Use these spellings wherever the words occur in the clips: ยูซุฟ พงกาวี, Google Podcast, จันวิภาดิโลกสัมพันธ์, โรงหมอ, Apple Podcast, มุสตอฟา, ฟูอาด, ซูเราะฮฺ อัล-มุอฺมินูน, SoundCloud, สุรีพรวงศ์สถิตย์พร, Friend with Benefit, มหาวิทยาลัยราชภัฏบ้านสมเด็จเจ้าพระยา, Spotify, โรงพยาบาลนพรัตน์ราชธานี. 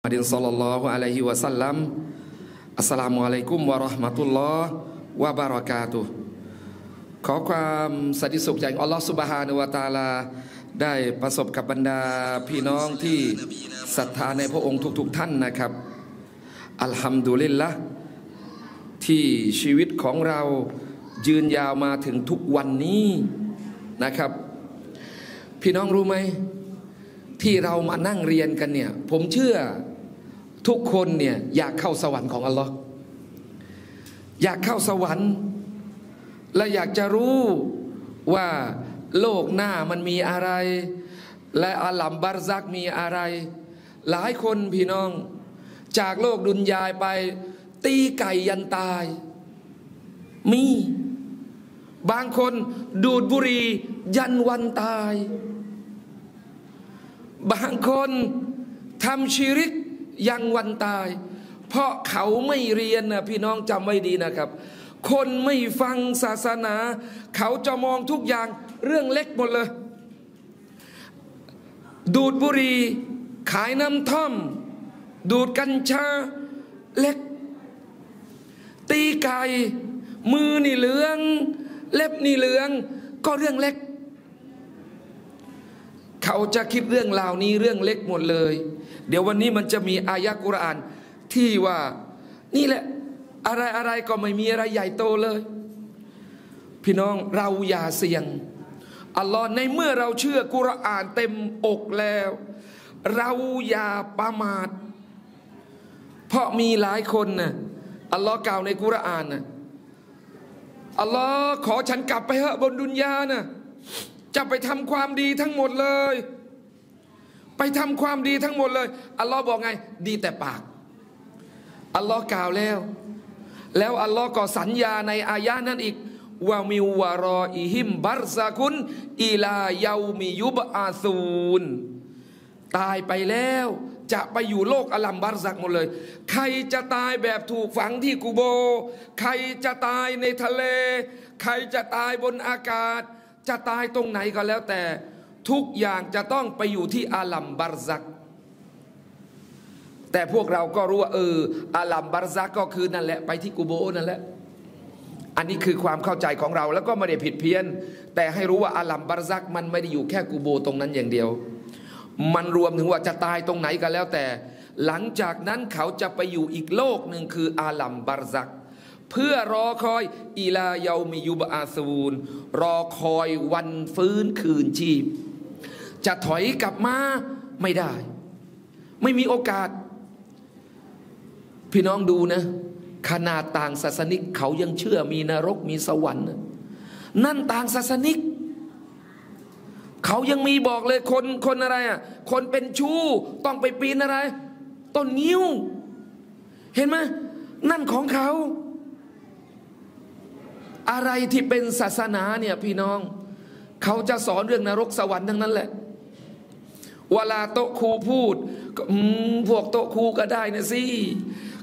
Sallallahu alaihi wasallam. Assalamualaikum warahmatullahi wabarakatuh ขอความสันติสุขจากอัลลอฮฺซุบฮานะฮูวะตะอาลาได้ประสบกับบรรดาพี่น้องที่ศรัทธาในพระองค์ทุกๆท่านนะครับอัลฮัมดุลิลละที่ชีวิตของเรายืนยาวมาถึงทุกวันนี้นะครับพี่น้องรู้ไหมที่เรามานั่งเรียนกันเนี่ยผมเชื่อทุกคนเนี่ยอยากเข้าสวรรค์ของอัลลอฮ์อยากเข้าสวรรค์และอยากจะรู้ว่าโลกหน้ามันมีอะไรและอาลัมบารซักมีอะไรหลายคนพี่น้องจากโลกดุนยาไปตีไก่ยันตายมีบางคนดูดบุหรี่ยันวันตายบางคนทำชิริกยังวันตายเพราะเขาไม่เรียนนะพี่น้องจำไว้ดีนะครับคนไม่ฟังศาสนาเขาจะมองทุกอย่างเรื่องเล็กหมดเลยดูดบุหรี่ขายน้ำท่อมดูดกัญชาเล็กตีไก่มือนี่เหลืองเล็บนี่เหลืองก็เรื่องเล็กเขาจะคิดเรื่องราวนี้เรื่องเล็กหมดเลยเดี๋ยววันนี้มันจะมีอายะกุรอานที่ว่านี่แหละอะไรอะไรก็ไม่มีอะไรใหญ่โตเลยพี่น้องเราอย่าเสี่ยงอัลลอฮ์ในเมื่อเราเชื่อกุรอานเต็มอกแล้วเราอย่าประมาทเพราะมีหลายคนนะอัลลอฮ์กล่าวในกุรอานนะอัลลอฮ์ขอฉันกลับไปเถอะบนดุนยานะจะไปทำความดีทั้งหมดเลยไปทำความดีทั้งหมดเลยอัลลอฮ์บอกไงดีแต่ปากอัลลอฮ์กล่าวแล้วอัลลอฮ์ก็สัญญาในอายะนั้นอีกว่ามิวารออิหิมบัรซาคุนอีลายามิยุบอาซูนตายไปแล้วจะไปอยู่โลกอลัมบัรซักหมดเลยใครจะตายแบบถูกฝังที่กูโบใครจะตายในทะเลใครจะตายบนอากาศจะตายตรงไหนก็แล้วแต่ทุกอย่างจะต้องไปอยู่ที่อาลัมบารซักแต่พวกเราก็รู้ว่าอาลัมบารซักก็คือนั่นแหละไปที่กูโบนั่นแหละอันนี้คือความเข้าใจของเราแล้วก็ไม่ได้ผิดเพี้ยนแต่ให้รู้ว่าอาลัมบารซักมันไม่ได้อยู่แค่กูโบตรงนั้นอย่างเดียวมันรวมถึงว่าจะตายตรงไหนก็แล้วแต่หลังจากนั้นเขาจะไปอยู่อีกโลกหนึ่งคืออาลัมบารซักเพื่อรอคอยอีลายามิยุบอาซูนรอคอยวันฟื้นคืนชีพจะถอยกลับมาไม่ได้ไม่มีโอกาสพี่น้องดูนะขนาดต่างศาสนิกเขายังเชื่อมีนรกมีสวรรค์นั่นต่างศาสนิกเขายังมีบอกเลยคนอะไรอ่ะคนเป็นชู้ต้องไปปีนอะไรต้นงิ้วเห็นไหมนั่นของเขาอะไรที่เป็นศาสนาเนี่ยพี่น้องเขาจะสอนเรื่องนรกสวรรค์ทั้งนั้นแหละเวลาโต๊ะครูพูดพวกโต๊ะครูก็ได้นะสิ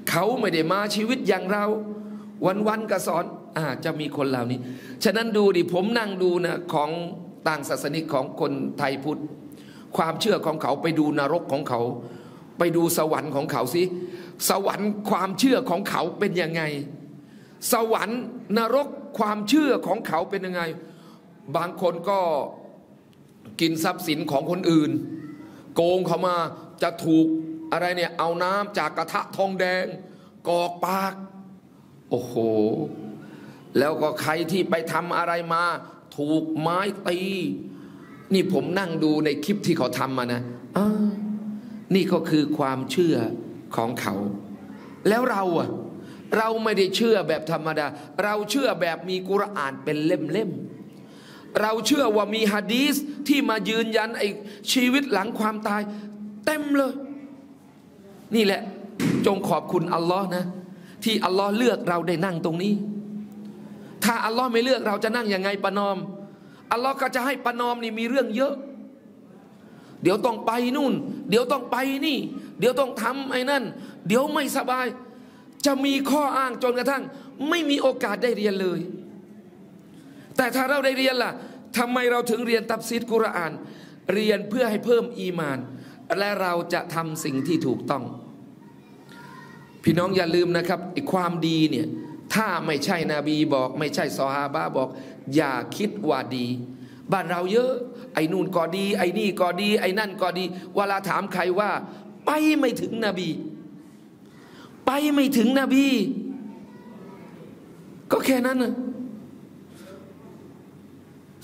เขาไม่ได้มาชีวิตอย่างเราวันๆก็สอนจะมีคนเหล่านี้ฉะนั้นดูดิผมนั่งดูนะของต่างศาสนิกของคนไทยพุทธความเชื่อของเขาไปดูนรกของเขาไปดูสวรรค์ของเขาสิสวรรค์ความเชื่อของเขาเป็นยังไงสวรรค์นรกความเชื่อของเขาเป็นยังไงบางคนก็กินทรัพย์สินของคนอื่นโกงเขามาจะถูกอะไรเนี่ยเอาน้ำจากกระทะทองแดงกอกปากโอ้โหแล้วก็ใครที่ไปทำอะไรมาถูกไม้ตีนี่ผมนั่งดูในคลิปที่เขาทำมานะนี่ก็คือความเชื่อของเขาแล้วเราไม่ได้เชื่อแบบธรรมดาเราเชื่อแบบมีกุรอานเป็นเล่มๆเราเชื่อว่ามีหะดีษที่มายืนยันไอ้ชีวิตหลังความตายเต็มเลยนี่แหละจงขอบคุณอัลลอฮ์นะที่อัลลอฮ์เลือกเราได้นั่งตรงนี้ถ้าอัลลอฮ์ไม่เลือกเราจะนั่งยังไงประนอมอัลลอฮ์ก็จะให้ประนอมนี่มีเรื่องเยอะเดี๋ยวต้องไปนู่นเดี๋ยวต้องไปนี่เดี๋ยวต้องทำไอ้นั่นเดี๋ยวไม่สบายจะมีข้ออ้างจนกระทั่งไม่มีโอกาสได้เรียนเลยแต่ถ้าเราได้เรียนล่ะทำไมเราถึงเรียนตัฟซีรกุรอานเรียนเพื่อให้เพิ่มอีมานและเราจะทำสิ่งที่ถูกต้อง พี่น้องอย่าลืมนะครับไอ้ความดีเนี่ยถ้าไม่ใช่นบีบอกไม่ใช่ซอฮาบะบอกอย่าคิดว่าดีบ้านเราเยอะไอ้นู่นก็ดีไอ้นี่ก็ดีไอ้นั่นก็ดีเวลาถามใครว่าไปไม่ถึงนบีไปไม่ถึงนบีก็แค่นั้นนะ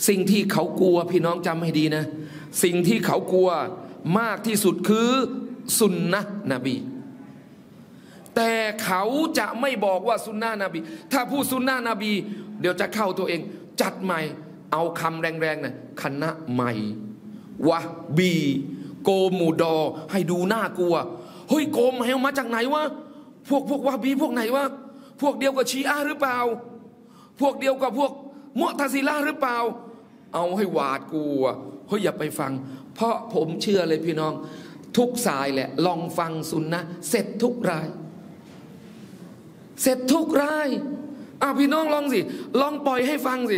สิ่งที่เขากลัวพี่น้องจำให้ดีนะสิ่งที่เขากลัวมากที่สุดคือสุนนะนบีแต่เขาจะไม่บอกว่าสุนนะนบีถ้าพูดสุนนะนบีเดี๋ยวจะเข้าตัวเองจัดใหม่เอาคำแรงๆนะคณะใหม่วะบีโกมูดอให้ดูน่ากลัวเฮ้ยโกมมาจากไหนวะพวกวะบีพวกไหนวะพวกเดียวกับชีอะห์หรือเปล่าพวกเดียวกับพวกมุอ์ตะซิละห์หรือเปล่าเอาให้หวาดกลัวเฮ้ยอย่าไปฟังเพราะผมเชื่อเลยพี่น้องทุกสายแหละลองฟังสุนนะเสร็จทุกรายเสร็จทุกรายพี่น้องลองสิลองปล่อยให้ฟังสิ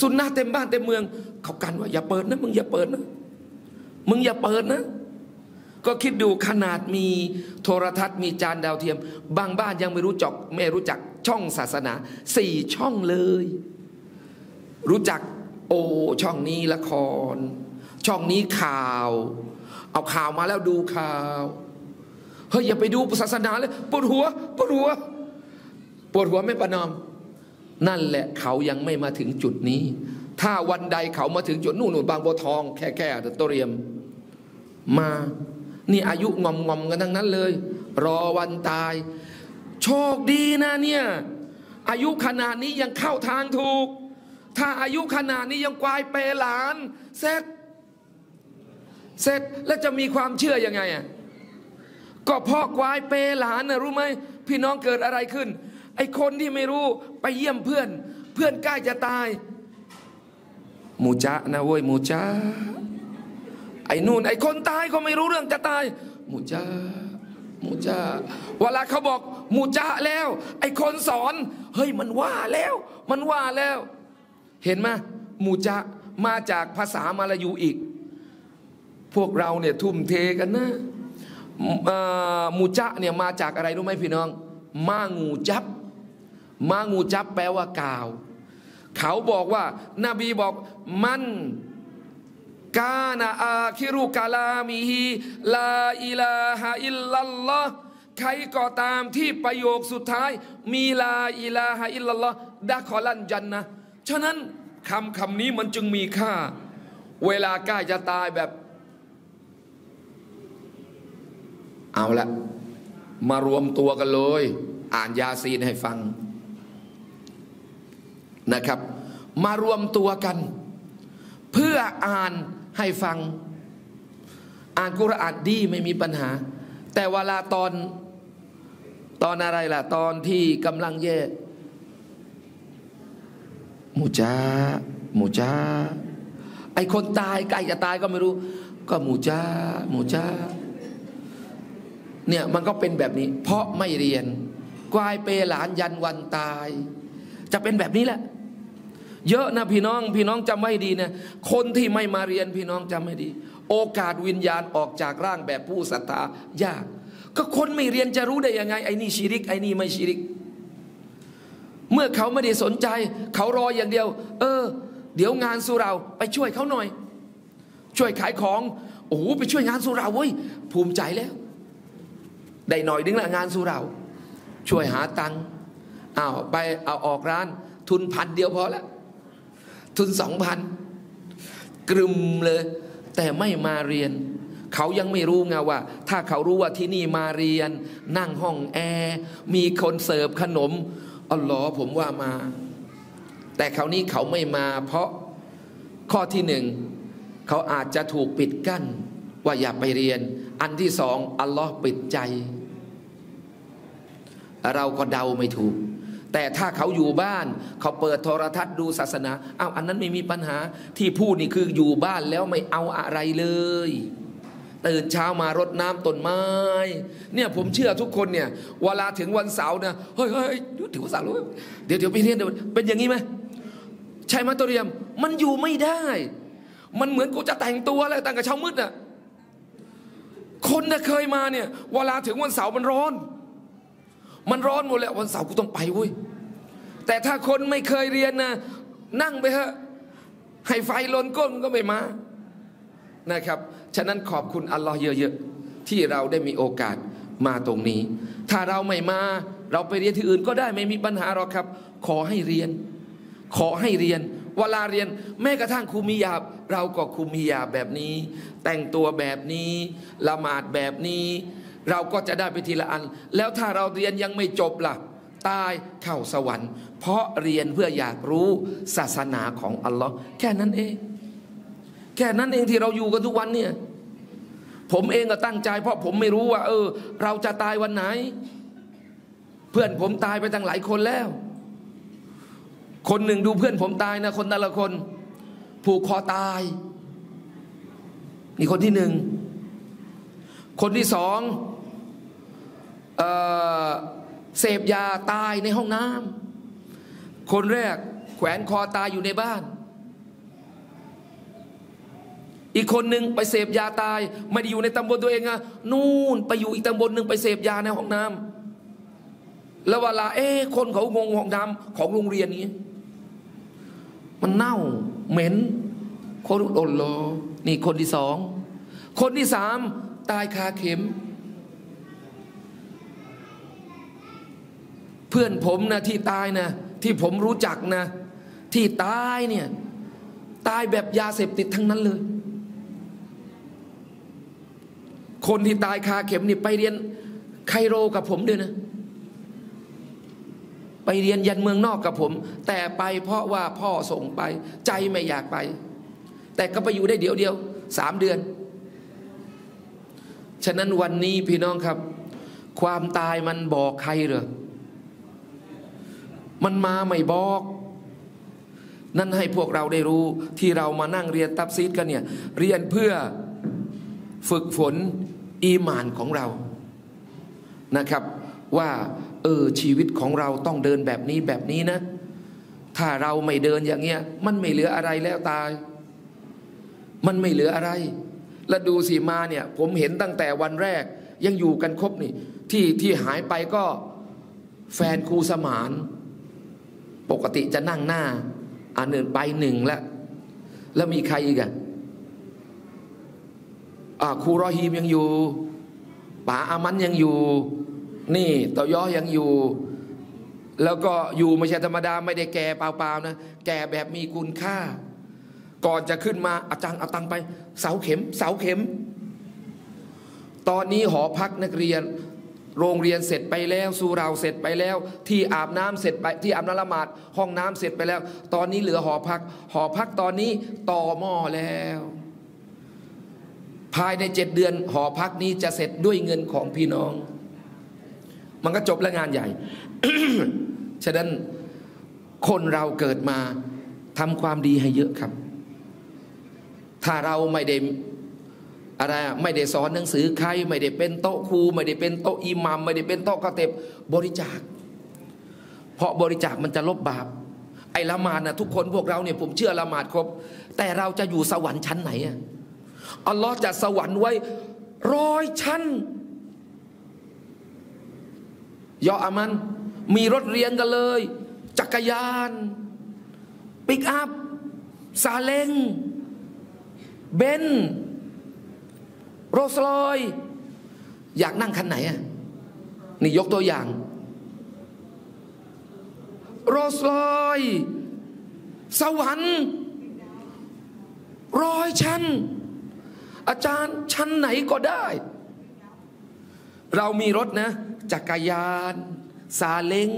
สุนนะเต็มบ้านเต็มเมืองเขากันว่าอย่าเปิดนะมึงอย่าเปิดนะมึงอย่าเปิดนะก็คิดดูขนาดมีโทรทัศน์มีจานดาวเทียมบางบ้านยังไม่รู้จักช่องศาสนา4ช่องเลยรู้จักโอช่องนี้ละครช่องนี้ข่าวเอาข่าวมาแล้วดูข่าวเฮ้ยอย่าไปดูศาสนาเลยปวดหัวไม่ประนอมนั่นแหละเขายังไม่มาถึงจุดนี้ถ้าวันใดเขามาถึงจุดนู่นบางบัวทองแค่เตรียมมานี่อายุงอมกันทั้งนั้นเลยรอวันตายโชคดีนะเนี่ยอายุขนาดนี้ยังเข้าทางถูกถ้าอายุขนาดนี้ยังกวายเปหลานเสร็จแล้วจะมีความเชื่อยังไงอ่ะก็เพราะกวายเปหลานนะรู้ไหมพี่น้องเกิดอะไรขึ้นไอคนที่ไม่รู้ไปเยี่ยมเพื่อนใกล้จะตายหมูจ้านะเว้ยหมูจ้าไอ้นู่นไอ้คนตายก็ไม่รู้เรื่องจะตายหมูจ้าเวลาเขาบอกหมูจ้าแล้วไอ้คนสอนเฮ้ยมันว่าแล้วเห็นไหมหมูจ้ามาจากภาษามาลายูอีกพวกเราเนี่ยทุ่มเทกันนะหมูจ้าเนี่ยมาจากอะไรรู้ไหมพี่น้องมางูจับแปลว่ากาวเขาบอกว่านบีบอกมันกาณาอาคิรุกาลามิฮิลาอิลาฮะอิลลัลลอฮ์ใครก็ตามที่ประโยคสุดท้ายมีลาอิลาฮะอิลลัลลอฮ์ดะคอลันจันนะห์ฉะนั้นคำนี้มันจึงมีค่าเวลาใกล้จะตายแบบเอาละมารวมตัวกันเลยอ่านยาซีนให้ฟังนะครับมารวมตัวกันเพื่ออ่านให้ฟังอ่านกุรอานดีไม่มีปัญหาแต่เวลาตอนอะไรล่ะตอนที่กำลังแย่หมูจ้าไอคนตายใกล้จะตายก็ไม่รู้ก็หมูจ้าเนี่ยมันก็เป็นแบบนี้เพราะไม่เรียนกวายเปหลานยันวันตายจะเป็นแบบนี้แหละเยอะนะพี่น้องจำไม่ดีนะคนที่ไม่มาเรียนพี่น้องจำไม่ดีโอกาสวิญญาณออกจากร่างแบบผู้ศรัทธายากก็คนไม่เรียนจะรู้ได้ยังไงไอ้นี่ชิริกไอ้นี่ไม่ชิริกเมื่อเขาไม่ได้สนใจเขารออย่างเดียวเดี๋ยวงานสุเราไปช่วยเขาหน่อยช่วยขายของโอ้โหไปช่วยงานสุเราเว้ยภูมิใจแล้วได้หน่อยนึงละงานสุเราช่วยหาตังค์เอาไปเอาออกร้านทุน1,000พอละทุน2,000กลุ่มเลยแต่ไม่มาเรียนเขายังไม่รู้ไงว่าถ้าเขารู้ว่าที่นี่มาเรียนนั่งห้องแอร์มีคนเสิร์ฟขนมอัลลอฮ์ผมว่ามาแต่คราวนี้เขาไม่มาเพราะข้อที่หนึ่งเขาอาจจะถูกปิดกั้นว่าอย่าไปเรียนอันที่สองอัลลอฮ์ปิดใจเราก็เดาไม่ถูกแต่ถ้าเขาอยู่บ้านเขาเปิดโทรทัศน์ดูศาสนาอันนั้นไม่มีปัญหาที่พูดนี่คืออยู่บ้านแล้วไม่เอาอะไรเลยตื่นเช้ามารดน้ำต้นไม้เนี่ยผมเชื่อทุกคนเนี่ยเวลาถึงวันเสาร์เนี่ยเฮ้ยถึงวันเสาร์แล้วเดี๋ยวไปเรียนเป็นอย่างนี้ไหมใช่ไหมตัวเรียมมันอยู่ไม่ได้มันเหมือนกูจะแต่งตัวอะไรแต่งกับเช้ามืดน่ะคนน่ะเคยมาเนี่ยเวลาถึงวันเสาร์มันร้อน มันร้อนหมดแล้ววันเสาร์กูต้องไปเว้ยแต่ถ้าคนไม่เคยเรียนนะนั่งไปเถอะให้ไฟลนก้นก็ไม่มานะครับฉะนั้นขอบคุณอัลลอฮ์เยอะๆที่เราได้มีโอกาสมาตรงนี้ถ้าเราไม่มาเราไปเรียนที่อื่นก็ได้ไม่มีปัญหาหรอกครับขอให้เรียนเวลาเรียนแม้กระทั่งคุมิยาบเราก็คุมิยาบแบบนี้แต่งตัวแบบนี้ละหมาดแบบนี้เราก็จะได้ไปทีละอันแล้วถ้าเราเรียนยังไม่จบล่ะตายเข้าสวรรค์เพราะเรียนเพื่ออยากรู้ศาสนาของอัลลอฮ์แค่นั้นเองที่เราอยู่กันทุกวันเนี่ยผมเองก็ตั้งใจเพราะผมไม่รู้ว่าเราจะตายวันไหนเพื่อนผมตายไปตั้งหลายคนแล้วคนหนึ่งดูเพื่อนผมตายนะคนแต่ละคนผูกคอตายนี่คนที่หนึ่งคนที่สองเสพยาตายในห้องน้ำคนแรกแขวนคอตายอยู่ในบ้านอีกคนหนึ่งไปเสพยาตายไม่ได้อยู่ในตำบลตัวเองอะนู่นไปอยู่อีกตำบลหนึ่งไปเสพยาในห้องน้ำแล้วเวลาคนเขางงห้องน้ำของโรงเรียนนี้มันเน่าเหม็นคนอดรอนี่คนที่สองคนที่สามตายคาเข็มเพื่อนผมนะที่ตายนะที่ผมรู้จักนะที่ตายเนี่ยตายแบบยาเสพติดทั้งนั้นเลยคนที่ตายคาเข็มนี่ไปเรียนไคโรกับผมด้วยนะไปเรียนยันเมืองนอกกับผมแต่ไปเพราะว่าพ่อส่งไปใจไม่อยากไปแต่ก็ไปอยู่ได้เดียว3 เดือนฉะนั้นวันนี้พี่น้องครับความตายมันบอกใครเหรอมันมาไม่บอกนั่นให้พวกเราได้รู้ที่เรามานั่งเรียนตัฟซีรกันเนี่ยเรียนเพื่อฝึกฝนอีหม่านของเรานะครับว่าชีวิตของเราต้องเดินแบบนี้นะถ้าเราไม่เดินอย่างเงี้ยมันไม่เหลืออะไรแล้วตายมันไม่เหลืออะไรแล้วดูสิมาเนี่ยผมเห็นตั้งแต่วันแรกยังอยู่กันครบนี่ที่หายไปก็แฟนครูสมานปกติจะนั่งหน้าเดินไปหนึ่งแล้วมีใครอีกครูรอฮีมยังอยู่ป๋าอามันยังอยู่นี่ตอยอยังอยู่แล้วก็อยู่ไม่ใช่ธรรมดาไม่ได้แก่เปล่าๆนะแก่แบบมีคุณค่าก่อนจะขึ้นมาอาจารย์เอาตังไปเสาเข็มตอนนี้หอพักนักเรียนโรงเรียนเสร็จไปแล้วสุราเสร็จไปแล้วที่อาบน้ำเสร็จไปที่อาบน้ำละหมาดห้องน้ำเสร็จไปแล้วตอนนี้เหลือหอพักตอนนี้ต่อหม้อแล้วภายใน7 เดือนหอพักนี้จะเสร็จด้วยเงินของพี่น้องมันก็จบและงานใหญ่ ฉะนั้นคนเราเกิดมาทำความดีให้เยอะครับถ้าเราไม่ได้สอนหนังสือใครไม่ได้เป็นโต๊ะครูไม่ได้เป็นโต๊ะอิหมัมไม่ได้เป็นโต๊ะกะเต็บบริจาคเพราะบริจาคมันจะลบบาปไอ้ละหมาดนะทุกคนพวกเราเนี่ยผมเชื่อละหมาดครบแต่เราจะอยู่สวรรค์ชั้นไหนอัลลอฮ์จัดสวรรค์ไว้100 ชั้นยออามันมีรถเรียงกันเลยจักรยานปิกอัพซาเล้งเบนซ์โรลส์รอยซ์อยากนั่งคันไหนนี่ยกตัวอย่างโรลส์รอยซ์สวรรค์100 ชั้นอาจารย์ชั้นไหนก็ได้เรามีรถนะจักรยานซาเล้ง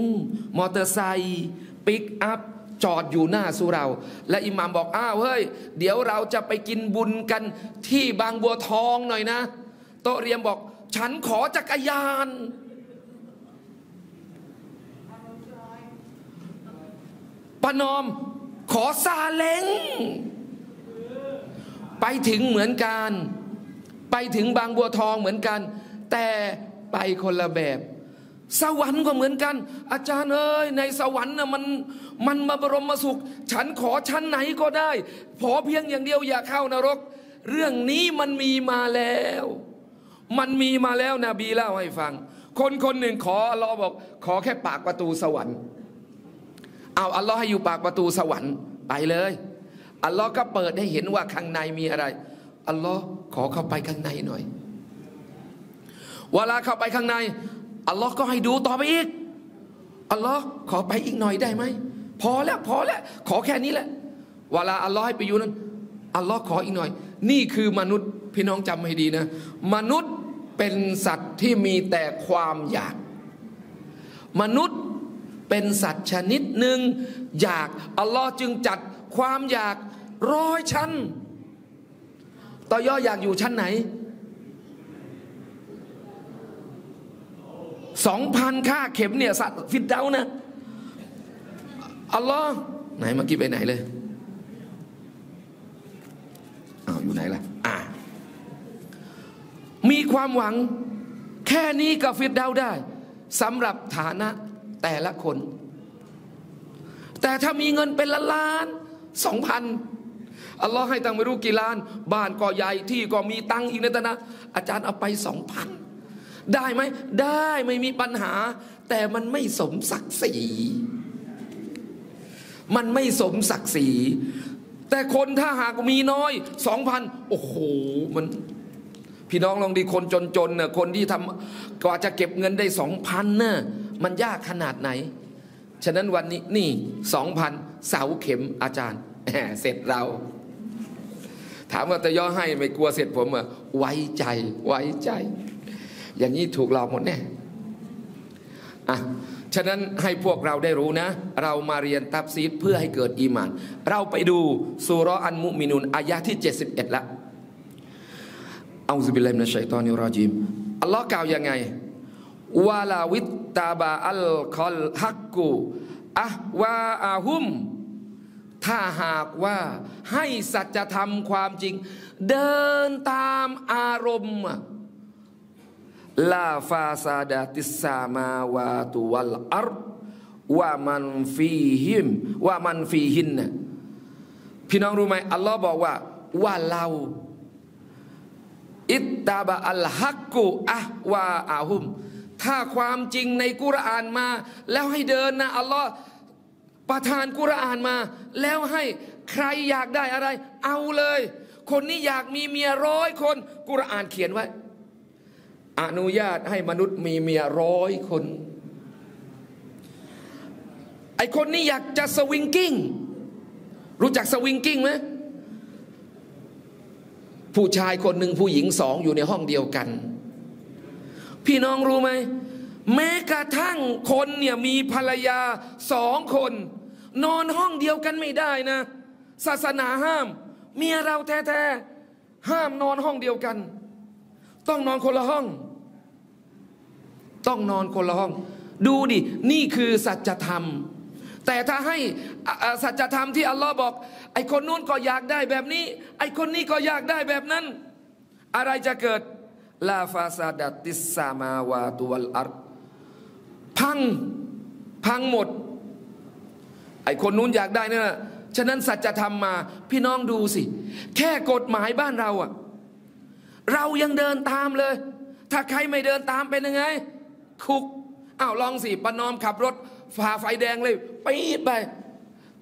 มอเตอร์ไซค์ปิกอัพจอดอยู่หน้าสุเราและอิหม่ามบอกเฮ้ยเดี๋ยวเราจะไปกินบุญกันที่บางบัวทองหน่อยนะโตเรียมบอกฉันขอจักรยานปนอมขอซาเล้งไปถึงเหมือนกันไปถึงบางบัวทองเหมือนกันแต่ไปคนละแบบสวรรค์ก็เหมือนกันอาจารย์เอ้ยในสวรรค์นะมันมาบรมสุขฉันขอชั้นไหนก็ได้ขอเพียงอย่างเดียวอย่าเข้านรกเรื่องนี้มันมีมาแล้วนะบีเล่าให้ฟัง คนคนหนึ่งขออัลลอฮ์บอกขอแค่ปากประตูสวรรค์เอาอัลลอฮ์ให้อยู่ปากประตูสวรรค์ไปเลยอัลลอฮ์ก็เปิดให้เห็นว่าข้างในมีอะไรอัลลอฮ์ขอเข้าไปข้างในหน่อยเวลาเข้าไปข้างในอัลลอฮ์ก็ให้ดูต่อไปอีกอัลลอฮ์ขอไปอีกหน่อยได้ไหมพอแล้วขอแค่นี้แหละเวลาอัลลอฮ์ให้ไปอยู่นั้นอัลลอฮ์ขออีกหน่อยนี่คือมนุษย์พี่น้องจำให้ดีนะมนุษย์เป็นสัตว์ที่มีแต่ความอยากมนุษย์เป็นสัตว์ชนิดหนึ่งอยากอัลลอฮ์จึงจัดความอยาก100 ชั้นต่อย่ออยากอยู่ชั้นไหน 2,000 ค่าเข็มเนี่ยสัตว์ฟิตเดานะอัลลอฮ์ไหนเมื่อกี้ไปไหนเลยอ้าวอยู่ไหนล่ะมีความหวังแค่นี้ก็ฟิตเดาได้สำหรับฐานะแต่ละคนแต่ถ้ามีเงินเป็นล้าน 2,000อัลลอฮ์ให้ตังไม่รู้กี่ล้านบ้านก็ใหญ่ที่ก็มีตังอีกนะตะนะอาจารย์เอาไป 2,000ได้ไหมได้ไม่มีปัญหาแต่มันไม่สมศักดิ์ศรีมันไม่สมศักดิ์ศรีแต่คนถ้าหากมีน้อย 2,000โอ้โหมันพี่น้องลองดีคนจนๆเนี่ยคนที่ทำกว่าจะเก็บเงินได้ 2,000เนี่ยมันยากขนาดไหนฉะนั้นวันนี้นี่ 2,000 เสาเข็มอาจารย์เสร็จเราถามว่าจะย่อให้ไม่กลัวเสร็จผมอ่ะไว้ใจอย่างนี้ถูกเราหมดแน่ฉะนั้นให้พวกเราได้รู้นะเรามาเรียนตัฟซีรเพื่อให้เกิดอีหม่านเราไปดูซูเราะห์อันมุมินูนอายะห์ที่71ละเอาซุบิลลาฮิมินัชชัยฏอนิรเราะญีมอัลลอฮ์กล่าวยังไงวะลาวิตตาบะอัลคอลฮักกุอะฮวาอาฮุมถ้าหากว่าให้สัจธรรมความจริงเดินตามอารมณ์ลาฟาซาดาติสามาวาตุวัลอัรว่ามันฟีหินพี่น้องรู้ไหมอัลลอฮ์บอกว่าเราอิตตาบะอัลฮักกุอะฮวาอาฮุมถ้าความจริงในกุรอานมาแล้วให้เดินนะอัลลอฮ์ประทานกุรอานมาแล้วให้ใครอยากได้อะไรเอาเลยคนนี้อยากมีเมีย100 คนกุรอานเขียนไว้อนุญาตให้มนุษย์มีเมีย100 คนไอคนนี้อยากจะสวิงกิ้งรู้จักสวิงกิ้งไหมผู้ชายคนหนึ่งผู้หญิง2อยู่ในห้องเดียวกันพี่น้องรู้ไหมแม้กระทั่งคนเนี่ยมีภรรยา2 คนนอนห้องเดียวกันไม่ได้นะศาสนาห้ามเมียเราแท้ๆห้ามนอนห้องเดียวกันต้องนอนคนละห้องดูดินี่คือสัจธรรมแต่ถ้าให้สัจธรรมที่อัลลอฮ์บอกไอ้คนนู้นก็อยากได้แบบนี้ไอ้คนนี้ก็อยากได้แบบนั้นอะไรจะเกิดลาฟาซาดัติสามาวาตุวัลอัรพังหมดไอ้คนนู้นอยากได้เนี่ยฉะนั้นสัจธรรมมาพี่น้องดูสิแค่กฎหมายบ้านเราอะเรายังเดินตามเลยถ้าใครไม่เดินตามเป็นยังไงคุกอ้าวลองสิประนอมขับรถฝ่าไฟแดงเลยปี๊ดไป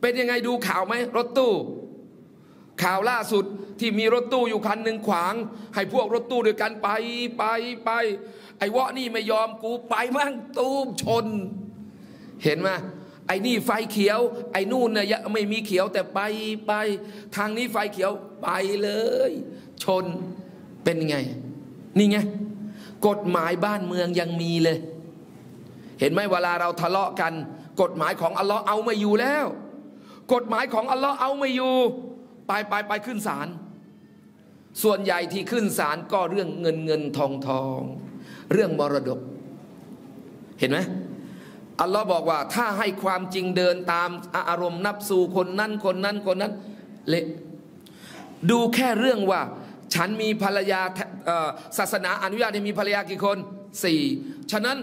เป็นยังไงดูข่าวไหมรถตู้ข่าวล่าสุดที่มีรถตู้อยู่คันหนึ่งขวางให้พวกรถตู้ด้วยกันไปไอ้วะนี่ไม่ยอมกูไปมั่งตูมชนเห็นไหมไอ้นี่ไฟเขียวไอ้นู่นเนี่ยไม่มีเขียวแต่ไปทางนี้ไฟเขียวไปเลยชนเป็นไงนี่ไงกฎหมายบ้านเมืองยังมีเลยเห็นไหมเวลาเราทะเลาะกันกฎหมายของอัลลอฮ์เอาไม่อยู่แล้วกฎหมายของอัลลอฮ์เอาไม่อยู่ไปขึ้นศาลส่วนใหญ่ที่ขึ้นศาลก็เรื่องเงินทองเรื่องมรดกเห็นไหมอัลลอฮ์บอกว่าถ้าให้ความจริงเดินตามอารมณ์นับสู่คนนั้นเละดูแค่เรื่องว่าฉันมีภรรยาศาสนาอนุญาตให้มีภรรยากี่คน4ฉะนั้น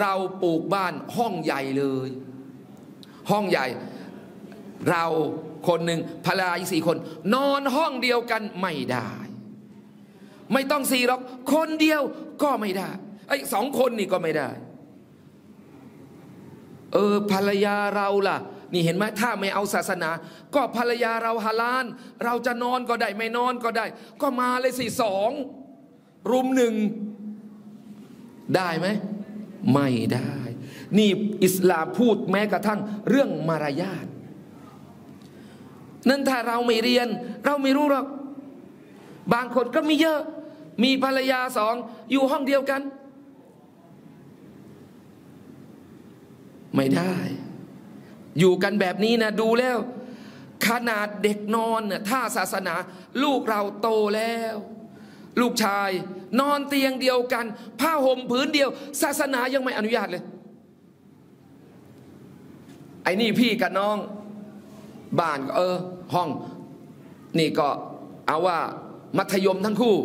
เราปลูกบ้านห้องใหญ่เลยห้องใหญ่เราคนหนึ่งภรรยาอีก4 คนนอนห้องเดียวกันไม่ได้ไม่ต้อง4 หรอกคนเดียวก็ไม่ได้ ไอ้สองคนนี่ก็ไม่ได้ภรรยาเราล่ะนี่เห็นไหมถ้าไม่เอาศาสนาก็ภรรยาเราฮาลาลเราจะนอนก็ได้ไม่นอนก็ได้ก็มาเลยสิสองรุมหนึ่งได้ไหมไม่ได้นี่อิสลามพูดแม้กระทั่งเรื่องมารยาทนั้นถ้าเราไม่เรียนเราไม่รู้หรอกบางคนก็มีเยอะมีภรรยาสองอยู่ห้องเดียวกันไม่ได้อยู่กันแบบนี้นะดูแล้วขนาดเด็กนอนน่ะถ้าศาสนาลูกเราโตแล้วลูกชายนอนเตียงเดียวกันผ้าห่มผืนเดียวศาสนายังไม่อนุญาตเลยไอ้นี่พี่กับน้องบ้านก็ห้องนี่ก็เอาว่ามัธยมทั้งคู่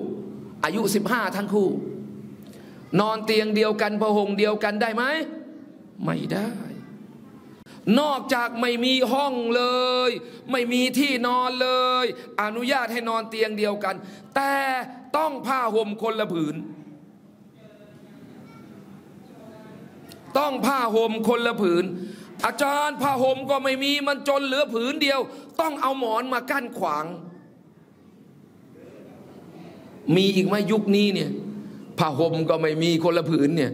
อายุ15ทั้งคู่นอนเตียงเดียวกันผ้าห่มเดียวกันได้ไหมไม่ได้นอกจากไม่มีห้องเลยไม่มีที่นอนเลยอนุญาตให้นอนเตียงเดียวกันแต่ต้องผ้าห่มคนละผืนต้องผ้าห่มคนละผืนอาจารย์ผ้าห่มก็ไม่มีมันจนเหลือผืนเดียวต้องเอาหมอนมากั้นขวางมีอีกไหมยุคนี้เนี่ยผ้าห่มก็ไม่มีคนละผืนเนี่ย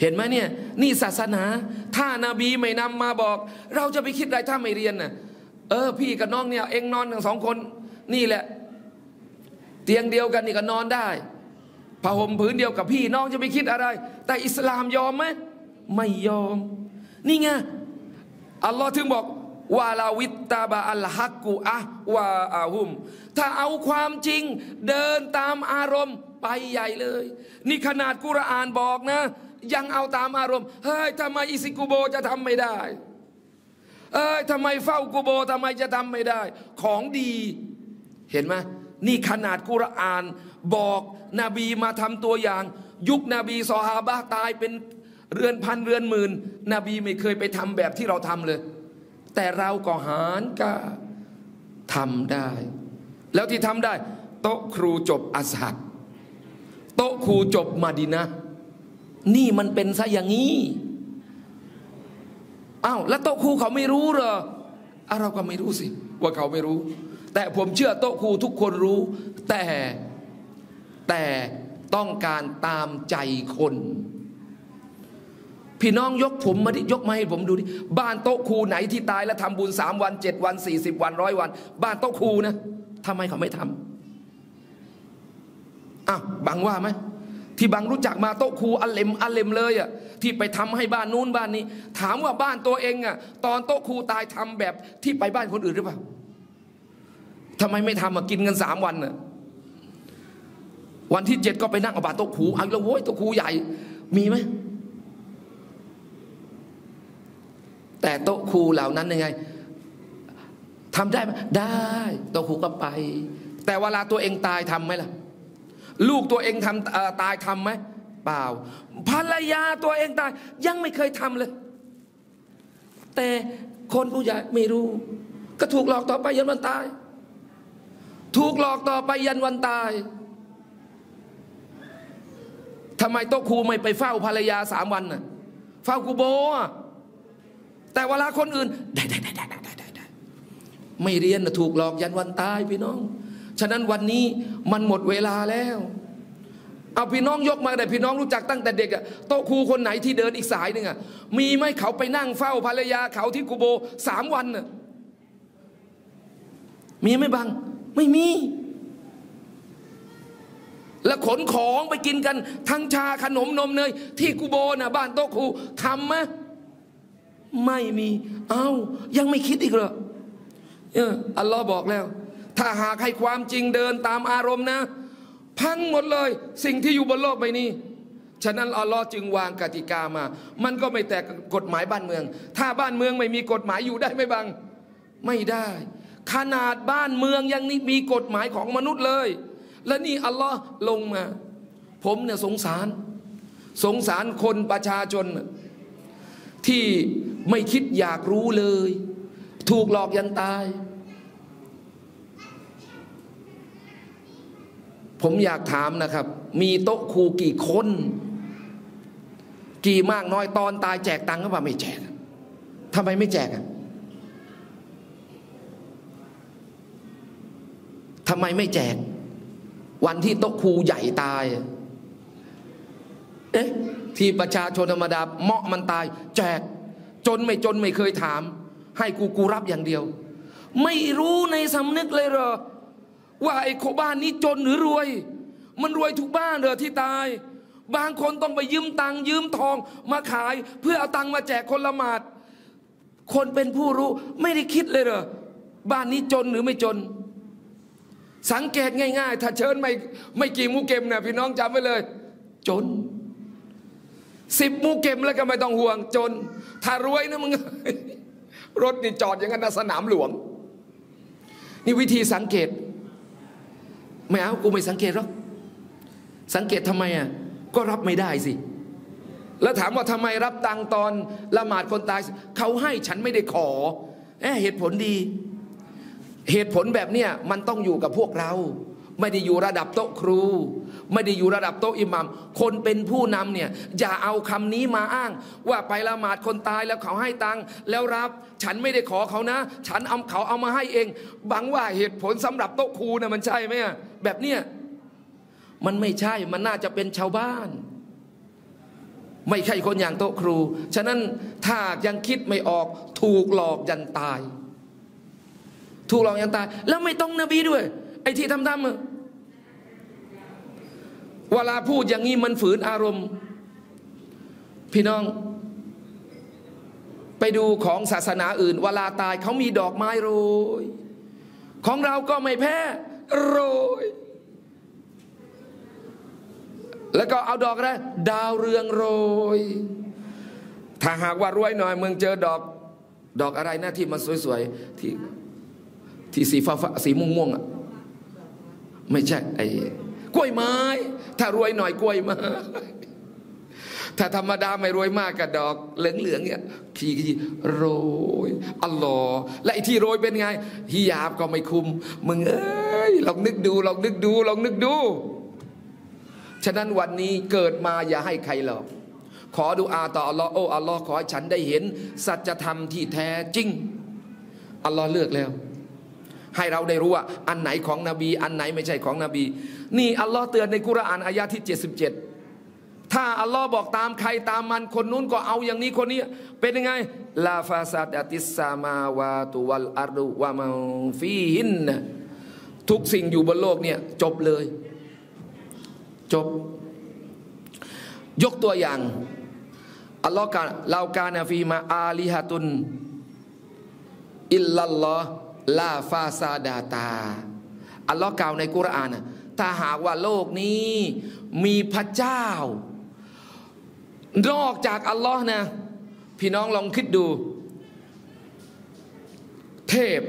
เห็นไหมเนี่ยนี่ศาสนาถ้านาบีไม่นำมาบอกเราจะไปคิดอะไรถ้าไม่เรียนน่ะพี่กับน้องเนี่ยเองนอนทั้งสองคนนี่แหละเตียงเดียวกันนี่ก็นอนได้ผ้าห่มผืนเดียวกับพี่น้องจะไปคิดอะไรแต่อิสลามยอมไหมไม่ยอมนี่ไงอัลลอฮ์ถึงบอกวาลาวิตตาบะอัลฮักกุอะวาอาฮุมถ้าเอาความจริงเดินตามอารมณ์ไปใหญ่เลยนี่ขนาดกุรอานบอกนะยังเอาตามอารมณ์เฮ้ยทำไมอิซิกุโบจะทำไม่ได้เอ้ยทำไมเฝ้ากุโบทำไมจะทำไม่ได้ของดีเห็นไหมนี่ขนาดกุรอานบอกนบีมาทำตัวอย่างยุคนบีซอฮาบะตายเป็นเรือนพันเรือนหมื่นนบีไม่เคยไปทำแบบที่เราทำเลยแต่เราก็หานก็ทำได้แล้วที่ทำได้โต๊ะครูจบอัสฮัดโต๊ะครูจบมะดีนะห์นี่มันเป็นซะอย่างนี้อ้าวแล้วโต๊ะครูเขาไม่รู้เหรอเราก็ไม่รู้สิว่าเขาไม่รู้แต่ผมเชื่อโต๊ะครูทุกคนรู้แต่ต้องการตามใจคนพี่น้องยกผมมาดิยกมาให้ผมดูดิบ้านโต๊ะครูไหนที่ตายแล้วทำบุญ3วัน7วัน40วัน100วันบ้านโต๊ะครูนะทำไมเขาไม่ทำอ้าวบังว่าไหมที่บังรู้จักมาโต๊ะครูอัลเลมเลยอ่ะที่ไปทำให้บ้านนู้นบ้านนี้ถามว่าบ้านตัวเองอ่ะตอนโต๊ะครูตายทำแบบที่ไปบ้านคนอื่นหรือเปล่าทำไมไม่ทำกินเงิน3วันอ่ะวันที่7ก็ไปนั่งอบาโต๊ะครูเอาแล้วโว้ยโต๊ะครูใหญ่มีไหมแต่โต๊ะครูเหล่านั้นยังไงทำได้ไหมได้โต๊ะครูก็ไปแต่เวลาตัวเองตายทํำไหมล่ะลูกตัวเองทำตายทำไหมเปล่าภรรยาตัวเองตายยังไม่เคยทำเลยแต่คนผู้ใหญ่ไม่รู้ก็ถูกหลอกต่อไปยันวันตายถูกหลอกต่อไปยันวันตายทำไมโต๊ะครูไม่ไปเฝ้าภรรยา3วันน่ะเฝ้ากูโบแต่เวลาคนอื่นได้ไม่เรียนนะถูกหลอกยันวันตายพี่น้องฉะนั้นวันนี้มันหมดเวลาแล้วเอาพี่น้องยกมาแต่พี่น้องรู้จักตั้งแต่เด็กอะโต๊ะครูคนไหนที่เดินอีกสายหนึ่งอะมีไหมเขาไปนั่งเฝ้าภรรยาเขาที่กูโบ3วันอะมีไหมบังไม่มีแล้วขนของไปกินกันทั้งชาขนมนมเนยที่กูโบนะบ้านโต๊ะครูทำไหมไม่มีเอายังไม่คิดอีกเหรออัลลอฮ์บอกแล้วถ้าหากให้ความจริงเดินตามอารมณ์นะพังหมดเลยสิ่งที่อยู่บนโลกใบนี้ฉะนั้นอัลลอฮ์จึงวางกติกามามันก็ไม่แตกกฎหมายบ้านเมืองถ้าบ้านเมืองไม่มีกฎหมายอยู่ได้ไหมบังไม่ได้ขนาดบ้านเมืองยังนี่มีกฎหมายของมนุษย์เลยและนี่อัลลอฮ์ลงมาผมเนี่ยสงสารคนประชาชนที่ไม่คิดอยากรู้เลยถูกหลอกยันตายผมอยากถามนะครับมีโต๊ะครูกี่คน กี่มากน้อยตอนตายแจกตังค์ก็ว่าไม่แจกทำไมไม่แจกทำไมไม่แจกวันที่โต๊ะครูใหญ่ตายเอ๊ะที่ประชาชนธรรมดาเหมาะมันตายแจกจนไม่เคยถามให้กูรับอย่างเดียวไม่รู้ในสำนึกเลยเหรอว่าไอ้คนบ้านนี้จนหรือรวยมันรวยทุกบ้านเหรอที่ตายบางคนต้องไปยืมตังค์ยืมทองมาขายเพื่อเอาตังค์มาแจกคนละหมาดคนเป็นผู้รู้ไม่ได้คิดเลยเหรอบ้านนี้จนหรือไม่จนสังเกตง่ายๆถ้าเชิญไม่กี่มูเก็มเนี่ยพี่น้องจำไว้เลยจน10 มูเก็มแล้วก็ไม่ต้องห่วงจนถ้ารวยนะมึง รถนี่จอดอย่างนั้นสนามหลวงนี่วิธีสังเกตไม่เอากูไม่สังเกตหรอกสังเกตทำไมอ่ะก็รับไม่ได้สิแล้วถามว่าทำไมรับตังตอนละหมาดคนตายเขาให้ฉันไม่ได้ขอเหตุผลดีเหตุผลแบบเนี้ยมันต้องอยู่กับพวกเราไม่ได้อยู่ระดับโต๊ะครูไม่ได้อยู่ระดับโต๊ะอิหมัมคนเป็นผู้นำเนี่ยอย่าเอาคำนี้มาอ้างว่าไปละหมาดคนตายแล้วเขาให้ตังแล้วรับฉันไม่ได้ขอเขานะฉันเอาเขาเอามาให้เองบังว่าเหตุผลสำหรับโต๊ะครูนะมันใช่ไหมแบบเนี้ยมันไม่ใช่มันน่าจะเป็นชาวบ้านไม่ใช่คนอย่างโต๊ะครูฉะนั้นถ้ายังคิดไม่ออกถูกหลอกยันตายถูกหลอกยันตายแล้วไม่ต้องนบีด้วยไอ้ที่ทำเวลาพูดอย่างนี้มันฝืนอารมณ์พี่น้องไปดูของศาสนาอื่นเวลาตายเขามีดอกไม้โรยของเราก็ไม่แพ้โรยแล้วก็เอาดอกอะไรดาวเรืองโรยถ้าหากว่ารวยหน่อยเมืองเจอดอกอะไรนะที่มันสวยๆที่สีฟ้าสีม่วงอ่ะไม่ใช่ไอ้กล้วยไม้ถ้ารวยหน่อยกล้วยไม้ถ้าธรรมดาไม่รวยมากกับดอกเหลืองเนี่ยขี้โรยอัลลอฮ์และไอ้ที่โรยเป็นไงฮิญาบก็ไม่คุมมึงเอ้ยลองนึกดูฉะนั้นวันนี้เกิดมาอย่าให้ใครหลอกขอดุอาต่ออัลลอฮ์โอ้อัลลอฮ์ขอให้ฉันได้เห็นสัจธรรมที่แท้จริงอัลลอฮ์เลือกแล้วให้เราได้รู้ว่าอันไหนของนบีอันไหนไม่ใช่ของนบีนี่อัลลอฮ์เตือนในกุรอานอายะที่77ถ้าอัลลอฮ์บอกตามใครตามมันคนนู้นก็เอาอย่างนี้คนนี้เป็นยังไงลาฟาซาดติสซามาวาตุวัลอาร์ดุวะมาฟีฮินทุกสิ่งอยู่บนโลกเนี่ยจบเลยจบยกตัวอย่างอัลลอฮ์กล่าวลาวกานาฟีมาอาลิฮะตุนอิลลัลลอฮ์ลาฟาซาดาตาอัลลอฮ์กล่าวในกุรอานถ้าหากว่าโลกนี้มีพระเจ้านอกจากอัลลอฮ์นะพี่น้องลองคิดดูเทพ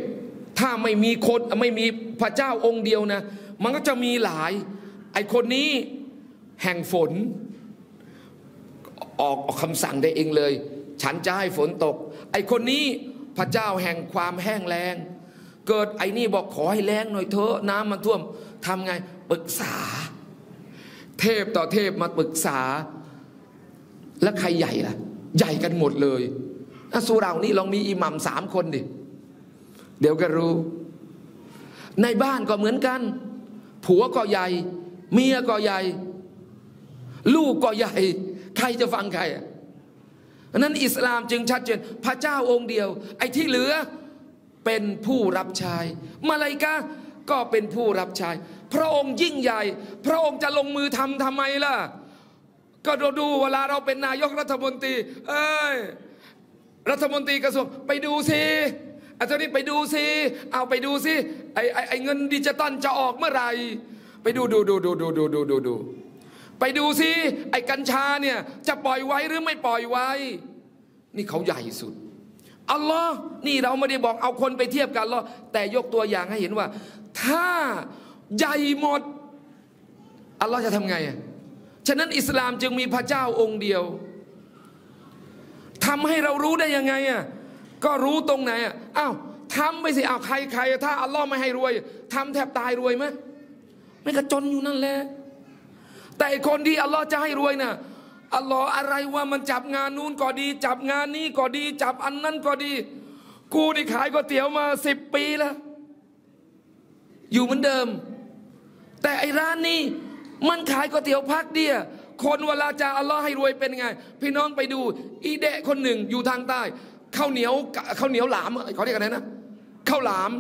ถ้าไม่มีคนไม่มีพระเจ้าองค์เดียวนะมันก็จะมีหลายไอคนนี้แห่งฝนออกคำสั่งได้เองเลยฉันจะให้ฝนตกไอคนนี้พระเจ้าแห่งความแห้งแล้งเกิดไอนี่บอกขอให้แล้งหน่อยเถอะน้ำมันท่วมทำไงปรึกษาเทพต่อเทพมาปรึกษาแล้วใครใหญ่ล่ะใหญ่กันหมดเลยสู่เรานี่ลองมีอิหมัม3 คนดิเดี๋ยวก็รู้ในบ้านก็เหมือนกันผัวก็ใหญ่เมียก็ใหญ่ลูกก็ใหญ่ใครจะฟังใครนั้นอิสลามจึงชัดเจนพระเจ้าองค์เดียวไอ้ที่เหลือเป็นผู้รับใช้มาลาอิกะฮ์ก็เป็นผู้รับใช้พระองค์ยิ่งใหญ่พระองค์จะลงมือทำไมล่ะก็ดูเวลาเราเป็นนายกรัฐมนตรีเอ้ยรัฐมนตรีกระทรวงไปดูสิอาจารย์นี่ไปดูสิเอาไปดูสิไอเงินดิจิตอลจะออกเมื่อไหร่ไปดูไปดูสิไอ้กัญชาเนี่ยจะปล่อยไว้หรือไม่ปล่อยไว้นี่เขาใหญ่สุดอัลลอฮ์นี่เราไม่ได้บอกเอาคนไปเทียบกันหรอกแต่ยกตัวอย่างให้เห็นว่าถ้าใหญ่หมดอัลลอฮ์จะทำไงฉะนั้นอิสลามจึงมีพระเจ้าองค์เดียวทำให้เรารู้ได้ยังไงก็รู้ตรงไหนอ้าวทำไปสิอ้าวใครถ้าอัลลอฮ์ไม่ให้รวยทำแทบตายรวยไหมไม่กระจนอยู่นั่นแหละแต่คนที่อัลลอฮ์จะให้รวยนะ อัลลอฮ์อะไรว่ามันจับงานนู้นก็ดีจับงานนี้ก็ดีจับอันนั้นก็ดีกูนี่ขายก๋วยเตี๋ยวมา10 ปีแล้วอยู่เหมือนเดิมแต่ไอ้ร้านนี้มันขายก๋วยเตี๋ยวพักเดียวคนเวลาจะอัลลอฮ์ให้รวยเป็นไงพี่น้องไปดูอีเดะคนหนึ่งอยู่ทางใต้ข้าวเหนียวหลามเขาเรียกอะไรนะข้าวหลาม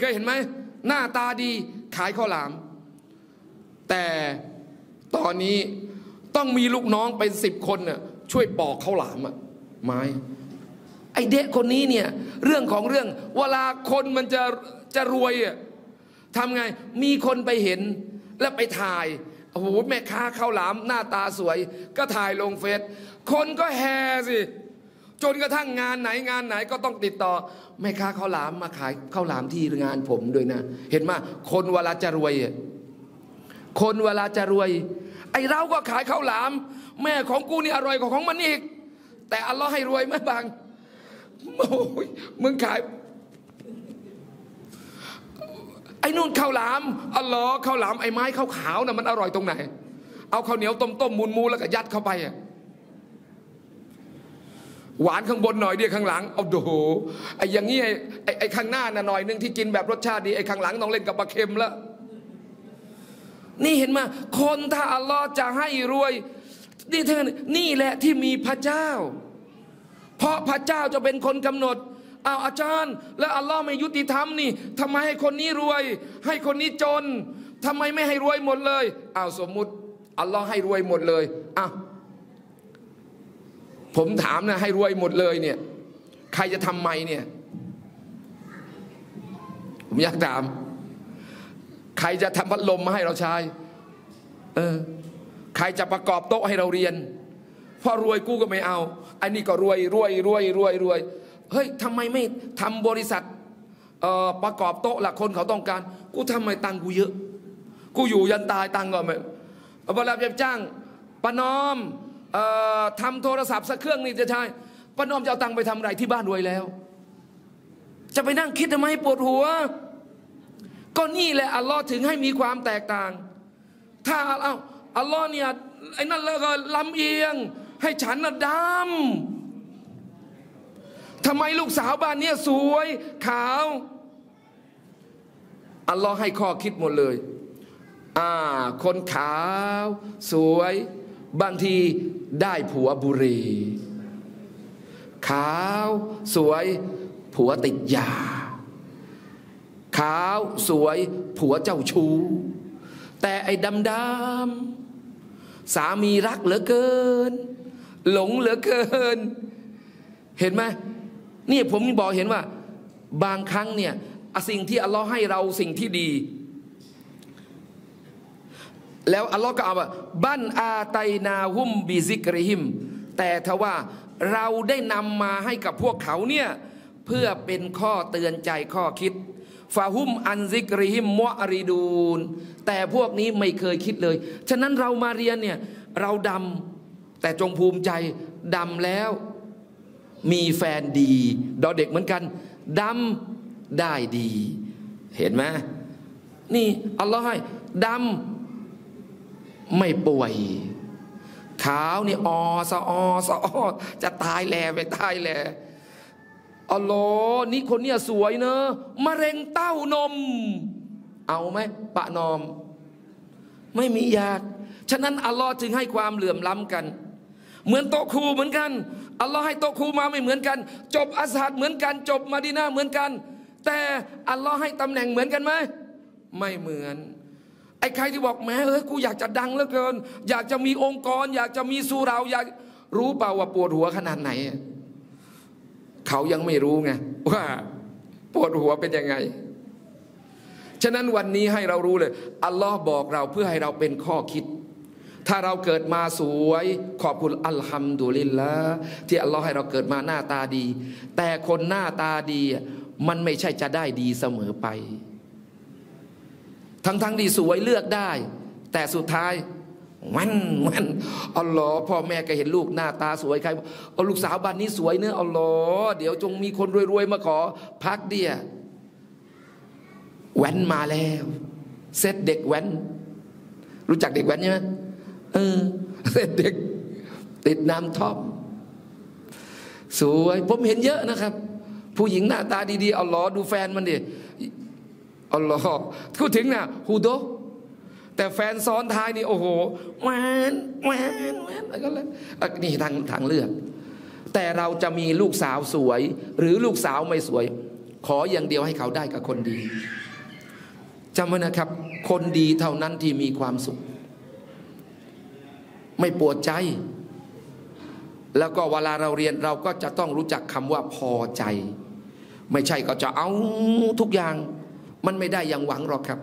เคยเห็นไหมหน้าตาดีขายข้าวหลามแต่ตอนนี้ต้องมีลูกน้องเป็น10 คนน่ะช่วยปอกข้าวหลามอ่ะไม้ไอเด็กคนนี้เนี่ยเรื่องของเรื่องเวลาคนมันจะรวยอ่ะทำไงมีคนไปเห็นแล้วไปถ่ายโอ้โหแม่ค้าข้าวหลามหน้าตาสวยก็ถ่ายลงเฟซคนก็แห่สิจนกระทั่งงานไหนก็ต้องติดต่อแม่ค้าข้าวหลามมาขายข้าวหลามที่งานผมด้วยนะเห็นไหมคนเวลาจะรวยไอเราก็ขายข้าวหลามแม่ของกูนี่อร่อยกว่าของมันอีกแต่อัลลอฮ์ให้รวยไหมบางโอ้ยมึงขายไอ้นู่นข้าวหลามอัลลอฮ์ข้าวหลามไอ้ไม้ข้าวขาวน่ะมันอร่อยตรงไหนเอาข้าวเหนียวต้มมูนแล้วก็ยัดเข้าไปอะหวานข้างบนหน่อยเดียวข้างหลังเอาโดไอ้อย่างงี้ไอ้ข้างหน้าน่ะหน่อยนึงที่กินแบบรสชาติดีไอ้ข้างหลังต้องเล่นกับปลาเค็มแล้วนี่เห็นมาคนถ้าอัลลอฮ์จะให้รวยนี่แหละที่มีพระเจ้าเพราะพระเจ้าจะเป็นคนกำหนดเอาอาจารย์แล้วอัลลอฮ์ไม่ยุติธรรมนี่ทำไมให้คนนี้รวยให้คนนี้จนทำไมไม่ให้รวยหมดเลยเอาสมมุติอัลลอฮ์ให้รวยหมดเลยอ่ะผมถามนะให้รวยหมดเลยเนี่ยใครจะทำไมเนี่ยผมอยากถามใครจะทำพัดลมมาให้เราใช้ใครจะประกอบโต๊ะให้เราเรียนพ่อรวยกูก็ไม่เอาอันนี้ก็รวยเฮ้ยทำไมไม่ทำบริษัทประกอบโต๊ะหลักคนเขาต้องการกูทำไมตังกูเยอะกูอยู่ยันตายตังก็ไม่เวลาจะจ้างป้าน้อมทำโทรศัพท์สักเครื่องนี่จะใช่ป้าน้อมจะเอาตังไปทำอะไรที่บ้านรวยแล้วจะไปนั่งคิดทำไมปวดหัวก็นี่แหละอัลลอฮ์ถึงให้มีความแตกต่างถ้าอัลลอฮ์เนี่ยไอ้นั่นแล้วก็ลำเอียงให้ฉันน่ะดำทำไมลูกสาวบ้านเนี่ยสวยขาวอัลลอฮ์ให้ข้อคิดหมดเลยคนขาวสวยบางทีได้ผัวบุหรี่ขาวสวยผัวติดยาขาวสวยผัวเจ้าชู้แต่ไอ้ดำสามีรักเหลือเกินหลงเหลือเกินเห็นไหมนี่ผมบอกเห็นว่าบางครั้งเนี่ยสิ่งที่อัลลอฮ์ให้เราสิ่งที่ดีแล้วอัลลอฮ์ก็เอาว่าบันอาไตนาฮุมบิซิกริฮิมแต่ทว่าเราได้นำมาให้กับพวกเขาเนี่ยเพื่อเป็นข้อเตือนใจข้อคิดฟาหุมอันซิกริฮิมมอริดูนแต่พวกนี้ไม่เคยคิดเลยฉะนั้นเรามาเรียนเนี่ยเราดำแต่จงภูมิใจดำแล้วมีแฟนดีดอเด็กเหมือนกันดำได้ดีเห็นไหมนี่อัลลอฮ์ให้ดำไม่ป่วยขาวนี่อสอจะตายแล้วไปตายแล้วอัลลอฮ์นี่คนเนี่ยสวยเนอะมะเร็งเต้านมเอาไหมปะนอมไม่มียากฉะนั้นอัลลอฮ์จึงให้ความเหลื่อมล้ำกันเหมือนโต๊ะครูเหมือนกันอัลลอฮ์ให้โต๊ะครูมาไม่เหมือนกันจบอัสฮัดเหมือนกันจบมะดีนะห์เหมือนกันแต่อัลลอฮ์ให้ตำแหน่งเหมือนกันไหมไม่เหมือนไอ้ใครที่บอกแม่กูอยากจะดังเหลือเกินอยากจะมีองค์กรอยากจะมีสุราอยากรู้เปล่าว่าปวดหัวขนาดไหนเขายังไม่รู้ไงว่าปวดหัวเป็นยังไงฉะนั้นวันนี้ให้เรารู้เลยอัลลอฮ์บอกเราเพื่อให้เราเป็นข้อคิดถ้าเราเกิดมาสวยขอบคุณอัลฮัมดุลิลละที่อัลลอฮ์ให้เราเกิดมาหน้าตาดีแต่คนหน้าตาดีมันไม่ใช่จะได้ดีเสมอไปทั้งที่สวยเลือกได้แต่สุดท้ายมันอัลลอฮ์พ่อแม่ก็เห็นลูกหน้าตาสวยใครเอาลูกสาวบ้านนี้สวยเนอะอัลลอฮ์เดี๋ยวจงมีคนรวยๆมาขอพักเดียแว้นมาแล้วเซตเด็กแว้นรู้จักเด็กแว้นใช่ไหมเซตเด็ก ติดน้ำท่อมสวยผมเห็นเยอะนะครับผู้หญิงหน้าตาดีๆเอาล้อดูแฟนมันดิเอาล้อพูดถึงนะฮูโดแต่แฟนซ้อนท้ายนี่โอ้โหแหวนแหวนแหวนอะไรก็แล้วนี่ทางเลือกแต่เราจะมีลูกสาวสวยหรือลูกสาวไม่สวยขออย่างเดียวให้เขาได้กับคนดีจำไว้นะครับคนดีเท่านั้นที่มีความสุขไม่ปวดใจแล้วก็เวลาเราเรียนเราก็จะต้องรู้จักคำว่าพอใจไม่ใช่ก็จะเอาทุกอย่างมันไม่ได้อย่างหวังหรอกครับ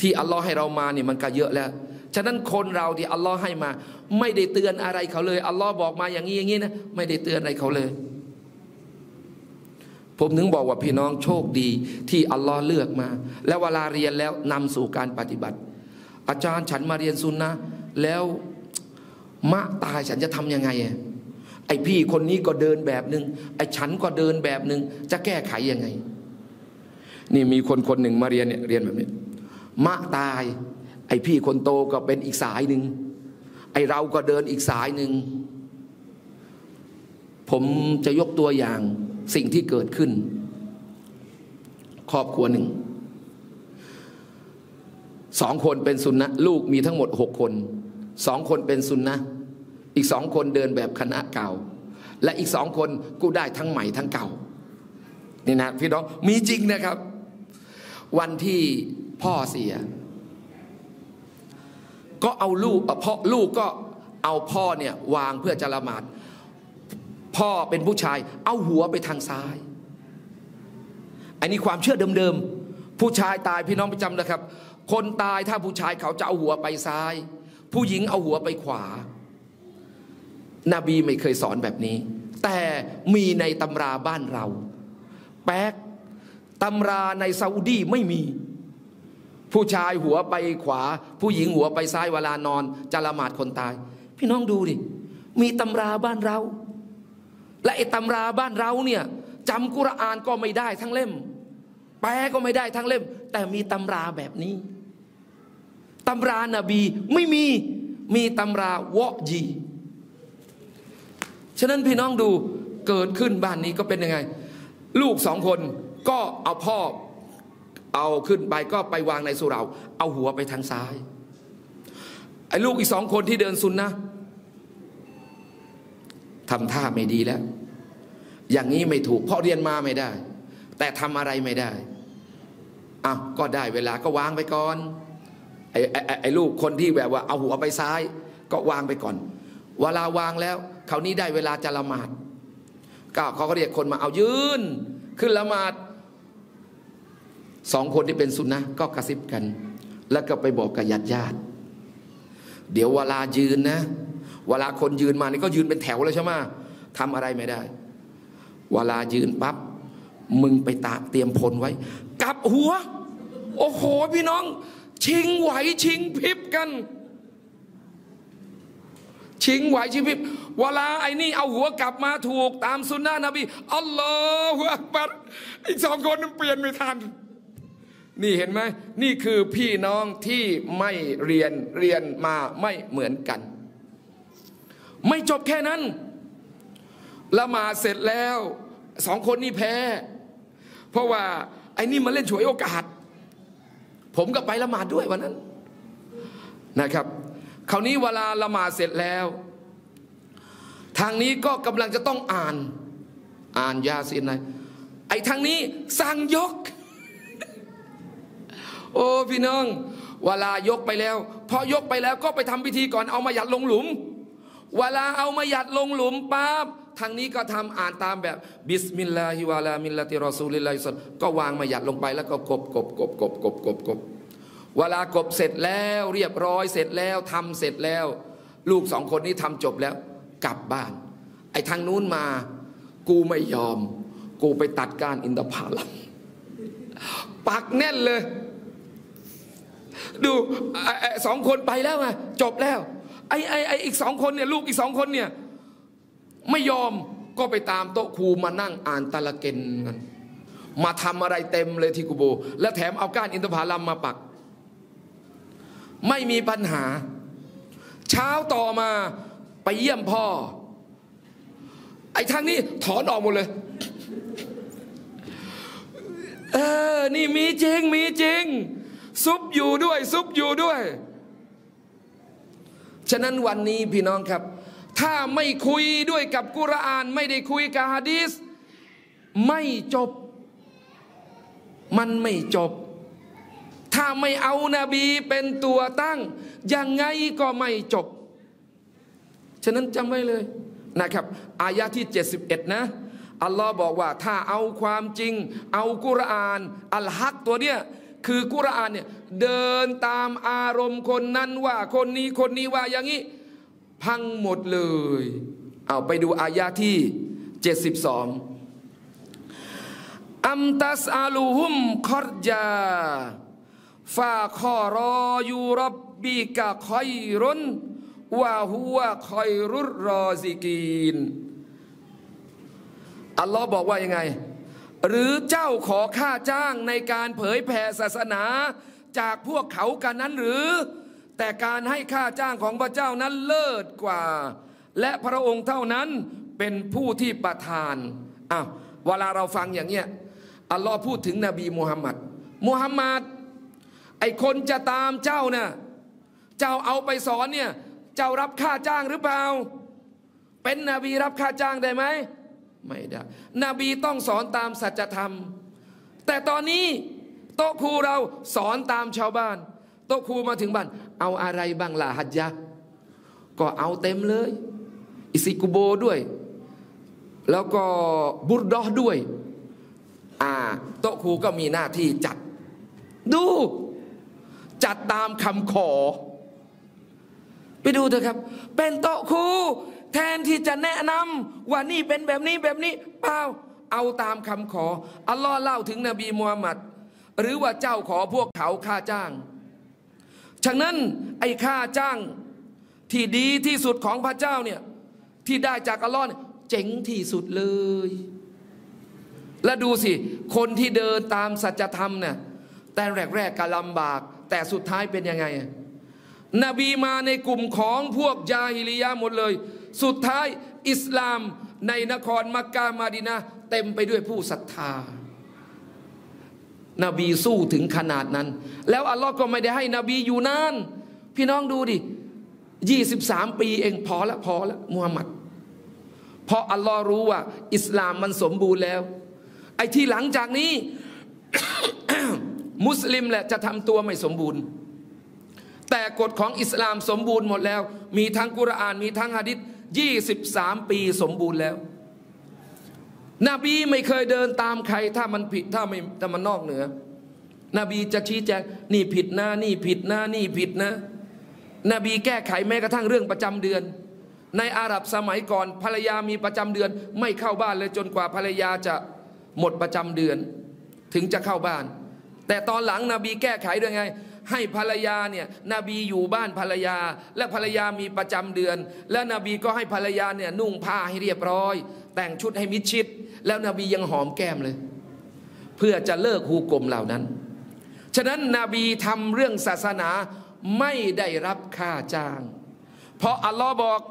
ที่อัลลอฮ์ให้เรามาเนี่ยมันก็เยอะแล้วฉะนั้นคนเราที่อัลลอฮ์ให้มาไม่ได้เตือนอะไรเขาเลยอัลลอฮ์บอกมาอย่างนี้อย่างนี้นะไม่ได้เตือนอะไรเขาเลยผมถึงบอกว่าพี่น้องโชคดีที่อัลลอฮ์เลือกมาแล้วเวลาเรียนแล้วนำสู่การปฏิบัติอาจารย์ฉันมาเรียนซุนนะแล้วมะตายฉันจะทำยังไงไอพี่คนนี้ก็เดินแบบหนึ่งไอฉันก็เดินแบบหนึ่งจะแก้ไขยังไงนี่มีคนหนึ่งมาเรียนเนี่ยเรียนแบบนี้มะตายไอพี่คนโตก็เป็นอีกสายหนึ่งไอเราก็เดินอีกสายหนึ่งผมจะยกตัวอย่างสิ่งที่เกิดขึ้นครอบครัวหนึ่ง2 คนเป็นซุนนะลูกมีทั้งหมด6 คน2 คนเป็นซุนนะอีก2 คนเดินแบบคณะเก่าและอีก2 คนกูได้ทั้งใหม่ทั้งเก่านี่นะพี่น้องมีจริงนะครับวันที่พ่อเสียก็เอาลูกพ่อลูกก็เอาพ่อเนี่ยวางเพื่อจะละหมาดพ่อเป็นผู้ชายเอาหัวไปทางซ้ายอันนี้ความเชื่อเดิมๆผู้ชายตายพี่น้องประจำนะครับคนตายถ้าผู้ชายเขาจะเอาหัวไปซ้ายผู้หญิงเอาหัวไปขวานบีไม่เคยสอนแบบนี้แต่มีในตำราบ้านเราแป๊กตำราในซาอุดีไม่มีผู้ชายหัวไปขวาผู้หญิงหัวไปซ้ายเวลานอนจะละหมาดคนตายพี่น้องดูดิมีตำราบ้านเราและไอ้ตำราบ้านเราเนี่ยจำกุรอานก็ไม่ได้ทั้งเล่มแปลก็ไม่ได้ทั้งเล่มแต่มีตำราแบบนี้ตำรานาบีไม่มีตำราวะยีฉะนั้นพี่น้องดูเกิดขึ้นบ้านนี้ก็เป็นยังไงลูก2 คนก็เอาพ่อเอาขึ้นไปก็ไปวางในสุเราเอาหัวไปทางซ้ายไอ้ลูกอีก2 คนที่เดินซุนนะทำท่าไม่ดีแล้วอย่างนี้ไม่ถูกเพราะเรียนมาไม่ได้แต่ทำอะไรไม่ได้อ้าวก็ได้เวลาก็วางไปก่อนไอ้ลูกคนที่แบบว่าเอาหัวไปซ้ายก็วางไปก่อนเวลาวางแล้วคราวนี้ได้เวลาจะละหมาดก็เขาก็เรียกคนมาเอายืนขึ้นละหมาด2 คนที่เป็นซุนนะก็กระซิบกันแล้วก็ไปบอกกับญาติเดี๋ยวเวลายืนนะเวลาคนยืนมานี่ก็ยืนเป็นแถวแล้วใช่ไหมทำอะไรไม่ได้เวลายืนปั๊บมึงไปตากเตรียมพลไว้กลับหัวโอ้โหพี่น้องชิงไหวชิงพริบกันชิงไหวชิงพริบเวลาไอ้นี่เอาหัวกลับมาถูกตามสุนนะนบีอัลลอฮฺอักบัรอีก2 คนนั้นเปลี่ยนไม่ทันนี่เห็นไหมนี่คือพี่น้องที่ไม่เรียนมาไม่เหมือนกันไม่จบแค่นั้นละหมาดเสร็จแล้ว2 คนนี่แพ้เพราะว่าไอ้นี่มาเล่นฉวยโอกาสผมก็ไปละหมาดด้วยวันนั้นนะครับคราวนี้เวลาละหมาดเสร็จแล้วทางนี้ก็กำลังจะต้องอ่านยาซีนไอ้ทางนี้สั่งยกโอ้พี่น้องเวลายกไปแล้วพอยกไปแล้วก็ไปทำพิธีก่อนเอามาหยัดลงหลุมเวลาเอามาหยัดลงหลุมปั๊บทางนี้ก็ทำอ่านตามแบบบิสมิลลาฮิวะลามิลลาติรอซูลิลลาฮิศ็อลลัลก็วางมาหยัดลงไปแล้วก็กบเวลากบเสร็จแล้วเรียบร้อยเสร็จแล้วทำเสร็จแล้วลูก2 คนนี้ทำจบแล้วกลับบ้านไอ้ทางนู้นมากูไม่ยอมกูไปตัดก้านอินทผลัมปักแน่นเลยดู2 คนไปแล้วไงจบแล้วไอ้อีก2 คนเนี่ยลูกอีก2 คนเนี่ยไม่ยอมก็ไปตามโต๊ะครูมานั่งอ่านตะละเกนกันมาทำอะไรเต็มเลยที่กูโบและแถมเอาก้านอินทผลัมมาปักไม่มีปัญหาเช้าต่อมา ไปเยี่ยมพ่อไอ้ทางนี้ถอนออกหมดเลยนี่มีจริงมีจริงซุปอยู่ด้วยซุปอยู่ด้วยฉะนั้นวันนี้พี่น้องครับถ้าไม่คุยด้วยกับกุรอานไม่ได้คุยกับหะดีษไม่จบมันไม่จบถ้าไม่เอานบีเป็นตัวตั้งยังไงก็ไม่จบฉะนั้นจำไว้เลยนะครับอายะที่71นะอัลลอฮ์บอกว่าถ้าเอาความจริงเอากุรอานอัลฮักตัวเนี้ยคือกุรอานเนี่ยเดินตามอารมณ์คนนั้นว่าคนนี้คนนี้ว่าอย่างนี้พังหมดเลยเอาไปดูอายะที่72อัมตัสอาลูฮุมคอรจาฟาคอรอยูรับบีกะคอยรุนวะฮุวะคอยรุรรอซิกีนอัลลอฮ์บอกว่ายังไงหรือเจ้าขอค่าจ้างในการเผยแผ่ศาสนาจากพวกเขากันนั้นหรือแต่การให้ค่าจ้างของพระเจ้านั้นเลิศกว่าและพระองค์เท่านั้นเป็นผู้ที่ประทานเวลาเราฟังอย่างเนี้ยอัลลอฮ์พูดถึงนบีมูฮัมมัดไอคนจะตามเจ้าเนี่ยเจ้าเอาไปสอนเนี่ยเจ้ารับค่าจ้างหรือเปล่าเป็นนบีรับค่าจ้างได้ไหมไม่ได้นบีต้องสอนตามสัจธรรมแต่ตอนนี้โต๊ะครูเราสอนตามชาวบ้านโต๊ะครูมาถึงบ้านเอาอะไรบ้างล่ะหัจญะก็เอาเต็มเลยอิซิกุโบด้วยแล้วก็บุรดอด้วยโต๊ะครูก็มีหน้าที่จัดดูจัดตามคำขอไปดูเถอะครับเป็นโต๊ะครูแทนที่จะแนะนำว่านี่เป็นแบบนี้แบบนี้เปล่าเอาตามคำขออัลลอฮ์เล่าถึงนบีมูฮัมมัดหรือว่าเจ้าขอพวกเขาค่าจ้างฉะนั้นไอ้ค่าจ้างที่ดีที่สุดของพระเจ้าเนี่ยที่ได้จากอัลลอฮ์เจ๋งที่สุดเลยและดูสิคนที่เดินตามสัจธรรมเนี่ยแต่แรกๆก็ลำบากแต่สุดท้ายเป็นยังไงนบีมาในกลุ่มของพวกญาฮิลิยะห์หมดเลยสุดท้ายอิสลามในนครมักกะมะดีนะห์เต็มไปด้วยผู้ศรัทธานบีสู้ถึงขนาดนั้นแล้วอัลลอฮ์ก็ไม่ได้ให้นบีอยู่นานพี่น้องดูดิ23 ปีเองพอละมูฮัมหมัดเพราะอัลลอฮ์รู้ว่าอิสลามมันสมบูรณ์แล้วไอ้ที่หลังจากนี้ มุสลิมแหละจะทำตัวไม่สมบูรณ์แต่กฎของอิสลามสมบูรณ์หมดแล้วมีทั้งกุรอานมีทั้งหะดีษ23 ปีสมบูรณ์แล้วนบีไม่เคยเดินตามใครถ้ามันผิดถ้ามันนอกเหนือนบีจะชี้แจงนี่ผิดนะนี่ผิดนะนี่ผิดนะนบีแก้ไขแม้กระทั่งเรื่องประจำเดือนในอาหรับสมัยก่อนภรรยามีประจำเดือนไม่เข้าบ้านเลยจนกว่าภรรยาจะหมดประจำเดือนถึงจะเข้าบ้านแต่ตอนหลังนบีแก้ไขด้วยไงให้ภรรยาเนี่ยนบีอยู่บ้านภรรยาและภรรยามีประจำเดือนและนบีก็ให้ภรรยาเนี่ยนุ่งผ้าให้เรียบร้อยแต่งชุดให้มิดชิดแล้วนบียังหอมแก้มเลยเพื่อจะเลิกฮูกลมเหล่านั้นฉะนั้นนบีทำเรื่องศาสนาไม่ได้รับค่าจ้างเพราะอัลลอฮ์บอก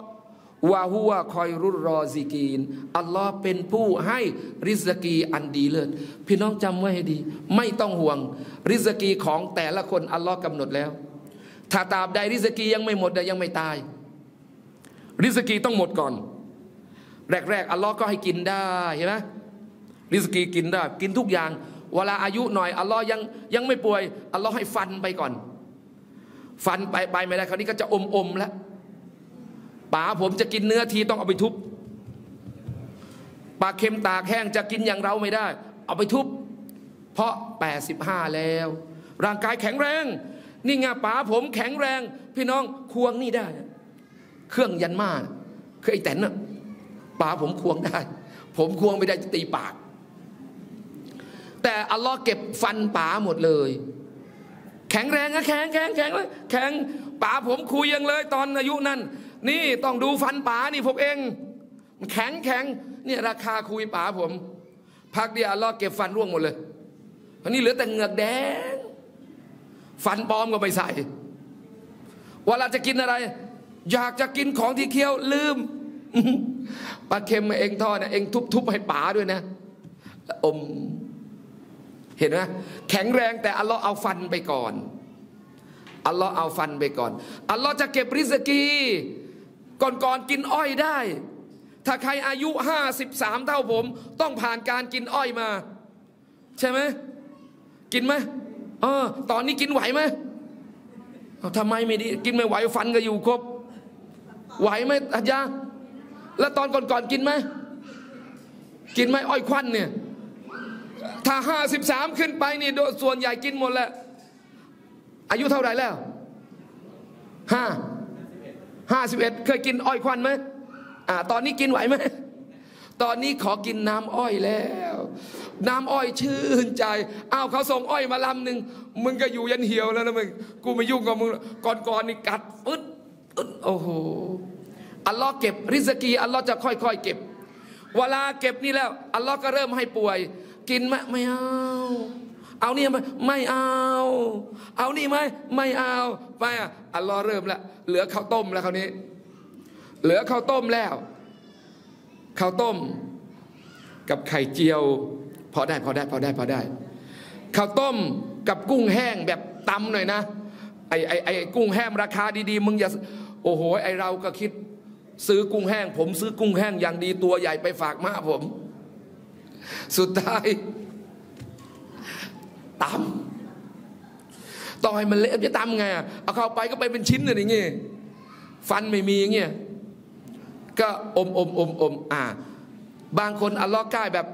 วะฮุวะคอยรุรรอซิกีนอัลลอฮ์เป็นผู้ให้ริสกีอันดีเลิศพี่น้องจำไว้ให้ดีไม่ต้องห่วงริสกีของแต่ละคนอัลลอฮ์กำหนดแล้วถ้าตราบใดริสกียังไม่หมดยังไม่ตายริสกีต้องหมดก่อนแรกอัลลอฮ์ก็ให้กินได้เห็นไหมริสกีกินได้กินทุกอย่างเวลาอายุหน่อยอัลลอฮ์ยังไม่ป่วยอัลลอฮ์ให้ฟันไปก่อนฟันไปไม่ได้คราวนี้ก็จะอมแล้วป๋าผมจะกินเนื้อทีต้องเอาไปทุบปลาเค็มตากแห้งจะกินอย่างเราไม่ได้เอาไปทุบเพราะ85แล้วร่างกายแข็งแรงนี่ไงป๋าผมแข็งแรงพี่น้องควงนี่ได้เครื่องยันมาคือไอ้แตนน่ะป๋าผมควงได้ผมควงไม่ได้จะตีปากแต่อัลลอฮ์เก็บฟันป๋าหมดเลยแข็งแรงนะแข็งเลยแข็งป๋าผมคุยยังเลยตอนอายุนั้นนี่ต้องดูฟันป๋านี่พวกเองมันแข็งเนี่ยราคาคุยป๋าผมพักเดียวอัลลอฮ์เก็บฟันร่วงหมดเลยอันนี้เหลือแต่เหงือกแดงฟันปลอมก็ไปใส่เวลาจะกินอะไร อยากจะกินของที่เคี้ยวลืมปลาเค็มมาเองทอดนะเองทุบๆให้ป๋าด้วยนะอมเห็นไหมแข็งแรงแต่อัลลอฮ์เอาฟันไปก่อนอัลลอฮ์เอาฟันไปก่อนอัลลอฮ์จะเก็บริสกีก่อนกินอ้อยได้ถ้าใครอายุ53เท่าผมต้องผ่านการกินอ้อยมาใช่ไหมกินไหมตอนนี้กินไหวไหมทำไมไม่ดีกินไม่ไหวฟันก็อยู่ครบไหวไหมอาจารย์แล้วตอนก่อนกินไหมกินไหมอ้อยควันเนี่ยถ้า53ขึ้นไปนี่ส่วนใหญ่กินหมดแล้วอายุเท่าไหร่แล้ว51เคยกินอ้อยควันไหมตอนนี้กินไหวไหมตอนนี้ขอกินน้ำอ้อยแล้วน้ำอ้อยชื่นใจเอาเขาส่งอ้อยมาลำหนึ่งมึงก็อยู่ยันเหี่ยวแล้วนะมึงกูไม่ยุ่งกับมึงก่อนนี่กัดปึ๊ดปึ๊ดโอ้โหอัลลอฮ์เก็บริสกีอัลลอฮ์จะค่อยๆเก็บเวลาเก็บนี่แล้วอัลลอฮ์ก็เริ่มให้ป่วยกินไหมไม่เอาเอานี่ไหมไม่เอาเอานี่ไหมไม่เอาไปอัลลอฮ์เริ่มแล้วเหลือข้าวต้มแล้วคราวนี้เหลือข้าวต้มแล้วข้าวต้มกับไข่เจียวพอได้ข้าวต้มกับกุ้งแห้งแบบตำหน่อยนะไอ้กุ้งแห้งราคาดีๆมึงอย่าโอ้โหไอเราก็คิดซื้อกุ้งแห้งผมซื้อกุ้งแห้งอย่างดีตัวใหญ่ไปฝากม้าผมสุดท้ายตำต่อยมันเละจะตำไงเอาเข้าไปก็ไปเป็นชิ้นอะไรอย่างเงี้ยฟันไม่มีอย่างเงี้ยก็อมบางคนอัลลอฮ์กล้าแบบ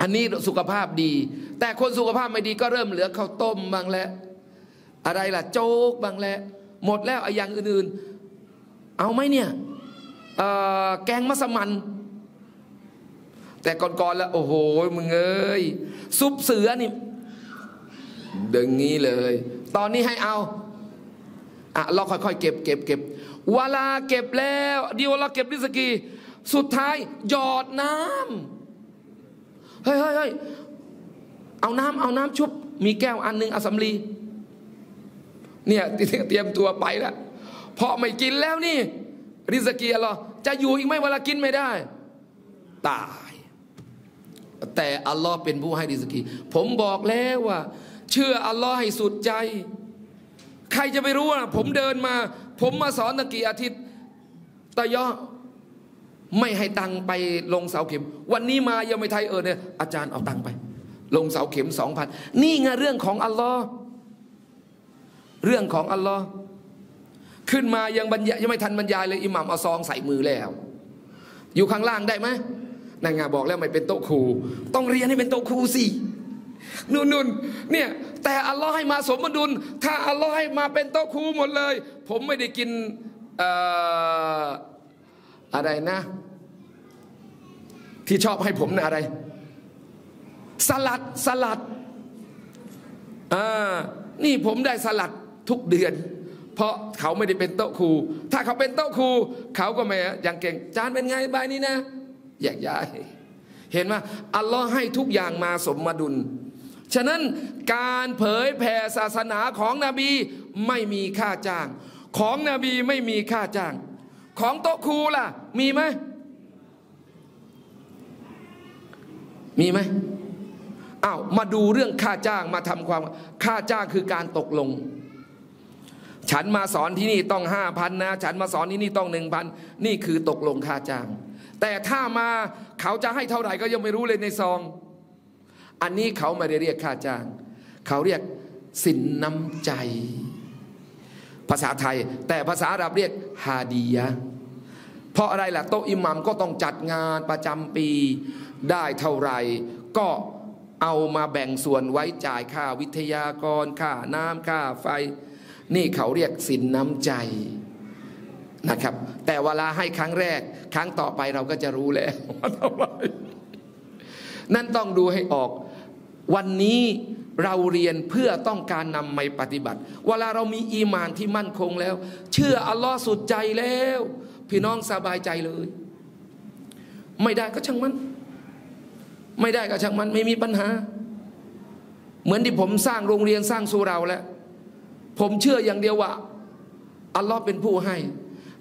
อันนี้สุขภาพดีแต่คนสุขภาพไม่ดีก็เริ่มเหลือข้าวต้มบางแล้วอะไรล่ะโจ๊กบางแล้วหมดแล้วอย่างอื่นๆเอาไหมเนี่ยแกงมัสมั่นแต่ก่อนแล้วโอ้โหมึงเอ้ยซุปเสือนี่ดึงงี้เลยตอนนี้ให้เอาเราค่อยๆเก็บเวลาเก็บแล้วเดี๋ยวเราเก็บริสกีสุดท้ายหยอดน้ำเฮ้ยเอาน้ำชุบมีแก้วอันนึงเอาสำลีเนี่ยเตรียมตัวไปแล้วเพราะไม่กินแล้วนี่ริสกีอัลลอฮ์จะอยู่อีกไม่เวลากินไม่ได้ตายแต่อัลลอฮ์เป็นผู้ให้ริสกีผมบอกแล้วว่าเชื่ออัลลอฮ์ให้สุดใจใครจะไปรู้นะผมเดินมาผมมาสอนตั้งกี่อาทิตย์ตะยอไม่ให้ตังไปลงเสาเข็มวันนี้มายังไม่ไทยเนี่ยอาจารย์เอาตังไปลงเสาเข็ม 2,000 นี่ไงเรื่องของอัลลอฮ์เรื่องของอัลลอฮ์ขึ้นมายังไม่ทันบรรยายเลยอิหม่ามเอาซองใส่มือแล้วอยู่ข้างล่างได้ไหมนางงาบอกแล้วไม่เป็นโต๊ะครูต้องเรียนให้เป็นโต๊ะครูสินุ่นเนี่ยแต่อัลลอฮ์ให้มาสมดุลถ้าอัลลอฮ์ให้มาเป็นโต๊ะครูหมดเลยผมไม่ได้กินอะไรนะที่ชอบให้ผมนะอะไรสลัดนี่ผมได้สลัดทุกเดือนเพราะเขาไม่ได้เป็นโต๊ะครูถ้าเขาเป็นโต๊ะครูเขาก็ไม่อย่างเก่งจานเป็นไงใบนี้นะแยกย้ายเห็นไหมอัลลอฮ์ให้ทุกอย่างมาสมดุลฉะนั้นการเผยแผ่ศาสนาของนบีไม่มีค่าจ้างของนบีไม่มีค่าจ้างของโต๊ะครูล่ะมีไหมมีไหมอ้าวมาดูเรื่องค่าจ้างมาทำความค่าจ้างคือการตกลงฉันมาสอนที่นี่ต้อง 5,000 นะฉันมาสอนที่นี่ต้อง 1,000 นี่คือตกลงค่าจ้างแต่ถ้ามาเขาจะให้เท่าไหร่ก็ยังไม่รู้เลยในซองอันนี้เขาไม่ได้เรียกค่าจ้างเขาเรียกสินน้ำใจภาษาไทยแต่ภาษาอาหรับเรียกฮาดียะเพราะอะไรล่ะโต๊ะอิหมัมก็ต้องจัดงานประจำปีได้เท่าไหร่ก็เอามาแบ่งส่วนไว้จ่ายค่าวิทยากรค่าน้ำค่าไฟนี่เขาเรียกสินน้ำใจนะครับแต่เวลาให้ครั้งแรกครั้งต่อไปเราก็จะรู้แล้วว่าเท่าไหร่นั่นต้องดูให้ออกวันนี้เราเรียนเพื่อต้องการนำไปปฏิบัติเวลาเรามีอีหม่านที่มั่นคงแล้วเชื่ออัลลอฮ์สุดใจแล้วพี่น้องสบายใจเลยไม่ได้ก็ช่างมันไม่ได้ก็ช่างมันไม่มีปัญหาเหมือนที่ผมสร้างโรงเรียนสร้างสุเราแล้วผมเชื่ออย่างเดียวว่าอัลลอฮ์เป็นผู้ให้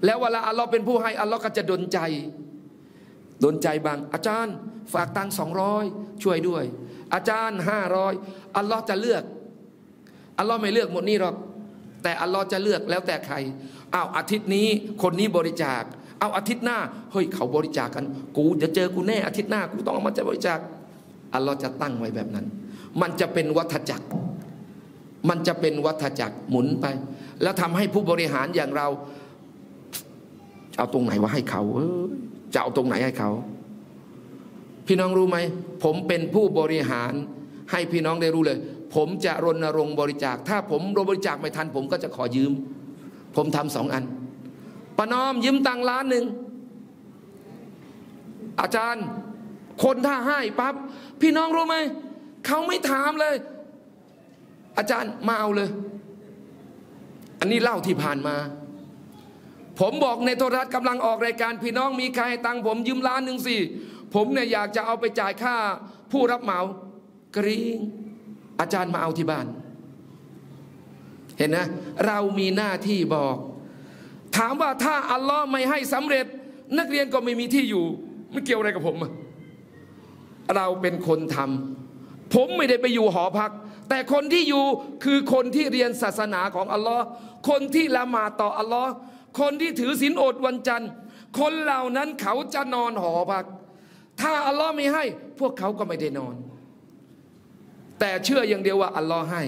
แล้วเวลาอัลลอฮ์เป็นผู้ให้อัลลอฮ์ก็จะดลใจบางอาจารย์ฝากตัง200ช่วยด้วยอาจารย์500อัลลอฮ์จะเลือกอัลลอฮ์ไม่เลือกหมดนี่หรอกแต่อัลลอฮ์จะเลือกแล้วแต่ใครเอาอาทิตย์นี้คนนี้บริจาคเอาอาทิตย์หน้าเฮ้ยเขาบริจาคกันกูจะเจอกูแน่อาทิตย์หน้ากูต้องเอามาจะบริจาคอัลลอฮ์จะตั้งไว้แบบนั้นมันจะเป็นวัฏจักรหมุนไปแล้วทำให้ผู้บริหารอย่างเราเอาตรงไหนว่าให้เขาจะเอาตรงไหนให้เขาพี่น้องรู้ไหมผมเป็นผู้บริหารให้พี่น้องได้รู้เลยผมจะรณรงค์บริจาคถ้าผมบริจาคไม่ทันผมก็จะขอยืมผมทำ2 อันประนอมยืมตังล้าน 1อาจารย์คนถ้าให้ปั๊บพี่น้องรู้ไหมเขาไม่ถามเลยอาจารย์มาเอาเลยอันนี้เล่าที่ผ่านมาผมบอกในโทรทัศน์กำลังออกรายการพี่น้องมีใครให้ตังผมยืมล้าน 1สิผมเนี่ยอยากจะเอาไปจ่ายค่าผู้รับเหมากรีงอาจารย์มาเอาที่บ้านเห็นนะเรามีหน้าที่บอกถามว่าถ้าอัลลอฮ์ไม่ให้สำเร็จนักเรียนก็ไม่มีที่อยู่มันเกี่ยวอะไรกับผมเราเป็นคนทำผมไม่ได้ไปอยู่หอพักแต่คนที่อยู่คือคนที่เรียนศาสนาของอัลลอฮ์คนที่ละหมาดต่ออัลลอฮ์คนที่ถือศีลอดวันจันทร์คนเหล่านั้นเขาจะนอนหอพักถ้าอัลลอฮ์ไม่ให้พวกเขาก็ไม่ได้นอนแต่เชื่ออย่างเดียวว่าอัลลอฮ์ให้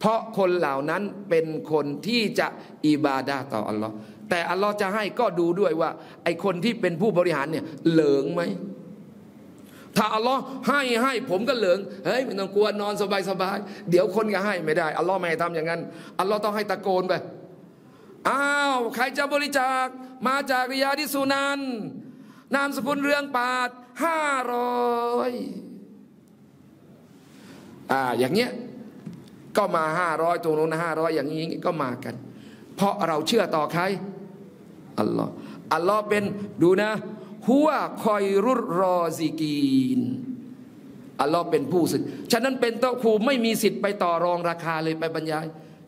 เพราะคนเหล่านั้นเป็นคนที่จะอิบาดะห์ต่ออัลลอฮ์แต่อัลลอฮ์จะให้ก็ดูด้วยว่าไอคนที่เป็นผู้บริหารเนี่ยเหลิงไหมถ้าอัลลอฮ์ให้ผมก็เหลิงเฮ้ยไม่ต้องกลัวนอนสบายเดี๋ยวคนก็ให้ไม่ได้อัลลอฮ์ไม่ให้ทำอย่างนั้นอัลลอฮ์ต้องให้ตะโกนไปอ้าวใครจะบริจาคมาจากริยาดิสุนันนามสกุลเรืองปาด500อย่างเงี้ยก็มา500ตรงนู้น500อย่างนี้ก็มากันเพราะเราเชื่อต่อใครอัลลอฮ์เป็นดูนะหัวคอยรุรอซิกีนอัลลอฮ์เป็นผู้ศึกฉะนั้นเป็นโต๊ะครูไม่มีสิทธิ์ไปต่อรองราคาเลยไปบรรยาย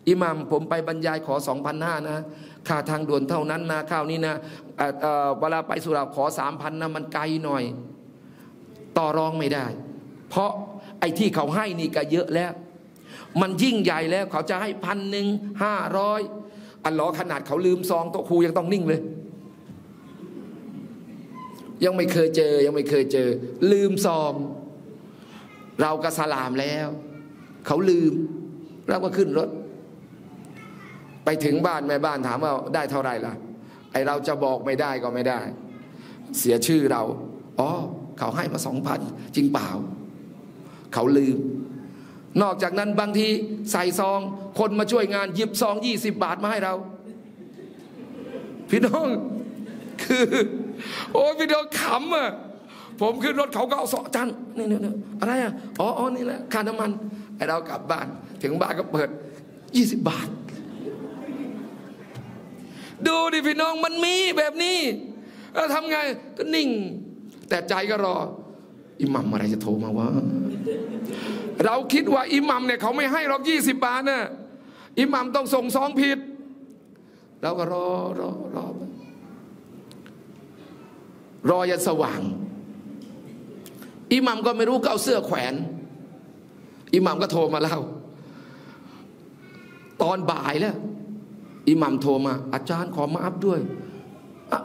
อิหม่ามผมไปบรรยายขอ 2,500 นะค่าทางด่วนเท่านั้นนะข้าวนี้นะเวลาไปสุราขอ 3,000 นะมันไกลหน่อยต่อรองไม่ได้เพราะไอ้ที่เขาให้นี่ก็เยอะแล้วมันยิ่งใหญ่แล้วเขาจะให้1,000 500อัลลอฮ์ขนาดเขาลืมซองโต๊ะครูยังต้องนิ่งเลยยังไม่เคยเจอลืมซองเราก็สลามแล้วเขาลืมเราก็ขึ้นรถไปถึงบ้านแม่บ้านถามว่าได้เท่าไรล่ะไอเราจะบอกไม่ได้ก็ไม่ได้เสียชื่อเราอ๋อเขาให้มา2,000จริงเปล่าเขาลืมนอกจากนั้นบางทีใส่ซองคนมาช่วยงานหยิบซอง20 บาทมาให้เราพี่น้องคือโอ้พี่น้องขำอ่ะผมขึ้นรถเขาก็เอาซองจันนี่อะไรอ่ะอ๋อนี่แหละค่าน้ำมันไอเรากลับบ้านถึงบ้านก็เปิด20 บาทดูดิพี่น้องมันมีแบบนี้แล้วทำไงก็นิ่งแต่ใจก็รออิหมัมอะไรจะโทรมาวะเราคิดว่าอิหมัมเนี่ยเขาไม่ให้เรา20 บาทน่ะอิหมัมต้องส่งซองผิดเราก็รอยันสว่างอิหมัมก็ไม่รู้ก็เอาเสื้อแขวนอิหมัมก็โทรมาเล่าตอนบ่ายแล้วอิหมัมโทรมาอาจารย์ขอมาอัพด้วย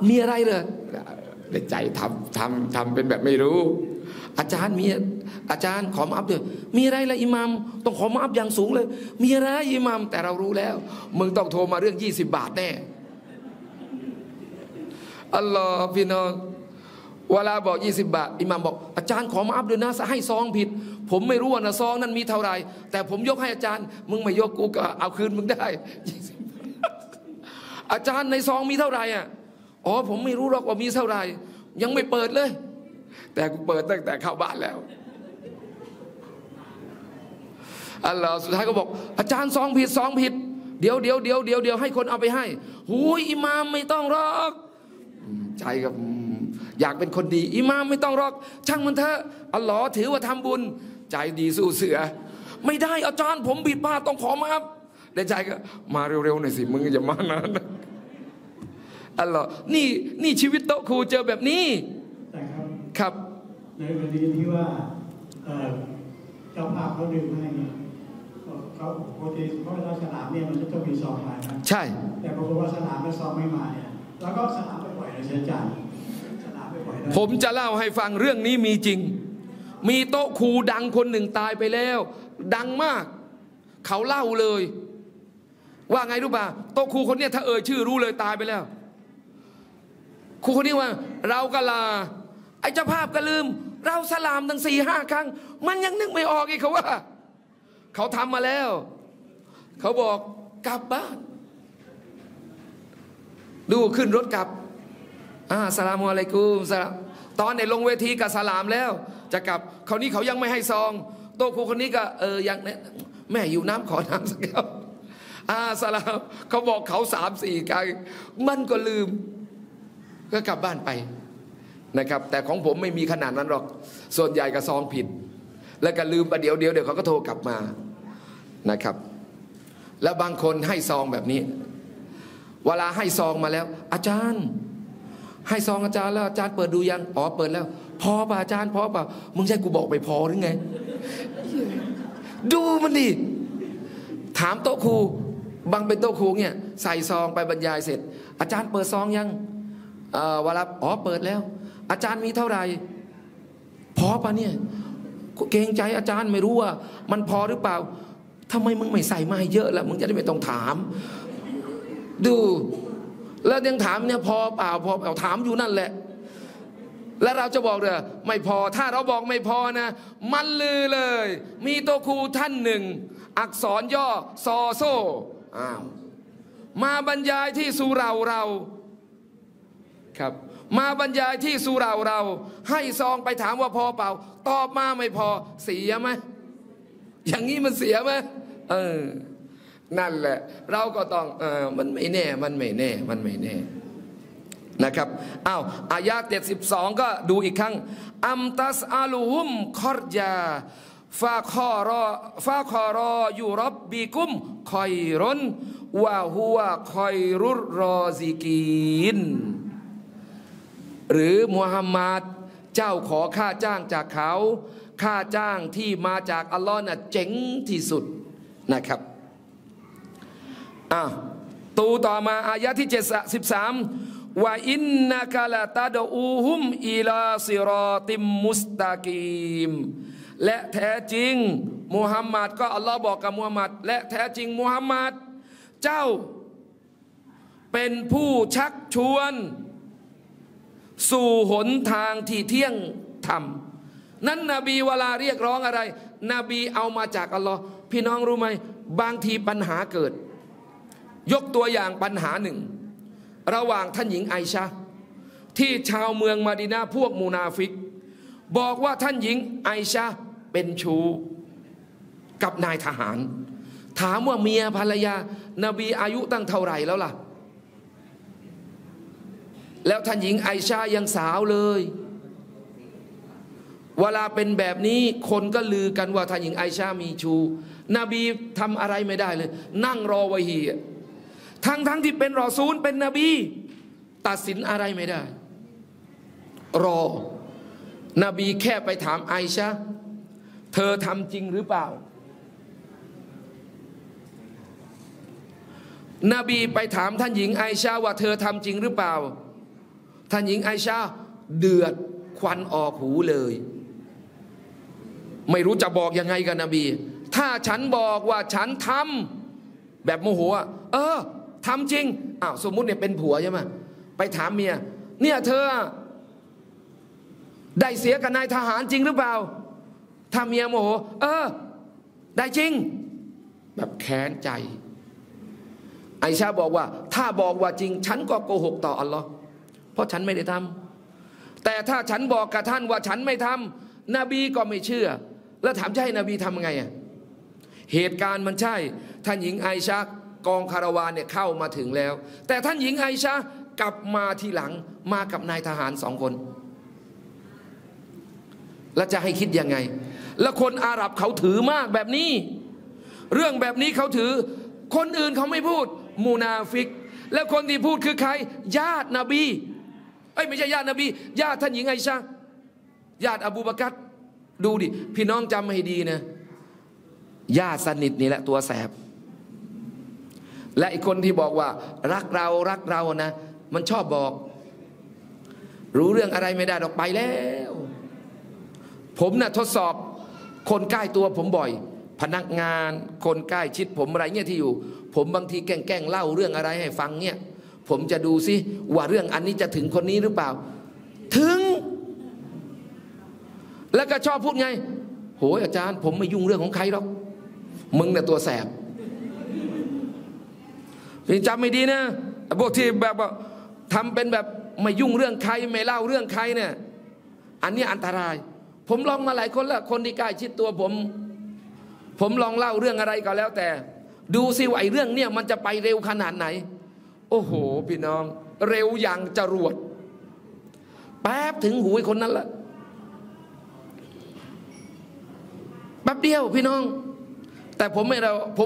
มีอะไรเหรอในใจทำเป็นแบบไม่รู้อาจารย์มีอาจารย์ขอมาอัพด้วยมีอะไรละอิหมัมต้องขอมาอัพอย่างสูงเลยมีอะไรอิหมัมแต่เรารู้แล้วมึงต้องโทรมาเรื่อง20 บาทแน่อัลลอฮ์พี่น้องเวลาบอก20 บาทอิหมัมบอกอาจารย์ขอมาอัพด้วยนะให้ซองผิดผมไม่รู้ว่านะซองนั้นมีเท่าไหร่แต่ผมยกให้อาจารย์มึงไม่ยกกูก็เอาคืนมึงได้อาจารย์ในซองมีเท่าไหร่อ่ะอ๋อผมไม่รู้หรอกว่ามีเท่าไหร่ยังไม่เปิดเลยแต่กูเปิดตั้งแต่เข้าบ้านแล้วอัลลอฮ์สุดท้ายก็บอกอาจารย์ซองผิดเดี๋ยวให้คนเอาไปให้หูยอิหม่ามไม่ต้องหรอกใจกับอยากเป็นคนดีอิหม่ามไม่ต้องหรอกช่างมันเถอะอัลลอฮ์ถือว่าทำบุญใจดีสู้เสือไม่ได้อาจารย์ผมผิดพลาดต้องขอมาครับในใจก็มาเร็วๆหน่อยสิมึงอย่ามานาน อัลลอฮ์นี่ชีวิตโต๊ะครูเจอแบบนี้ครับในวันนี้ที่ว่าเจ้าภาพเขาดื่มให้เขาปกติเพราะเราสนามเนี่ยมันจะต้องมีสอบมาใช่แต่ปรากฏว่าสนามไม่สอบไม่มาเนี่ยแล้วก็สนามไปบ่อยเลยอาจารย์สนามไปบ่อยผมจะเล่าให้ฟังเรื่องนี้มีจริงมีโต๊ะครูดังคนหนึ่งตายไปแล้วดังมากเขาเล่าเลยว่าไงรู้ป่ะโต๊ะครูคนนี้ถ้าเอ่ยชื่อรู้เลยตายไปแล้วครูคนนี้ว่าเรากะลาไอ้เจ้าภาพก็ลืมเราสลามตั้ง4-5ครั้งมันยังนึกไม่ออกอีกเขาว่าเขาทำมาแล้วเขาบอกกลับบ้านดูขึ้นรถกลับสลามุอะลัยกุมตอนในลงเวทีกับสลามแล้วจะกลับเขานี้เขายังไม่ให้ซองโต๊ะครูคนนี้ก็ยังแม่อยู่น้ำขอน้ำสักแก้วสลามเขาบอกเขา3-4ครั้งมันก็ลืมก็กลับบ้านไปนะครับแต่ของผมไม่มีขนาดนั้นหรอกส่วนใหญ่ก็ซองผิดแล้วก็ลืมไปเดี๋ยวเขาก็โทรกลับมานะครับแล้วบางคนให้ซองแบบนี้เวลาให้ซองมาแล้วอาจารย์ให้ซองอาจารย์แล้วอาจารย์เปิดดูยังอ๋อเปิดแล้วพอป่ะอาจารย์พอป่ะมึงใช่กูบอกไปพอหรือไง ดูมันดิถามโต๊ะครูบางเป็นโต๊ะครูเนี่ยใส่ซองไปบรรยายเสร็จอาจารย์เปิดซองยังเวลาอ๋อเปิดแล้วอาจารย์มีเท่าไหร่พอป่ะเนี่ยเกรงใจอาจารย์ไม่รู้ว่ามันพอหรือเปล่าทำไมมึงไม่ใส่มาให้เยอะล่ะมึงจะได้ไม่ต้องถามดูแล้วยังถามเนี่ยพอเปล่าพอเปล่าถามอยู่นั่นแหละแล้วเราจะบอกเด้อไม่พอถ้าเราบอกไม่พอนะมันลือเลยมีโตครูท่านหนึ่งอักษรย่อซอโซ่มาบรรยายที่สุเหร่าเราครับมาบรรยายที่สุเหร่าเราให้ซองไปถามว่าพอเปล่าตอบมาไม่พอเสียไหมอย่างนี้มันเสียไหมนั่นแหละเราก็ต้องมันไม่แน่มันไม่แน่นะครับอ้าวอายะห์72ก็ดูอีกครั้งอัมตัสอาลูฮุมคอรยาฟาคอรอยูรับบีกุมคอยรุนวะฮัวคอยรุรรอซิกีนหรือมุฮัมมัดเจ้าขอค่าจ้างจากเขาค่าจ้างที่มาจากอัลลอฮ์น่ะเจ๋งที่สุดนะครับตูต่อมาอายะที่73ว่าอินนะกะละตะดอูฮุมอีลาซิรอติมมุสตะกีมและแท้จริงมุฮัมมัดก็อัลลอฮ์บอกกับมุฮัมมัดและแท้จริงมุฮัมมัดเจ้าเป็นผู้ชักชวนสู่หนทางที่เที่ยงธรรมนั้นนบีเวลาเรียกร้องอะไรนบีเอามาจากอัลลอฮ์พี่น้องรู้ไหมบางทีปัญหาเกิดยกตัวอย่างปัญหาหนึ่งระหว่างท่านหญิงไอชะห์ที่ชาวเมืองมะดีนะห์พวกมุนาฟิกบอกว่าท่านหญิงไอชะห์เป็นชู้กับนายทหารถามว่าเมียภรรยานบีอายุตั้งเท่าไหร่แล้วล่ะแล้วท่านหญิงไอชายังสาวเลยเวลาเป็นแบบนี้คนก็ลือกันว่าท่านหญิงไอชามีชูนบีทำอะไรไม่ได้เลยนั่งรอวะฮีทั้งที่เป็นรอซูลเป็นนบีตัดสินอะไรไม่ได้รอนบีแค่ไปถามไอชาเธอทำจริงหรือเปล่านบีไปถามท่านหญิงไอชาว่าเธอทำจริงหรือเปล่าท่านหญิงไอชาเดือดควันออกหูเลยไม่รู้จะบอกยังไงกับนบีถ้าฉันบอกว่าฉันทำแบบโมโหทำจริงสมมุติเนี่ยเป็นผัวใช่ไหมไปถามเมียเนี่ยเธอได้เสียกับนายทหารจริงหรือเปล่าถ้าเมียโมโหได้จริงแบบแค้นใจไอชาบอกว่าถ้าบอกว่าจริงฉันก็โกหกต่ออัลลอฮ์เพราะฉันไม่ได้ทำแต่ถ้าฉันบอกกับท่านว่าฉันไม่ทำนบีก็ไม่เชื่อแล้วถามจะให้นบีทำไงอ่ะเหตุการณ์มันใช่ท่านหญิงไอชากองคาราวานเนี่ยเข้ามาถึงแล้วแต่ท่านหญิงไอชากลับมาทีหลังมากับนายทหาร2 คนแล้วจะให้คิดยังไงแล้วคนอาหรับเขาถือมากแบบนี้เรื่องแบบนี้เขาถือคนอื่นเขาไม่พูดมุนาฟิก แล้วคนที่พูดคือใครญาตินบีไม่ใช่ญาตินบีญาติท่านหญิงไอชาญาติอบูบักรดูดิพี่น้องจำให้ดีนะญาติสนิทนี่แหละตัวแสบและอีกคนที่บอกว่ารักเรารักเรานะมันชอบบอกรู้เรื่องอะไรไม่ได้ออกไปแล้วผมน่ะทดสอบคนใกล้ตัวผมบ่อยพนักงานคนใกล้ชิดผมอะไรเนี่ยที่อยู่ผมบางทีแกล้งเล่าเรื่องอะไรให้ฟังเนี่ยผมจะดูสิว่าเรื่องอันนี้จะถึงคนนี้หรือเปล่าถึงแล้วก็ชอบพูดไงโหยอาจารย์ผมไม่ยุ่งเรื่องของใครหรอกมึงน่ะตัวแสบจำไม่ดีนะพวกที่แบบทำเป็นแบบไม่ยุ่งเรื่องใครไม่เล่าเรื่องใครเนี่ยอันนี้อันตรายผมลองมาหลายคนละคนที่ใกล้ชิดตัวผมลองเล่าเรื่องอะไรก็แล้วแต่ดูสิว่าไอ้เรื่องเนี่ยมันจะไปเร็วขนาดไหนโอ้โหพี่น้องเร็วอย่างจรวดแป๊บถึงหูไอ้คนนั้นละแป๊บเดียวพี่น้องแต่ผม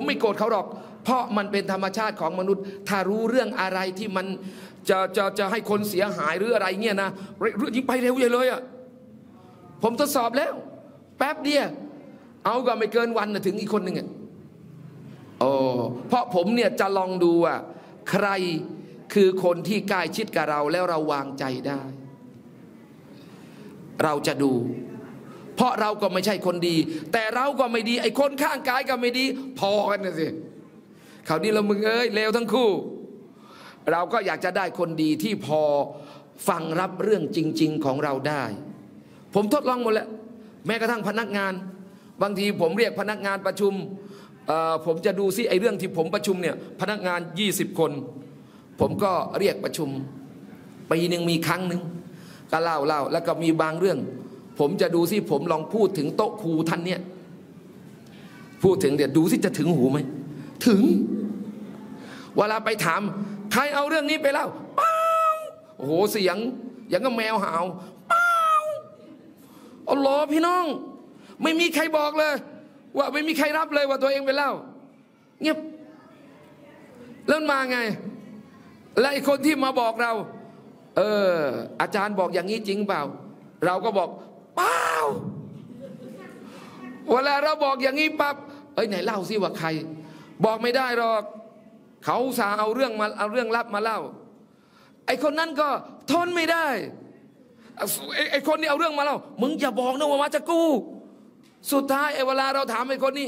ไม่โกรธเขาหรอกเพราะมันเป็นธรรมชาติของมนุษย์ถ้ารู้เรื่องอะไรที่มันจะให้คนเสียหายหรืออะไรเงี้ยนะยิ่งไปเร็วใหญ่เลยอ่ะผมทดสอบแล้วแป๊บเดียวเอาก็ไม่เกินวันถึงอีกคนหนึ่งอ่ะโอ้เพราะผมเนี่ยจะลองดูว่าใครคือคนที่ใกล้ชิดกับเราแล้วเราวางใจได้เราจะดูเพราะเราก็ไม่ใช่คนดีแต่เราก็ไม่ดีไอ้คนข้างกายก็ไม่ดีพอกันนะสิคราวนี้เรามึงเอ้ยเลวทั้งคู่เราก็อยากจะได้คนดีที่พอฟังรับเรื่องจริงๆของเราได้ผมทดลองหมดแล้วแม้กระทั่งพนักงานบางทีผมเรียกพนักงานประชุมผมจะดูซิไอ้เรื่องที่ผมประชุมเนี่ยพนักงาน20คนผมก็เรียกประชุมปีหนึ่งมีครั้งหนึ่งก็เล่าแล้วก็มีบางเรื่องผมจะดูซิผมลองพูดถึงโต๊ะครูท่านเนี่ยพูดถึงเดี๋ยวดูซิจะถึงหูไหมถึงเวลาไปถามใครเอาเรื่องนี้ไปเล่าเป้าโอ้โหเสียงอย่างกับแมวหาวเป้าอัลลอฮ์พี่น้องไม่มีใครบอกเลยว่าไม่มีใครรับเลยว่าตัวเองไปเล่าเงียบเล่นมาไงและไอ้คนที่มาบอกเราอาจารย์บอกอย่างนี้จริงเปล่าเราก็บอกเปล่าเวลาเราบอกอย่างนี้ปั๊บไหนเล่าสิว่าใครบอกไม่ได้หรอกเขาสาเอาเรื่องลับมาเล่าไอ้คนนั้นก็ทนไม่ได้ไอ้คนนี้เอาเรื่องมาเล่ามึงอย่าบอกนะว่ามาจากกูสุดท้ายไอ้เวลาเราถามไอ้คนนี้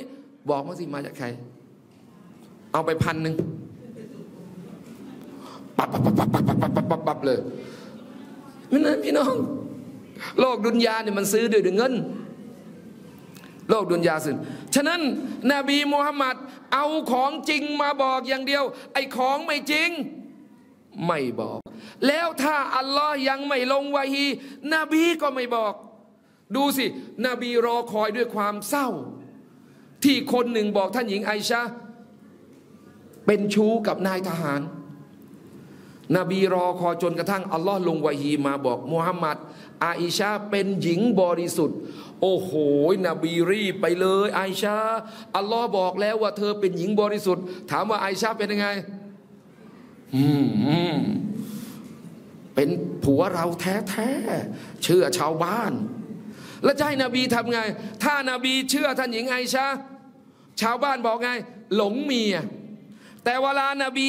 บอกว่าสิมาจากใครเอาไป1,000ปับปับปับปับปับปับปับปับปับเลยพี่น้องโลกดุนยาเนี่ยมันซื้อด้วยเงินโลกดุนยาสิฉะนั้นนบีมุฮัมมัดเอาของจริงมาบอกอย่างเดียวไอ้ของไม่จริงไม่บอกแล้วถ้าอัลลอฮ์ยังไม่ลงวะฮีนบีก็ไม่บอกดูสินบีรอคอยด้วยความเศร้าที่คนหนึ่งบอกท่านหญิงไอชะเป็นชู้กับนายทหารนบีรอคอยจนกระทั่งอัลลอฮ์ลงวะฮีมาบอกมุฮัมมัดอาอิชาเป็นหญิงบริสุทธิ์โอ้โหนบีรีบไปเลยอาอิชาอัลลอฮ์บอกแล้วว่าเธอเป็นหญิงบริสุทธิ์ถามว่าอาอิชาเป็นยังไงเป็นผัวเราแท้ๆเชื่อชาวบ้านแล้วจะให้นบีทำไงถ้านบีเชื่อท่านหญิงไอชาชาวบ้านบอกไงหลงเมียแต่เวลานบี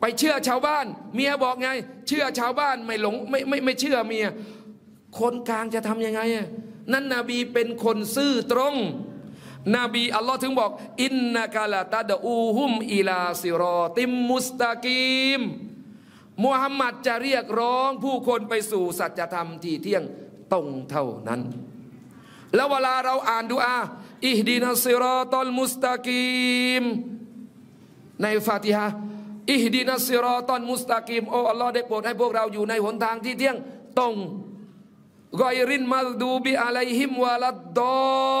ไปเชื่อชาวบ้านเมียบอกไงเชื่อชาวบ้านไม่หลงไม่เชื่อเมียคนกลางจะทำยังไงนั่นนบีเป็นคนซื่อตรงนบีอัลลอฮ์ถึงบอกอินนะกาลาตาดอูฮุมอีลาซิรอติมมุสตากิมมุฮัมมัดจะเรียกร้องผู้คนไปสู่สัจธรรมที่เที่ยงตรงเท่านั้นแล้วเวลาเราอ่านดุอาอิฮดินัสซิรอตัลมุสตากิมในฟาติฮะอิฮดินัสซิรอตัลมุสตากิมโอ้อัลลอฮ์ได้โปรดให้พวกเราอยู่ในหนทางที่เที่ยงตรงกอยรินมาดูบิอะไรหิมวาลัดด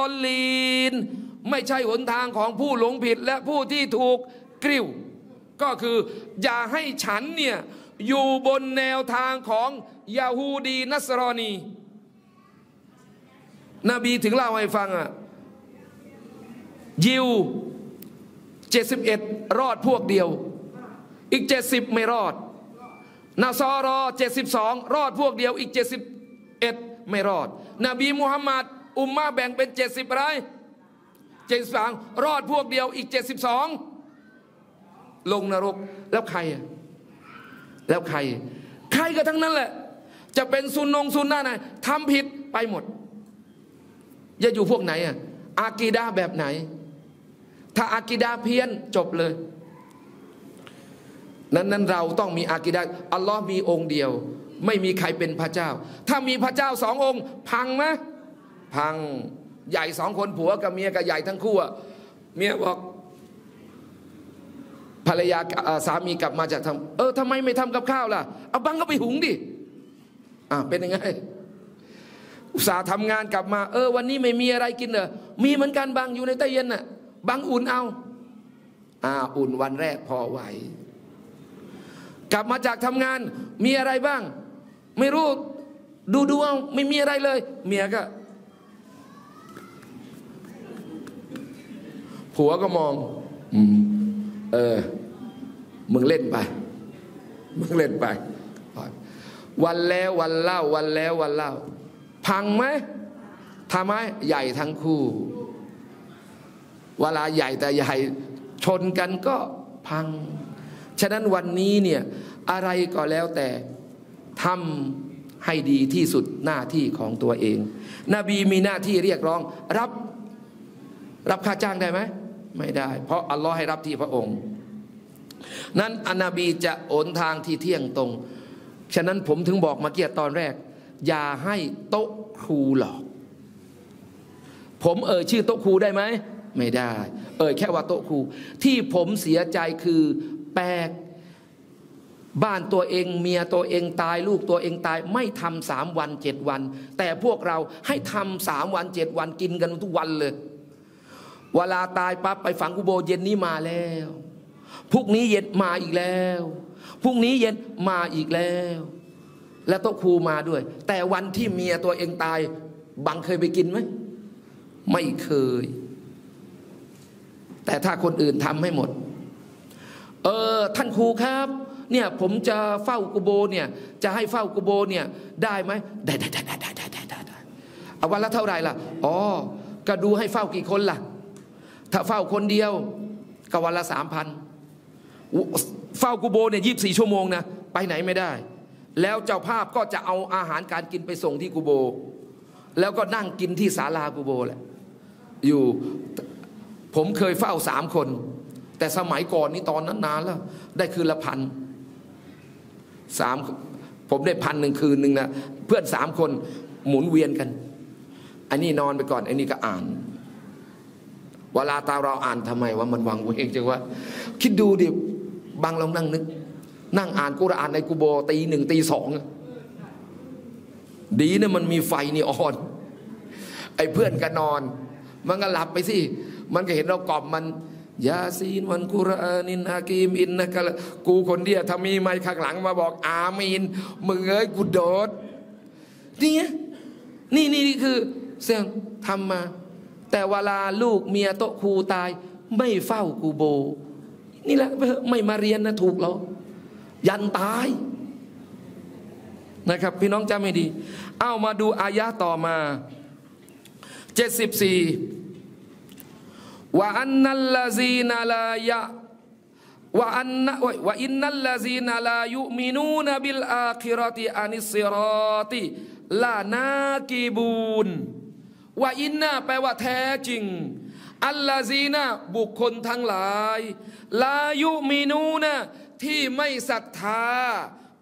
อลีนไม่ใช่หนทางของผู้หลงผิดและผู้ที่ถูกกริ้วก็คืออย่าให้ฉันเนี่ยอยู่บนแนวทางของยาฮูดีนัสรอนีนบีถึงเล่าให้ฟังยิว71รอดพวกเดียว อีก70ไม่รอดนาซอรอ72รอดพวกเดียวอีก71ไม่รอดนบีมุฮัมมัดอุมมะแบ่งเป็น70อะไร73รอดพวกเดียวอีก72ลงนรกแล้วใครใครก็ทั้งนั้นแหละจะเป็นซุนนงซุนนะไหนทำผิดไปหมดจะอยู่พวกไหนอากีดาแบบไหนถ้าอากีดาเพี้ยนจบเลยนั้นเราต้องมีอากีดาอัลลอฮ์มีองค์เดียวไม่มีใครเป็นพระเจ้าถ้ามีพระเจ้าสององค์พังไหมพังใหญ่สองคนผัวกับเมียกับใหญ่ทั้งคู่เมียบอกภรรยาสามีกลับมาจะทำทำไมไม่ทำกับข้าวล่ะเอาบังก็ไปหุงดิเป็นยังไงอุตส่าห์ทำงานกลับมาวันนี้ไม่มีอะไรกินเหรอมีเหมือนกันบังอยู่ในตู้เย็นบังอุ่นเอาอุ่นวันแรกพอไหวกลับมาจากทำงานมีอะไรบ้างไม่รู้ดูเอาไม่มีอะไรเลยเมียก็ผัวก็มองมึงเล่นไปวันแล้ววันเล่าวันแล้ววันเล่าพังไหมทำไมใหญ่ทั้งคู่เวลาใหญ่แต่ใหญ่ชนกันก็พังฉะนั้นวันนี้เนี่ยอะไรก็แล้วแต่ทำให้ดีที่สุดหน้าที่ของตัวเองนบีมีหน้าที่เรียกร้องรับค่าจ้างได้ไหมไม่ได้เพราะอัลลอฮ์ให้รับที่พระองค์นั้นนบีจะโอนทางที่เที่ยงตรงฉะนั้นผมถึงบอกมาเกียรติตอนแรกอย่าให้โต๊ะครูหลอกผมชื่อโต๊ะครูได้ไหมไม่ได้แค่ว่าโต๊ะครูที่ผมเสียใจคือแปลกบ้านตัวเองเมียตัวเองตายลูกตัวเองตายไม่ทำ3 วัน 7 วันแต่พวกเราให้ทำ3 วัน 7 วันกินกันทุกวันเลยเวลาตายปั๊บไปฝังกุโบเย็นนี้มาแล้วพรุ่งนี้เย็นมาอีกแล้วพรุ่งนี้เย็นมาอีกแล้วและโต๊ะครูมาด้วยแต่วันที่เมียตัวเองตายบังเคยไปกินไหมไม่เคยแต่ถ้าคนอื่นทำให้หมดท่านครูครับเนี่ยผมจะเฝ้ากุโบเนี่ยจะให้เฝ้ากุโบเนี่ยได้ไหมได้เอาวันละเท่าไหร่ล่ะก็ดูให้เฝ้ากี่คนล่ะถ้าเฝ้าคนเดียวก็วันละ3,000เฝ้ากุโบเนี่ย24 ชั่วโมงนะไปไหนไม่ได้แล้วเจ้าภาพก็จะเอาอาหารการกินไปส่งที่กุโบแล้วก็นั่งกินที่ศาลากุโบแหละอยู่ผมเคยเฝ้า3 คนแต่สมัยก่อนนี้ตอนนั้นนานแล้วได้คืนละพันผมได้1,000คืนหนึ่งนะเพื่อน3 คนหมุนเวียนกันอันนี้นอนไปก่อนอันนี้ก็อ่านเวลาตาเราอ่านทำไมว่ามันวางเวงจังวะคิดดูดิบางลองนั่งนึกนั่งอ่านกุรอานในกุโบตี 1 ตี 2ดีนะมันมีไฟนี่อ่อนไอ้เพื่อนก็นอนมันก็หลับไปสิมันก็เห็นเรากอบมันยาซีนวันกุรอานินฮากีมอินนะกะกูคนเดียวถ้ามีไมค์ข้างหลังมาบอกอามีนมึงเอ้ยกูโดดนี่คือเสียงทำมาแต่เวลาลูกเมียโต๊ะครูตายไม่เฝ้ากูโบนี่แหละไม่มาเรียนนะถูกแล้วยันตายนะครับพี่น้องจำให้ดีเอามาดูอายะต่อมา74ว่าอันนัลลาซีนาลายะว่าอินนัลลาซีนาลายุมินูนบิลอาคิรติอานิสซิรอติลานากีบูนว่าอินนาแปลว่าแท้จริงอัลลาซีนาบุคคลทั้งหลายลายุมินูนะที่ไม่ศรัทธา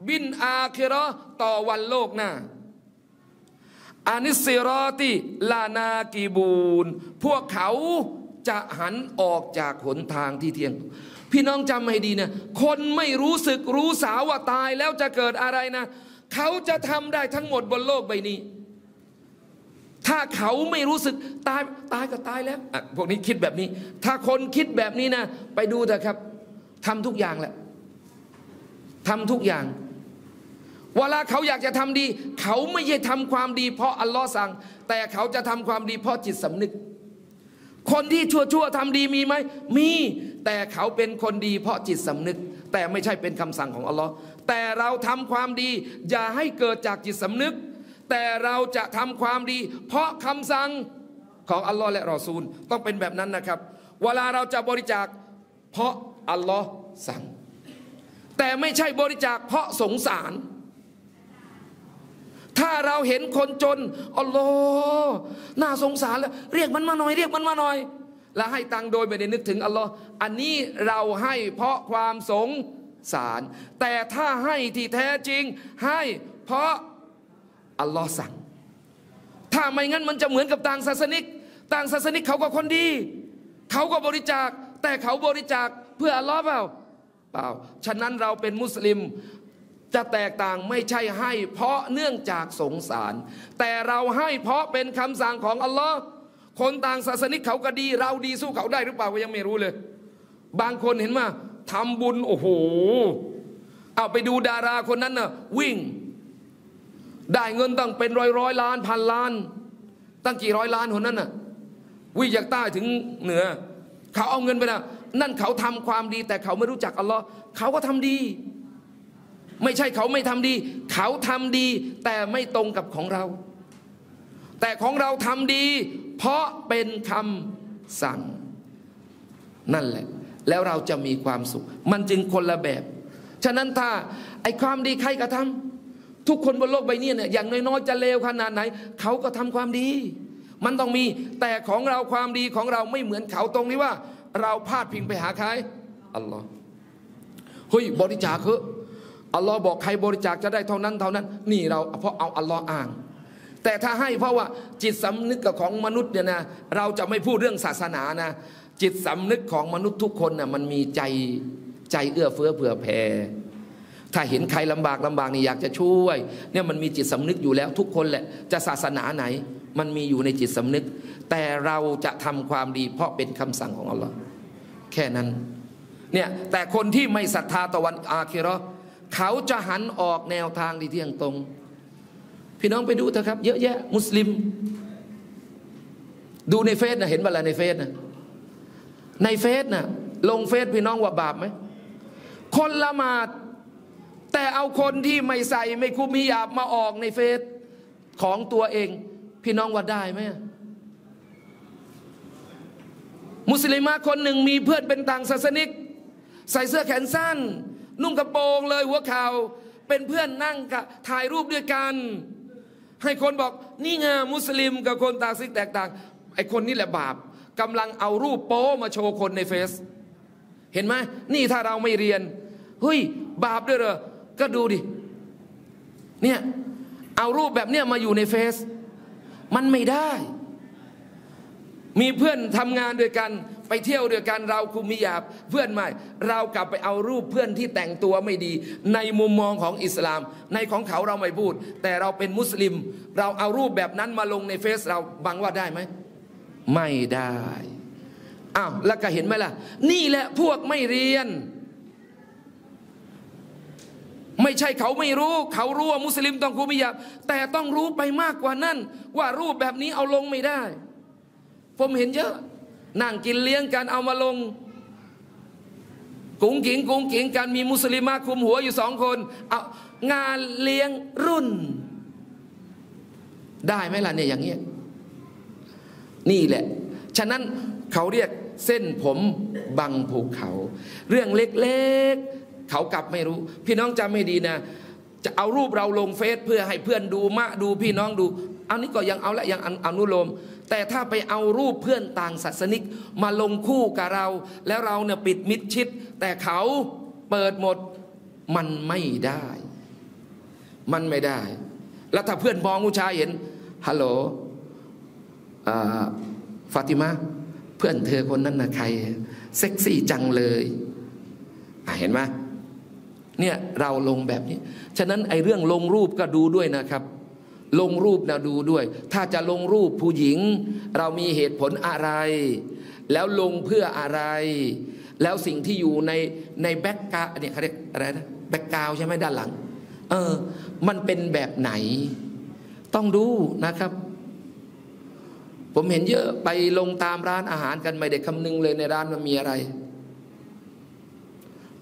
บินอาคิเราะห์ต่อวันโลกหน้าอานิสซิรอติลานากีบูนพวกเขาจะหันออกจากหนทางที่เที่ยงพี่น้องจำให้ดีนะคนไม่รู้สึกรู้สาว่าตายแล้วจะเกิดอะไรนะเขาจะทำได้ทั้งหมดบนโลกใบนี้ถ้าเขาไม่รู้สึกตายก็ตายแล้วพวกนี้คิดแบบนี้ถ้าคนคิดแบบนี้นะไปดูเถอะครับทำทุกอย่างแหละทำทุกอย่างเวลาเขาอยากจะทำดีเขาไม่ใช่ทำความดีเพราะอัลลอฮ์สั่งแต่เขาจะทำความดีเพราะจิตสำนึก คนที่ชั่วๆทำดีมีไหมมีแต่เขาเป็นคนดีเพราะจิตสำนึกแต่ไม่ใช่เป็นคำสั่งของอัลลอฮ์แต่เราทำความดีอย่าให้เกิดจากจิตสำนึกแต่เราจะทำความดีเพราะคำสั่งของอัลลอฮ์และรอซูลต้องเป็นแบบนั้นนะครับเวลาเราจะบริจาคเพราะอัลลอฮ์สั่งแต่ไม่ใช่บริจาคเพราะสงสารถ้าเราเห็นคนจนอัลลอฮ์น่าสงสารแล้วเรียกมันมาหน่อยเรียกมันมาหน่อยแล้วให้ตังโดยไม่ได้นึกถึงอัลลอฮ์อันนี้เราให้เพราะความสงสารแต่ถ้าให้ที่แท้จริงให้เพราะอัลลอฮ์สั่งถ้าไม่งั้นมันจะเหมือนกับต่างศาสนิกเขาก็คนดีเขาก็บริจาคแต่เขาบริจาคเพื่ออัลลอฮ์เปล่าฉะนั้นเราเป็นมุสลิมจะแตกต่างไม่ใช่ให้เพราะเนื่องจากสงสารแต่เราให้เพราะเป็นคำสั่งของอัลลอฮ์คนต่างศาสนิกเขาก็ดีเราดีสู้เขาได้หรือเปล่าก็ยังไม่รู้เลยบางคนเห็นมาทำบุญโอ้โหเอาไปดูดาราคนนั้นน่ะวิ่งได้เงินตั้งเป็นร้อยล้านพันล้านตั้งกี่ร้อยล้านคนนั้นน่ะวิ่งจากใต้ถึงเหนือเขาเอาเงินไปนะนั่นเขาทำความดีแต่เขาไม่รู้จักอัลลอฮ์เขาก็ทำดีไม่ใช่เขาไม่ทำดีเขาทำดีแต่ไม่ตรงกับของเราแต่ของเราทำดีเพราะเป็นคำสั่งนั่นแหละแล้วเราจะมีความสุขมันจึงคนละแบบฉะนั้นถ้าไอ้ความดีใครก็ทำทุกคนบนโลกใบนี้เนี่ยอย่างน้อยๆจะเลวขนาดไหนเขาก็ทำความดีมันต้องมีแต่ของเราความดีของเราไม่เหมือนเขาตรงนี้ว่าเราพาดพิงไปหาใครอัลลอฮ์เฮ้ยบริจาคเถอะอัลลอฮ์บอกใครบริจาคจะได้เท่านั้นนี่เราเพราะเอาอัลลอฮ์อ้างแต่ถ้าให้เพราะว่าจิตสำนึกของมนุษย์เนี่ยนะเราจะไม่พูดเรื่องศาสนานะจิตสำนึกของมนุษย์ทุกคนนะมันมีใจเอื้อเฟื้อเผื่อแผ่ถ้าเห็นใครลำบากนี่อยากจะช่วยเนี่ยมันมีจิตสำนึกอยู่แล้วทุกคนแหละจะศาสนาไหนมันมีอยู่ในจิตสำนึกแต่เราจะทำความดีเพราะเป็นคำสั่งของอัลลอฮ์แค่นั้นเนี่ยแต่คนที่ไม่ศรัทธาต่อวันอาคิเราะห์เขาจะหันออกแนวทางที่เที่ยงตรงพี่น้องไปดูเถอะครับเยอะแยะมุสลิมดูในเฟซนะเห็นเวลาในเฟซนะลงเฟซพี่น้องว่าบาปไหมคนละหมาดแต่เอาคนที่ไม่ใส่ไม่คุมฮิญาบมาออกในเฟซของตัวเองพี่น้องว่าได้ไหมมุสลิมะคนหนึ่งมีเพื่อนเป็นต่างศาสนิกใส่เสื้อแขนสั้นนุ่งกระโปรงเลยหัวเข่าเป็นเพื่อนนั่งกับถ่ายรูปด้วยกันให้คนบอกนี่ไงมุสลิมกับคนต่างศาสนิกแตกต่างไอ้คนนี่แหละบาปกำลังเอารูปโป๊มาโชว์คนในเฟซเห็นไหมนี่ถ้าเราไม่เรียนเฮ้ยบาปด้วยเหรอก็ดูดิเนี่ยเอารูปแบบเนี้ยมาอยู่ในเฟซมันไม่ได้มีเพื่อนทำงานด้วยกันไปเที่ยวด้วยกันเราคุมมิยาบเพื่อนใหม่เรากลับไปเอารูปเพื่อนที่แต่งตัวไม่ดีในมุมมองของอิสลามในของเขาเราไม่พูดแต่เราเป็นมุสลิมเราเอารูปแบบนั้นมาลงในเฟซเราบังว่าได้ไหมไม่ได้อ้าวแล้วก็เห็นไหมล่ะนี่แหละพวกไม่เรียนไม่ใช่เขาไม่รู้เขารู้ว่ามุสลิมต้องคุมมิยาบแต่ต้องรู้ไปมากกว่านั้นว่ารูปแบบนี้เอาลงไม่ได้ผมเห็นเยอะนั่งกินเลี้ยงกันเอามาลงกุ๋งกิ๋งกันมีมุสลิมะคุมหัวอยู่สองคนเอางานเลี้ยงรุ่นได้ไหมล่ะเนี่ยอย่างเงี้ยนี่แหละฉะนั้นเขาเรียกเส้นผมบังภูเขาเรื่องเล็กๆเขากลับไม่รู้พี่น้องจำไม่ดีนะจะเอารูปเราลงเฟซเพื่อให้เพื่อนดูมะดูพี่น้องดูอันนี้ก็ยังเอาและยังอนุโลมแต่ถ้าไปเอารูปเพื่อนต่างศาสนิกมาลงคู่กับเราแล้วเราเนี่ยปิดมิดชิดแต่เขาเปิดหมดมันไม่ได้แล้วถ้าเพื่อนมองผู้ชายเห็นฮัลโหลฟาติมาเพื่อนเธอคนนั้นนะใครเซ็กซี่จังเลยเห็นไหมเนี่ยเราลงแบบนี้ฉะนั้นไอ้เรื่องลงรูปก็ดูด้วยนะครับลงรูปนะดูด้วยถ้าจะลงรูปผู้หญิงเรามีเหตุผลอะไรแล้วลงเพื่ออะไรแล้วสิ่งที่อยู่ในแบ็กกราวด์เนี่ยเขาเรียกอะไรนะแบ็กกราวด์ใช่ไหมด้านหลังมันเป็นแบบไหนต้องดูนะครับ ผมเห็นเยอะไปลงตามร้านอาหารกันไม่ได้คำนึงเลยในร้านมันมีอะไร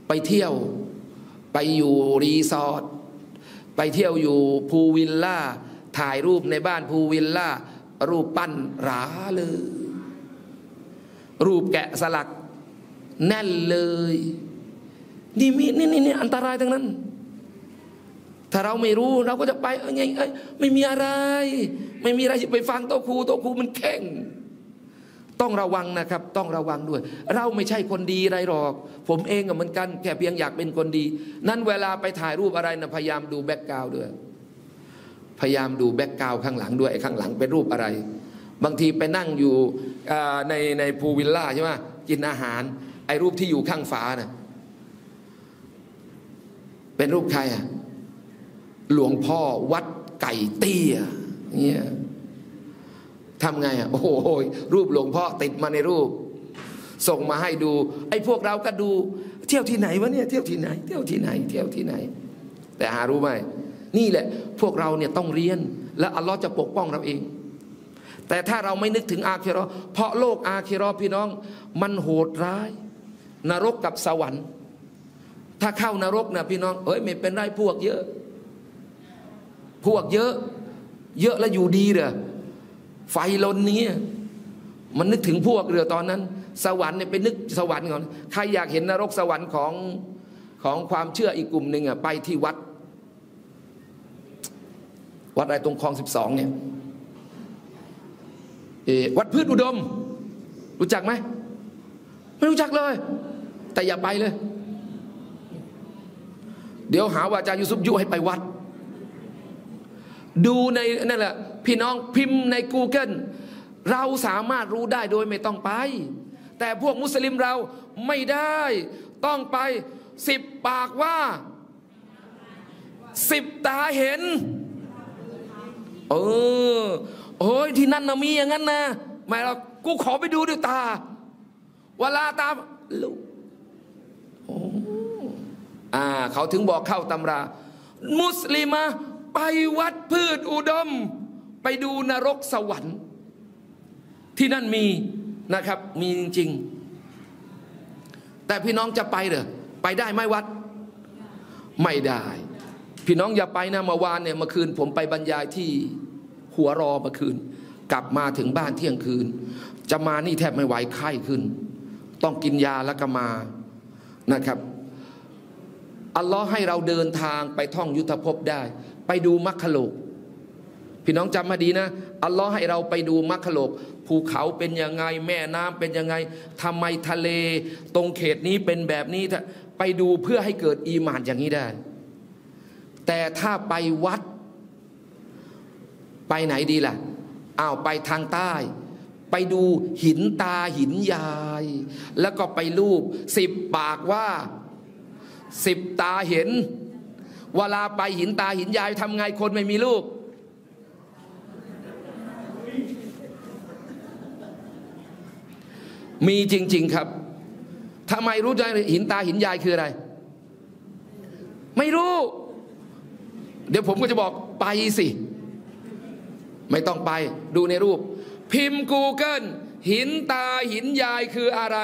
ไปเที่ยวไปอยู่รีสอร์ทไปเที่ยวอยู่พูลวิลล่าถ่ายรูปในบ้านพูลวิลล่ารูปปั้นหราเลยรูปแกะสลักแน่นเลยนี่มีนี่อันตรายทั้งนั้นถ้าเราไม่รู้เราก็จะไปไงไม่มีอะไรไปฟังโต๊ะครูมันแข็งต้องระวังนะครับต้องระวังด้วยเราไม่ใช่คนดีอะไรหรอกผมเองก็เหมือนกันแค่เพียงอยากเป็นคนดีนั่นเวลาไปถ่ายรูปอะไรนะพยายามดูแบ็คกราวด์ด้วยพยายามดูแบ็คกราวด์ข้างหลังด้วยไอ้ข้างหลังเป็นรูปอะไรบางทีไปนั่งอยู่ในพูลวิลล่าใช่ไหมกินอาหารไอ้รูปที่อยู่ข้างฝาน่ะเป็นรูปใครอ่ะหลวงพ่อวัดไก่เตี้ยเนี่ยทำไงอ่ะโอ้โหรูปหลวงพ่อติดมาในรูปส่งมาให้ดูไอ้พวกเราก็ดูเที่ยวที่ไหนวะเนี่ยเที่ยวที่ไหนแต่หารู้ไหมนี่แหละพวกเราเนี่ยต้องเรียนและอัลลอฮ์จะปกป้องเราเองแต่ถ้าเราไม่นึกถึงอาคิเราะห์เพราะโลกอาคิเราะห์พี่น้องมันโหดร้ายนรกกับสวรรค์ถ้าเข้านรกนะพี่น้องเอ้ยไม่เป็นไรพวกเยอะแล้วอยู่ดีเหรอไฟลนนี้มันนึกถึงพวกเรือตอนนั้นสวรรค์เนี่ยไปนึกสวรรค์ก่อนใครอยากเห็นนรกสวรรค์ของความเชื่ออีกกลุ่มหนึ่งอ่ะไปที่วัดอะไรตรงคลอง12เนี่ยวัดพืชอุดมรู้จักไหมไม่รู้จักเลยแต่อย่าไปเลยเดี๋ยวหาว่าอาจารย์ยูซุฟยุให้ไปวัดดูในนั่นแหละพี่น้องพิมพ์ใน Google เราสามารถรู้ได้โดยไม่ต้องไปแต่พวกมุสลิมเราไม่ได้ต้องไปสิบปากว่าสิบตาเห็นโอ้ยที่นั่นนะมีอย่างนั้นนะไม่เรากูขอไปดูด้วยตาเวลาตาลูกเขาถึงบอกเข้าตำรามุสลิมะไปวัดพืชอุดมไปดูนรกสวรรค์ที่นั่นมีนะครับมีจริงๆแต่พี่น้องจะไปเหรอไปได้ไหมวัดไม่ได้พี่น้องอย่าไปนะเมื่อวานเนี่ยเมื่อคืนผมไปบรรยายที่หัวรอเมื่อคืนกลับมาถึงบ้านเที่ยงคืนจะมานี่แทบไม่ไหวไข้ขึ้นต้องกินยาแล้วก็มานะครับอัลลอฮ์ให้เราเดินทางไปท่องยุทธภพได้ไปดูมัคคโลกพี่น้องจำมาดีนะอัลลอฮ์ให้เราไปดูมัคคโลกภูเขาเป็นยังไงแม่น้ำเป็นยังไงทำไมทะเลตรงเขตนี้เป็นแบบนี้ไปดูเพื่อให้เกิดอีหม่านอย่างนี้ได้แต่ถ้าไปวัดไปไหนดีล่ะไปทางใต้ไปดูหินตาหินยายแล้วก็ไปรูปสิบปากว่าสิบตาเห็นเวลาไปหินตาหินยายทำไงคนไม่มีลูกมีจริงๆครับทำไมรู้จักหินตาหินยายคืออะไรไม่รู้เดี๋ยวผมก็จะบอกไปสิไม่ต้องไปดูในรูปพิมพ์ Google หินตาหินยายคืออะไร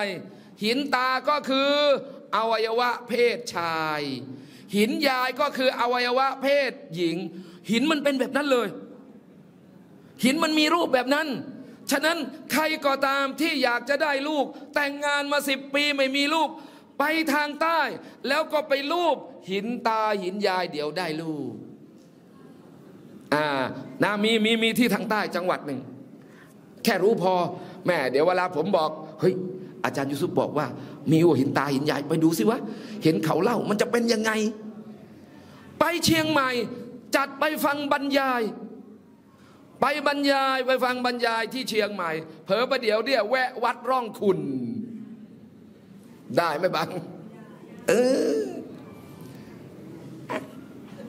หินตาก็คืออวัยวะเพศชายหินยายก็คืออวัยวะเพศหญิงหินมันเป็นแบบนั้นเลยหินมันมีรูปแบบนั้นฉะนั้นใครก็ตามที่อยากจะได้ลูกแต่งงานมา10 ปีไม่มีลูกไปทางใต้แล้วก็ไปรูปหินตาหินยายเดี๋ยวได้ลูกนะมีที่ทางใต้จังหวัดหนึ่งแค่รู้พอแม่เดี๋ยวเวลาผมบอกเฮ้ยอาจารย์ยูซุฟบอกว่ามีหินตาหินยายไปดูสิวะเห็นเขาเล่ามันจะเป็นยังไงไปเชียงใหม่จัดไปฟังบรรยายไปฟังบรรยายที่เชียงใหม่เผลอประเดี๋ยวเนี่ยแวะวัดร่องขุ่นได้ไหมบัง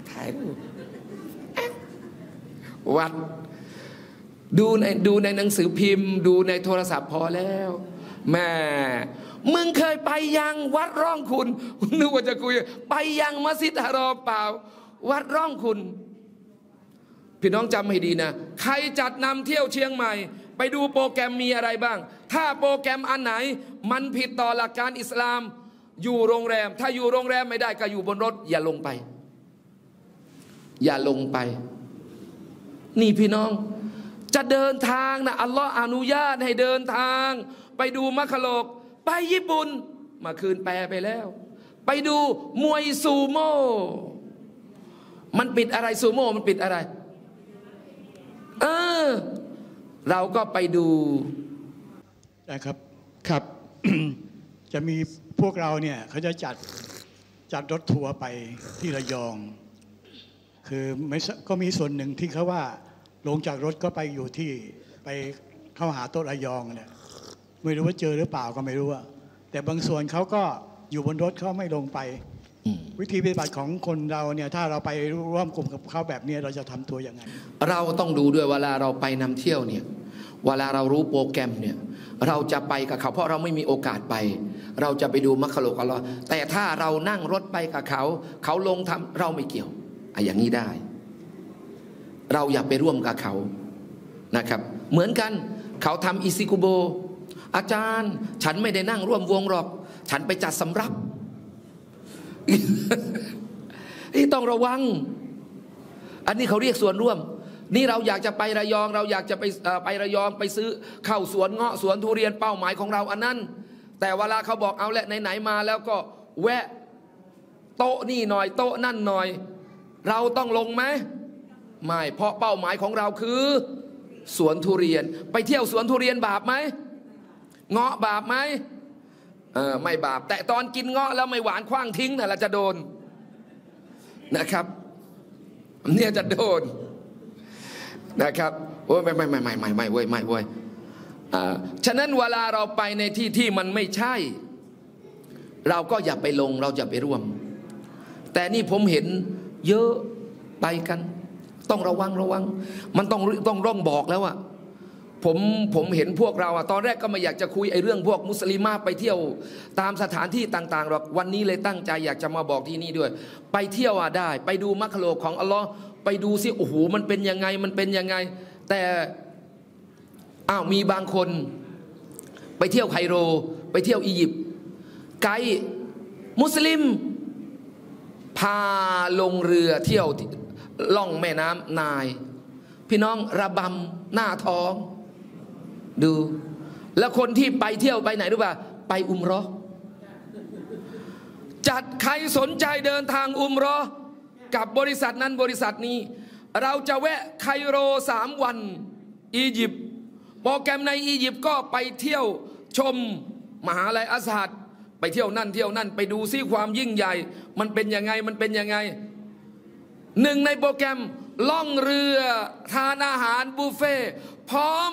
ถ่ายรูปวัดดูในหนังสือพิมพ์ดูในโทรศัพท์พอแล้วแม่มึงเคยไปยังวัดร่องขุ่นนึกว่าจะคุยไปยังมัสยิดฮารอมเปล่าวัดร่องขุ่นพี่น้องจำให้ดีนะใครจัดนำเที่ยวเชียงใหม่ไป ไปดูโปรแกรมมีอะไรบ้างถ้าโปรแกรมอันไหนมันผิดต่อหลักการอิสลามอยู่โรงแรมถ้าอยู่โรงแรมไม่ได้ก็อยู่บนรถอย่าลงไปอย่าลงไปนี่พี่น้องจะเดินทางนะอัลลอฮ์อนุญาตให้เดินทางไปดูมัคโลกไปญี่ปุ่นมาคืนแปลไปแล้วไปดูมวยซูโม่มันปิดอะไรซูโม่มันปิดอะไรเราก็ไปดูนะครับครับ จะมีพวกเราเนี่ยเขาจะจัดรถทัวร์ไปที่ระยองคือไม่ก็มีส่วนหนึ่งที่เขาว่าลงจากรถก็ไปอยู่ที่ไปเข้าหาโต๊ะระยองเนี่ยไม่รู้ว่าเจอหรือเปล่าก็ไม่รู้ว่าแต่บางส่วนเขาก็อยู่บนรถเขาไม่ลงไปวิธีปฏิบัติของคนเราเนี่ยถ้าเราไปร่วมกลุ่มกับเขาแบบนี้เราจะทำตัวยังไงเราต้องดูด้วยเวลาเราไปนำเที่ยวเนี่ยเวลาเรารู้โปรแกรมเนี่ยเราจะไปกับเขาเพราะเราไม่มีโอกาสไปเราจะไปดูมัคโลกอัลลอฮ์แต่ถ้าเรานั่งรถไปกับเขาเขาลงทำเราไม่เกี่ยวอย่างนี้ได้เราอย่าไปร่วมกับเขานะครับเหมือนกันเขาทำอิซิกุโบอาจารย์ฉันไม่ได้นั่งร่วมวงหรอกฉันไปจัดสำรับนี่ต้องระวังอันนี้เขาเรียกส่วนร่วมนี่เราอยากจะไประยองเราอยากจะไประยองไปซื้อข้าวสวนเงาะสวนทุเรียนเป้าหมายของเราอันนั้นแต่เวลาเขาบอกเอาแหละไหนๆมาแล้วก็แวะโต๊ะนี่หน่อยโต๊ะนั่นหน่อยเราต้องลงไหมไม่เพราะเป้าหมายของเราคือสวนทุเรียนไปเที่ยวสวนทุเรียนบาปไหมเงาะบาปไหมไม่บาปแต่ตอนกินเงาะแล้วไม่หวานคว้างทิ้งน่ะเราจะโดนนะครับเนี่ยจะโดนนะครับโอ้ยไม่เว้ยไม่เว้ยฉะนั้นเวลาเราไปในที่ที่มันไม่ใช่เราก็อย่าไปลงเราอย่าไปร่วมแต่นี่ผมเห็นเยอะไปกันต้องระวังมันต้องร่องบอกแล้วอะผมเห็นพวกเราอะตอนแรกก็ไม่อยากจะคุยไอ้เรื่องพวกมุสลิมไปเที่ยวตามสถานที่ต่างๆหรอกวันนี้เลยตั้งใจอยากจะมาบอกที่นี่ด้วยไปเที่ยวอะได้ไปดูมัคโลกของอัลลอฮ์ไปดูสิโอ้โหมันเป็นยังไงแต่อ้าวมีบางคนไปเที่ยวไคโรไปเที่ยวอียิปต์ไกด์มุสลิมพาลงเรือเที่ยวล่องแม่น้ำนายพี่น้องระบำหน้าท้องดูแล้วคนที่ไปเที่ยวไปไหนรู้ป่ะไปอุมเราะห์จัดใครสนใจเดินทางอุมเราะห์กับบริษัทนั้นบริษัทนี้เราจะแวะไคโร3วันอียิปต์โปรแกรมในอียิปต์ก็ไปเที่ยวชมมหาลัยอัซฮัดไปเที่ยวนั่นไปดูซิความยิ่งใหญ่มันเป็นยังไงหนึ่งในโปรแกรมล่องเรือทานอาหารบุฟเฟ่พร้อม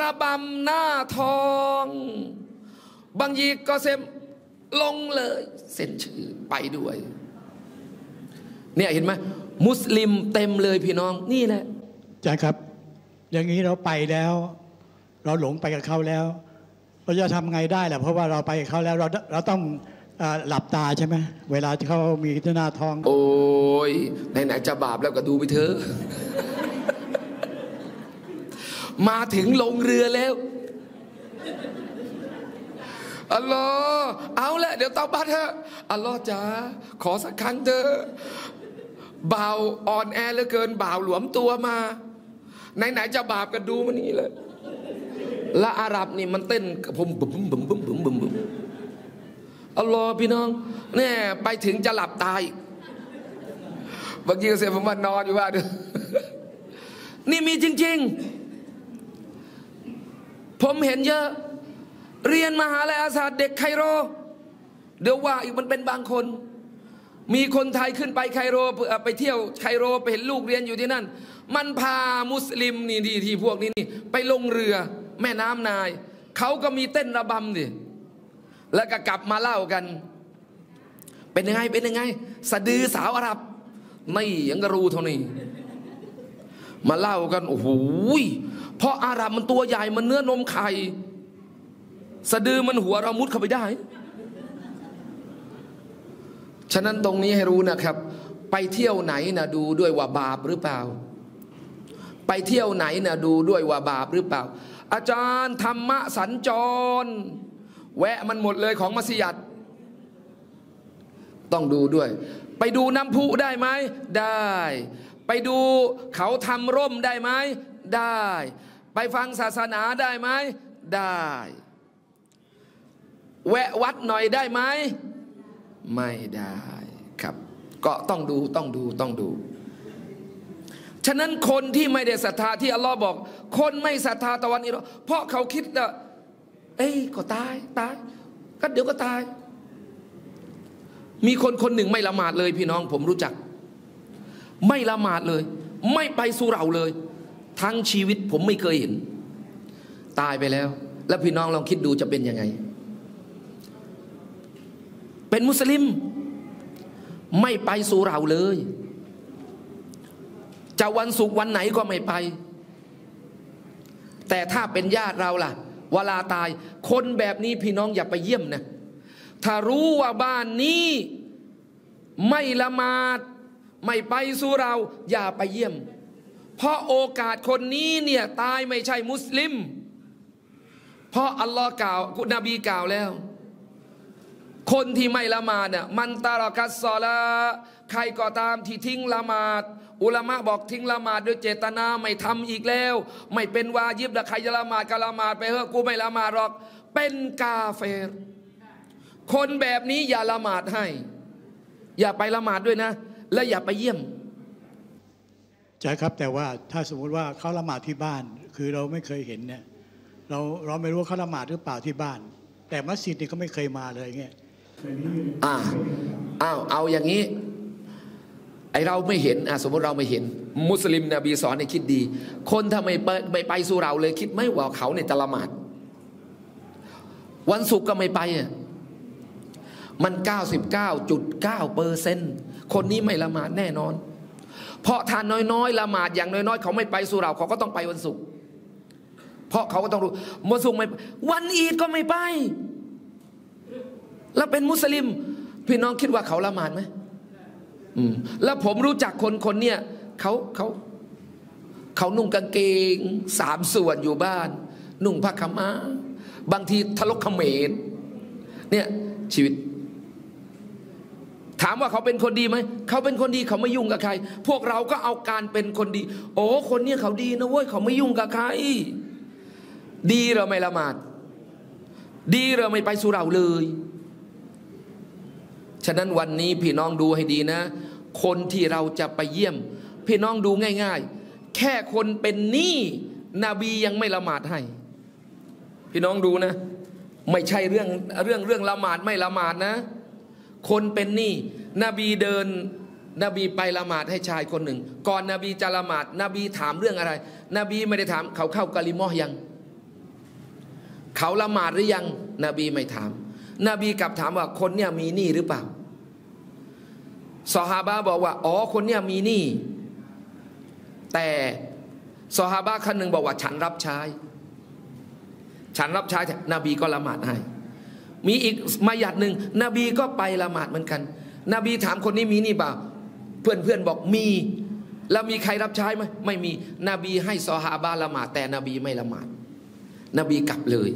ระบำหน้าทองบางยีก็เซ็มลงเลยเซ็นชื่อไปด้วยเนี่ยเห็นไหมมุสลิมเต็มเลยพี่น้องนี่แหละอาจารย์ครับอย่างนี้เราไปแล้วเราหลงไปกับเขาแล้วเราจะทำไงได้ล่ะเพราะว่าเราไปกับเขาแล้วเราต้องหลับตาใช่ไหมเวลาที่เขามีหน้าท้องโอ้ยไหนจะบาปแล้วก็ดูไปเถอะ มาถึงลงเรือแล้วอัลลอฮ์เอาแหละเดี๋ยวเตาบัตเถอะอัลลอฮ์จ๋าขอสักครั้งเถอะบ่าวอ่อนแอเหลือเกินบ่าวหลวมตัวมาไหนจะบาปก็ดูมันนี่เลยและอาหรับนี่มันเต้นผมบึ้มอัลลอฮ์พี่น้องเนี่ยไปถึงจะหลับตายบางทีก็เสียผมว่านอนอยู่ว่านี่มีจริงๆผมเห็นเยอะเรียนมหาลัยอาซาดเด็กไคโรเดี๋ยวว่าอีกมันเป็นบางคนมีคนไทยขึ้นไปไคโรไปเที่ยวไคโรไปเห็นลูกเรียนอยู่ที่นั่นมันพามุสลิมนี่ที่พวกนี้นี่ไปลงเรือแม่น้ำนายเขาก็มีเต้นระบำดิแล้วก็กลับมาเล่ากันเป็นยังไงสะดือสาวอาหรับไม่ยังกระรูเท่านี้มาเล่ากันโอ้โหเพราะอาหรับมันตัวใหญ่มันเนื้อนมไข่สะดือมันหัวเรามุดเข้าไปได้ฉะนั้นตรงนี้ให้รู้นะครับไปเที่ยวไหนนะดูด้วยว่าบาปหรือเปล่าไปเที่ยวไหนนะดูด้วยว่าบาปหรือเปล่า อาจารย์ธรรมะสัญจรแวะมันหมดเลยของมัสยิดต้องดูด้วยไปดูน้ำพุได้ไหมได้ไปดูเขาทำร่มได้ไหมได้ไปฟังศาสนาได้ไหมได้แวะวัดหน่อยได้ไหมไม่ได้ครับก็ต้องดูฉะนั้นคนที่ไม่ได้ศรัทธาที่อัลลอฮ์บอกคนไม่ศรัทธาตะวันนี้เพราะเขาคิดว่าเอ้ยก็ตายก็เดี๋ยวก็ตายมีคนหนึ่งไม่ละหมาดเลยพี่น้องผมรู้จักไม่ละหมาดเลยไม่ไปสุเราะห์เลยทั้งชีวิตผมไม่เคยเห็นตายไปแล้วแล้วพี่น้องลองคิดดูจะเป็นยังไงเป็นมุสลิมไม่ไปสุเราะห์เลยจะวันศุกร์วันไหนก็ไม่ไปแต่ถ้าเป็นญาติเราล่ะเวลาตายคนแบบนี้พี่น้องอย่าไปเยี่ยมนะถ้ารู้ว่าบ้านนี้ไม่ละหมาดไม่ไปสุเราะห์อย่าไปเยี่ยมเพราะโอกาสคนนี้เนี่ยตายไม่ใช่มุสลิมเพราะอัลลอฮ์กล่าวกุนบีกล่าวแล้วคนที่ไม่ละหมาดเนี่ยมันตะรอกัสศอลาะห์ใครก็ตามที่ทิ้งละหมาดอุลามะบอกทิ้งละหมาดด้วยเจตนาไม่ทำอีกแล้วไม่เป็นวาญิบละใครจะละหมาดก็ละหมาดไปเถอะกูไม่ละหมาดหรอกเป็นกาเฟรคนแบบนี้อย่าละหมาดให้อย่าไปละหมาดด้วยนะและอย่าไปเยี่ยมใช่ครับแต่ว่าถ้าสมมุติว่าเขาละหมาดที่บ้านคือเราไม่เคยเห็นเนี่ยเราไม่รู้ว่าเขาละหมาดหรือเปล่าที่บ้านแต่มัสยิดนี่เขาไม่เคยมาเลยเงี้ยเอาอย่างนี้ไอเราไม่เห็นสมมติเราไม่เห็นมุสลิมนบีสอนให้คิดดีคนทำไมไม่ไปสู่เราเลยคิดไม่ว่าเขาเนี่ยจะละหมาดวันศุกร์ก็ไม่ไปมัน 99.9% คนนี้ไม่ละหมาดแน่นอนเพราะทานน้อยๆละหมาดอย่างน้อยๆเขาไม่ไปสู่เราเขาก็ต้องไปวันศุกร์เพราะเขาก็ต้องรู้วันศุกร์ไม่วันอีดก็ไม่ไปแล้วเป็นมุสลิมพี่น้องคิดว่าเขาละหมาดไหมแล้วผมรู้จักคนเนี่ยเขานุ่งกางเกงสามส่วนอยู่บ้านนุ่งผ้าขม้าบางทีทะลกเขมรเนี่ยชีวิตถามว่าเขาเป็นคนดีไหมเขาเป็นคนดีเขาไม่ยุ่งกับใครพวกเราก็เอาการเป็นคนดีโอ้คนเนี่ยเขาดีนะเว้ยเขาไม่ยุ่งกับใครดีเราไม่ละหมาดดีเราไม่ไปสู่เราเลยฉะนั้นวันนี้พี่น้องดูให้ดีนะคนที่เราจะไปเยี่ยมพี่น้องดูง่ายๆแค่คนเป็นหนี้นบียังไม่ละหมาดให้พี่น้องดูนะไม่ใช่เรื่องละหมาดไม่ละหมาดนะคนเป็นหนี้นบีเดินนบีไปละหมาดให้ชายคนหนึ่งก่อนนบีจะละหมาดนบีถามเรื่องอะไรนบีไม่ได้ถามเขาเข้ากะลิมอห์ยังเขาละหมาดหรือยังนบีไม่ถามนบีกลับถามว่าคนเนี่ยมีหนี้หรือเปล่าซอฮาบะบอกว่าอ๋อคนเนี่ยมีหนี้แต่ซอฮาบะคนหนึ่งบอกว่าฉันรับใช้นบีก็ละหมาดให้มีอีกมาหยัดหนึ่งนบีก็ไปละหมาดเหมือนกันนบีถามคนนี้มีหนี้เปล่าเพื่อนบอกมีแล้วมีใครรับใช้ไหมไม่มีนบีให้ซอฮาบะละหมาดแต่นบีไม่ละหมาดนบีกลับเลย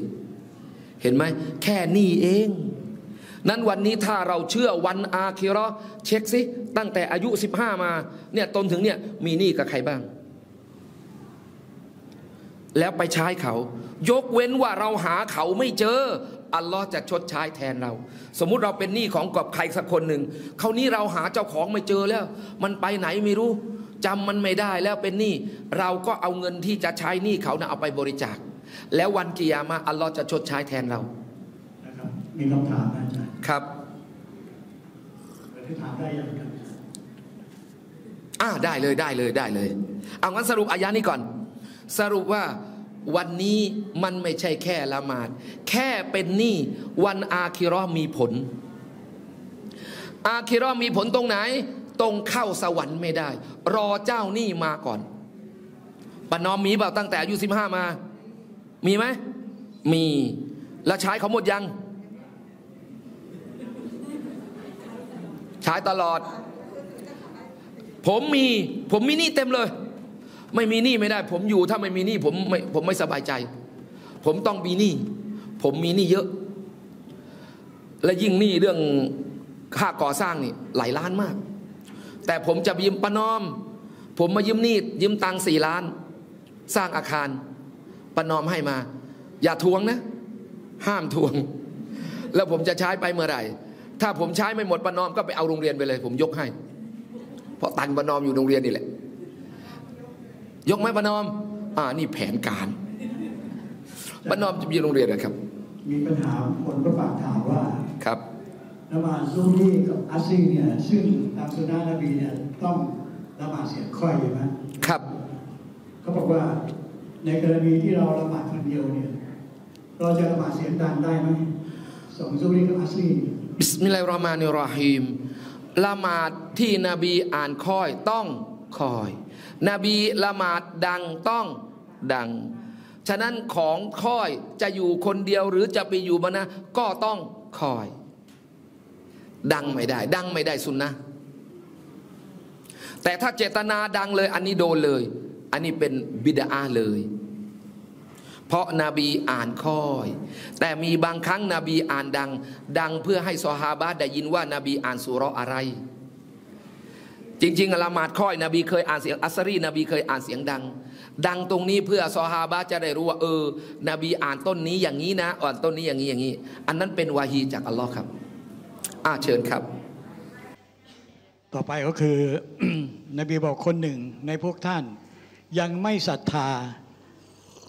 เห็นไหมแค่นี้เองนั้นวันนี้ถ้าเราเชื่อวันอาคิเราะห์เช็คสิตั้งแต่อายุ15มาเนี่ยจนถึงเนี่ยมีหนี้กับใครบ้างแล้วไปใช้เขายกเว้นว่าเราหาเขาไม่เจออัลลอฮ์จะชดใช้แทนเราสมมุติเราเป็นหนี้ของกับใครสักคนหนึ่งคราวนี้เราหาเจ้าของไม่เจอแล้วมันไปไหนไม่รู้จำมันไม่ได้แล้วเป็นหนี้เราก็เอาเงินที่จะใช้หนี้เขานะเอาไปบริจาคแล้ววันกิยามะฮ์อัลลอฮ์จะชดใช้แทนเรานะครับมีคำถามนะอาจารย์ครับถามได้ยังครับได้เลยเอางั้นสรุปอายะนี้ก่อนสรุปว่าวันนี้มันไม่ใช่แค่ละหมาดแค่เป็นหนี้วันอาคิเราะห์มีผลอาคิเราะห์มีผลตรงไหนตรงเข้าสวรรค์ไม่ได้รอเจ้าหนี้มาก่อนปนอมมีเปล่าตั้งแต่อายุ15มามีไหมมีแล้วใช้เขาหมดยังใช้ตลอดผมมีหนี้เต็มเลยไม่มีหนี้ไม่ได้ผมอยู่ถ้าไม่มีหนี้ผมไม่สบายใจ ผมต้องมีหนี้ผมมีหนี้เยอะและยิ่งหนี้เรื่องค่าก่อสร้างนี่หลายล้านมากแต่ผมจะยืมป้าน้อมผมมายืมหนี้ยืมตังค์4 ล้านสร้างอาคารป้าน้อมให้มาอย่าทวงนะห้ามทวงแล้วผมจะใช้ไปเมื่อไหร่ถ้าผมใช้ไม่หมดป้าน้อมก็ไปเอาโรงเรียนไปเลยผมยกให้เพราะตังป้าน้อมอยู่โรงเรียนนี่แหละยกไหมป้าน้อมนี่แผนการป้าน้อมจะมีโรงเรียนนะครับมีปัญหาคนก็ฝากถามว่าครับละหมาดซุบฮีกับอัสซีเนี่ยซึ่งตามสุนนะนบีเนี่ยต้องละหมาดเสียค่อยใช่ไหมครับเขาบอกว่าในกรณีที่เราละหมาดคนเดียวเนี่ยเราจะละหมาดเสียงดังได้ไหมสองซุบฮีกับอัสซีบิสมิลลาฮิรเราะห์มานิรเราะฮีมละหมาดที่นบีอ่านค่อยต้องค่อยนบีละหมาดดังต้องดังฉะนั้นของค่อยจะอยู่คนเดียวหรือจะไปอยู่มานะก็ต้องค่อยดังไม่ได้ดังไม่ได้สุนนะแต่ถ้าเจตนาดังเลยอันนี้โดนเลยอันนี้เป็นบิดาเลยเพราะนบีอ่านค่อยแต่มีบางครั้งนบีอ่านดังเพื่อให้ซอฮาบะห์ได้ยินว่านบีอ่านสุเราะห์อะไรจริงๆละหมาดค่อยนบีเคยอ่านเสียงอัสรีนบีเคยอ่านเสียงดังตรงนี้เพื่อซอฮาบะห์จะได้รู้ว่าอนบีอ่านต้นนี้อย่างนี้นะอ่านต้นนี้อย่างนี้อันนั้นเป็นวาฮีจากอัลลอฮ์ครับเชิญครับต่อไปก็คือ นบีบอกคนหนึ่งในพวกท่านยังไม่ศรัทธา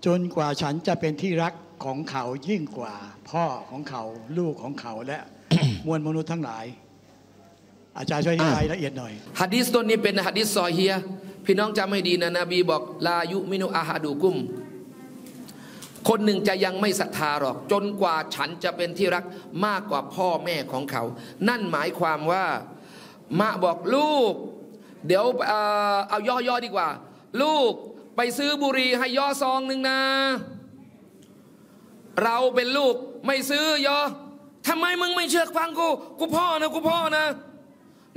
จนกว่าฉันจะเป็นที่รักของเขายิ่งกว่าพ่อของเขาลูกของเขาและ มวลมนุษย์ทั้งหลายอาจารย์ช่วยอธิบายละเอียดหน่อยหะดีษต้นนี้เป็นหะดีษซอฮีฮ์พี่น้องจำให้ดีนะนบีบอกลายุมินุอาฮาดูกุมคนหนึ่งจะยังไม่ศรัทธาหรอกจนกว่าฉันจะเป็นที่รักมากกว่าพ่อแม่ของเขานั่นหมายความว่ามะบอกลูกเดี๋ยวเอาย่อๆดีกว่าลูกไปซื้อบุหรี่ให้ย่อซองหนึ่งนะเราเป็นลูกไม่ซื้อย่อทำไมมึงไม่เชื่อฟังกูพ่อนะ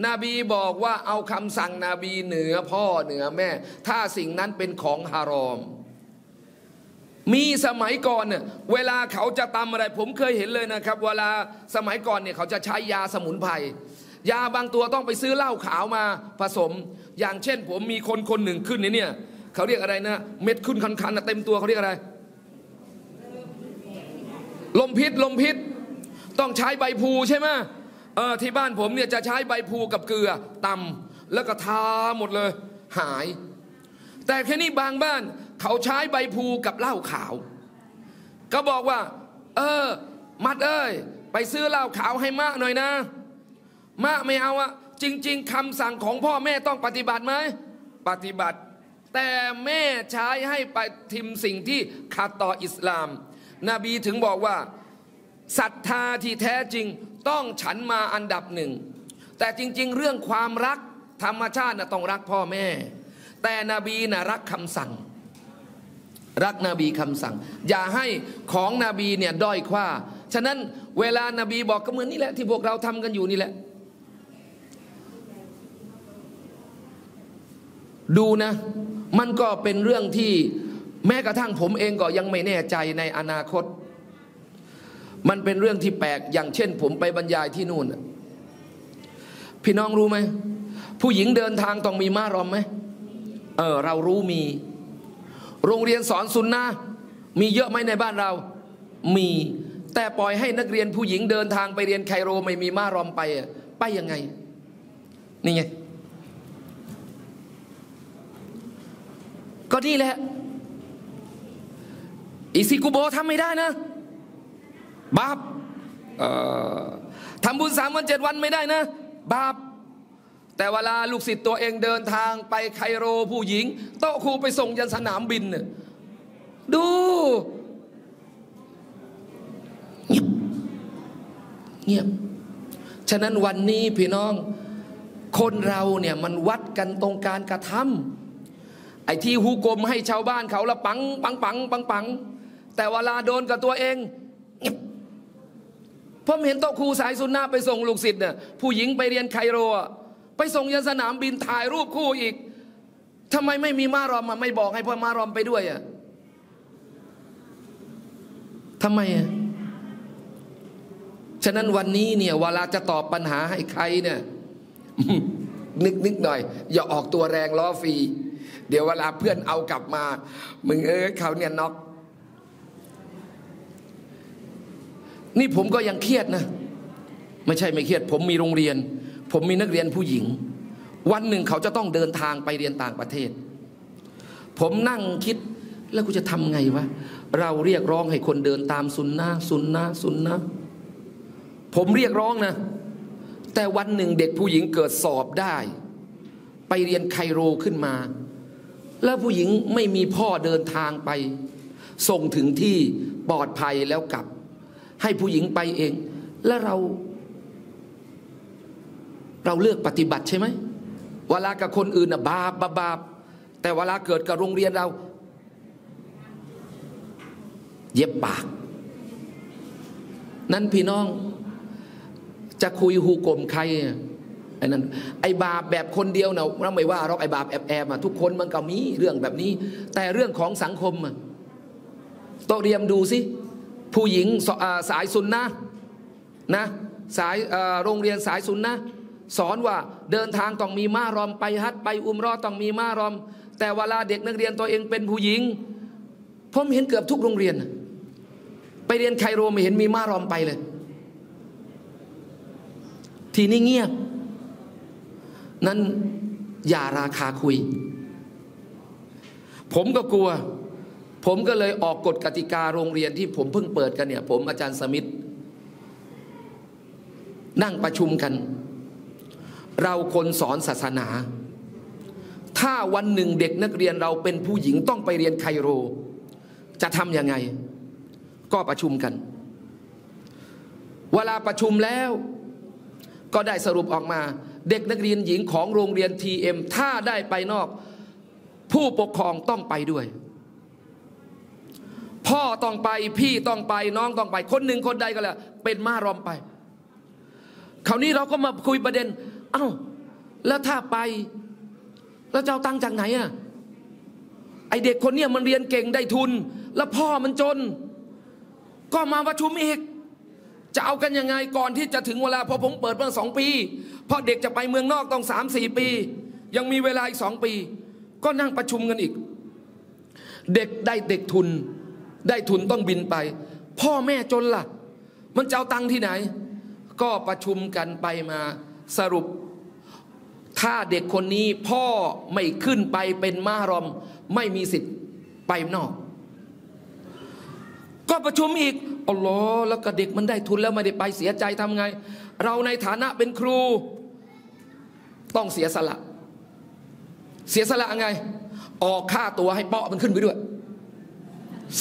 นบีบอกว่าเอาคำสั่งนบีเหนือพ่อเหนือแม่ถ้าสิ่งนั้นเป็นของฮารอมมีสมัยก่อนเนี่ยเวลาเขาจะตำอะไรผมเคยเห็นเลยนะครับเวลาสมัยก่อนเนี่ยเขาจะใช้ยาสมุนไพรยาบางตัวต้องไปซื้อเหล้าขาวมาผสมอย่างเช่นผมมีคนหนึ่งขึ้นเนี่ยเขาเรียกอะไรนะเม็ดขึ้นคันๆเต็มตัวเขาเรียกอะไรลมพิษต้องใช้ใบพลูใช่ไหมที่บ้านผมเนี่ยจะใช้ใบพลูกับเกลือตำแล้วก็ทาหมดเลยหายแต่แค่นี้บางบ้านเขาใช้ใบพลูกับเหล้าขาวก็บอกว่ามัดเอ้ยไปซื้อเหล้าขาวให้มะหน่อยนะมะไม่เอาอะจริงๆคำสั่งของพ่อแม่ต้องปฏิบัติไหมปฏิบัติแต่แม่ใช้ให้ไปทิมสิ่งที่ขัดต่ออิสลามนบีถึงบอกว่าศรัทธาที่แท้จริงต้องฉันมาอันดับหนึ่งแต่จริงๆเรื่องความรักธรรมชาตินะต้องรักพ่อแม่แต่นบีนะรักคำสั่งรักนบีคำสั่งอย่าให้ของนบีเนี่ยด้อยค่าฉะนั้นเวลานบีบอกก็เหมือนนี่แหละที่พวกเราทำกันอยู่นี่แหละดูนะมันก็เป็นเรื่องที่แม้กระทั่งผมเองก็ยังไม่แน่ใจในอนาคตมันเป็นเรื่องที่แปลกอย่างเช่นผมไปบรรยายที่นู่นพี่น้องรู้ไหมผู้หญิงเดินทางต้องมีมะหรอมไหมเรารู้มีโรงเรียนสอนสุนนะมีเยอะไหมในบ้านเรามีแต่ปล่อยให้นักเรียนผู้หญิงเดินทางไปเรียนไคโรไม่มีมะหรอมไปยังไงนี่ไงก็นี่แหละอิซิกุโบทำไม่ได้นะบาปทำบุญ3 วัน 7 วันไม่ได้นะบาปแต่เวลาลูกศิษย์ตัวเองเดินทางไปไคโรผู้หญิงโต๊ะครูไปส่งยันสนามบินดูเงียบเงียบฉะนั้นวันนี้พี่น้องคนเราเนี่ยมันวัดกันตรงการกระทำไอ้ที่ฮุกมให้ชาวบ้านเขาละปังแต่เวลาโดนกับตัวเองผมเห็นโต๊ะครูสายสุนนะไปส่งลูกศิษย์เนี่ยผู้หญิงไปเรียนไคโรไปส่งยันสนามบินถ่ายรูปคู่อีกทำไมไม่มีมะหรอมไม่บอกให้พ่อมะหรอมไปด้วย ทำไมอ่ะฉะนั้นวันนี้เนี่ยเวลาจะตอบปัญหาให้ใครเนี่ย นึกหน่อยอย่าออกตัวแรงล้อฟรีเดี๋ยวเวลาเพื่อนเอากลับมามึงเขาเนี่ยน็อกนี่ผมก็ยังเครียดนะไม่ใช่ไม่เครียดผมมีโรงเรียนผมมีนักเรียนผู้หญิงวันหนึ่งเขาจะต้องเดินทางไปเรียนต่างประเทศผมนั่งคิดแล้วกูจะทำไงวะเราเรียกร้องให้คนเดินตามซุนนะห์ซุนนะห์ซุนนะห์ผมเรียกร้องนะแต่วันหนึ่งเด็กผู้หญิงเกิดสอบได้ไปเรียนไคโรขึ้นมาแล้วผู้หญิงไม่มีพ่อเดินทางไปส่งถึงที่ปลอดภัยแล้วกลับให้ผู้หญิงไปเองแล้วเราเลือกปฏิบัติใช่ไหมเวลากับคนอื่นนะบาปแต่เวลาเกิดกับโรงเรียนเราเย็บปากนั้นพี่น้องจะคุยหูกลมใครไอ้นั่นไอ้บาปแบบคนเดียวนะเราไม่ว่าเราไอ้บาปแอบทุกคนมันก็มีเรื่องแบบนี้แต่เรื่องของสังคมโตเรียมดูสิผู้หญิงสายสุนนะนะสายโรงเรียนสายสุนนะสอนว่าเดินทางต้องมีมารอมไปฮัจญ์ไปอุมเราะห์ต้องมีมารอมแต่เวลาเด็กนักเรียนตัวเองเป็นผู้หญิงผมเห็นเกือบทุกโรงเรียนไปเรียนไคโรไม่เห็นมีมารอมไปเลยทีนี้เงียบนั้นอย่าราคาคุยผมก็กลัวผมก็เลยออกกฎกติกาโรงเรียนที่ผมเพิ่งเปิดกันเนี่ยผมอาจารย์สมิทธ์นั่งประชุมกันเราคนสอนศาสนาถ้าวันหนึ่งเด็กนักเรียนเราเป็นผู้หญิงต้องไปเรียนไคโรจะทำยังไงก็ประชุมกันเวลาประชุมแล้วก็ได้สรุปออกมาเด็กนักเรียนหญิงของโรงเรียน TM ถ้าได้ไปนอกผู้ปกครองต้องไปด้วยพ่อต้องไปพี่ต้องไปน้องต้องไปคนหนึ่งคนใดก็แล้วเป็นมารอมไปคราวนี้เราก็มาคุยประเด็นเอ้าแล้วถ้าไปแล้วจะเอาตังค์จากไหนอ่ะไอเด็กคนเนี้ยมันเรียนเก่งได้ทุนแล้วพ่อมันจนก็มาประชุมอีกจะเอากันยังไงก่อนที่จะถึงเวลาพอผมเปิดเมื่อ2 ปีพอเด็กจะไปเมืองนอกต้อง3-4 ปียังมีเวลาอีก2 ปีก็นั่งประชุมกันอีกเด็กทุนได้ทุนต้องบินไปพ่อแม่จนล่ะมันจะเอาตังค์ที่ไหนก็ประชุมกันไปมาสรุปถ้าเด็กคนนี้พ่อไม่ขึ้นไปเป็นมารอมไม่มีสิทธิ์ไปนอกก็ประชุมอีกอัลลอฮ์แล้วก็เด็กมันได้ทุนแล้วไม่ได้ไปเสียใจทำไงเราในฐานะเป็นครูต้องเสียสละไงออกค่าตัวให้เปาะมันขึ้นไปด้วย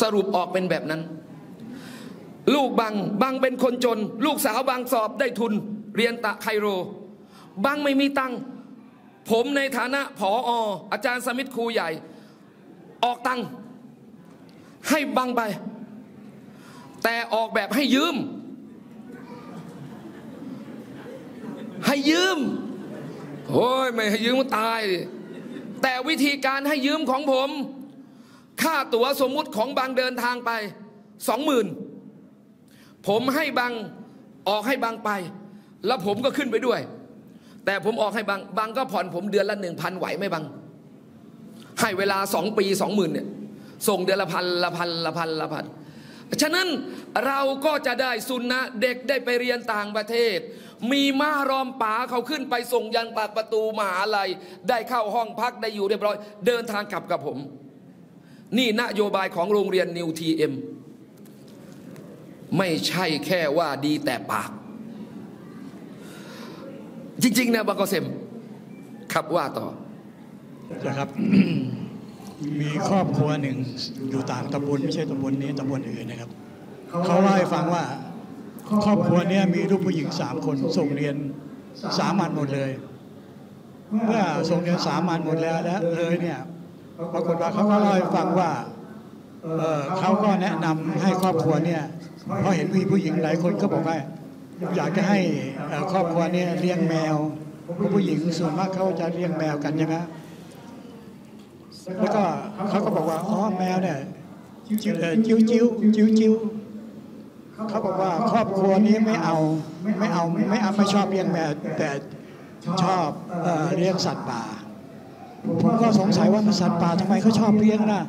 สรุปออกเป็นแบบนั้นลูกบางเป็นคนจนลูกสาวบางสอบได้ทุนเรียนตะไคโรบางไม่มีตังผมในฐานะผอ อาจารย์สมิทธ์ครูใหญ่ออกตังให้บางไปแต่ออกแบบให้ยืมโอ้ยไม่ให้ยืมมันตายแต่วิธีการให้ยืมของผมค่าตั๋วสมมุติของบางเดินทางไป20,000ผมให้บางออกให้บางไปแล้วผมก็ขึ้นไปด้วยแต่ผมออกให้บางก็ผ่อนผมเดือนละ 1,000 ไหวไหมบางให้เวลา2 ปี 20,000เนี่ยส่งเดือนละพันฉะนั้นเราก็จะได้สุนนะเด็กได้ไปเรียนต่างประเทศมีมารอมป๋าเขาขึ้นไปส่งยันปากประตูมหาลัยได้เข้าห้องพักได้อยู่เรียบร้อยเดินทางกลับกับผมนี่นโยบายของโรงเรียนนิวทีเอ็มไม่ใช่แค่ว่าดีแต่ปากจริงๆนะบางกอเซมครับว่าต่อนะครับ มีครอบครัวหนึ่งอยู่ต่างตำบลไม่ใช่ตำบลนี้ตำบลอื่นนะครับเขาเล่าให้ฟังว่าครอบครัวนี้มีลูกผู้หญิง3 คนส่งเรียนสามัญหมดเลยเมื่อส่งเรียนสามัญหมดแล้วและเลยเนี่ยปรากฏว่าเขาก็เล่าให้ฟังว่าเขาก็แนะนำให้ครอบครัวเนี่ยเพราะเห็นมีผู้หญิงหลายคนก็บอกว่าอยากจะให้ครอบครัวเนี่ยเลี้ยงแมวผู้หญิงส่วนมากเขาจะเลี้ยงแมวกันใช่ไหมแล้วก็เขาก็บอกว่าอ๋อแมวเนี่ยจิ้ว เขาบอกว่าครอบครัวนี้ไม่ชอบเลี้ยงแมวแต่ชอบเลี้ยงสัตว์ป่าผมก็สงสัยว่าสัตว์ป่าทำไมเขาชอบเลี้ยงนะ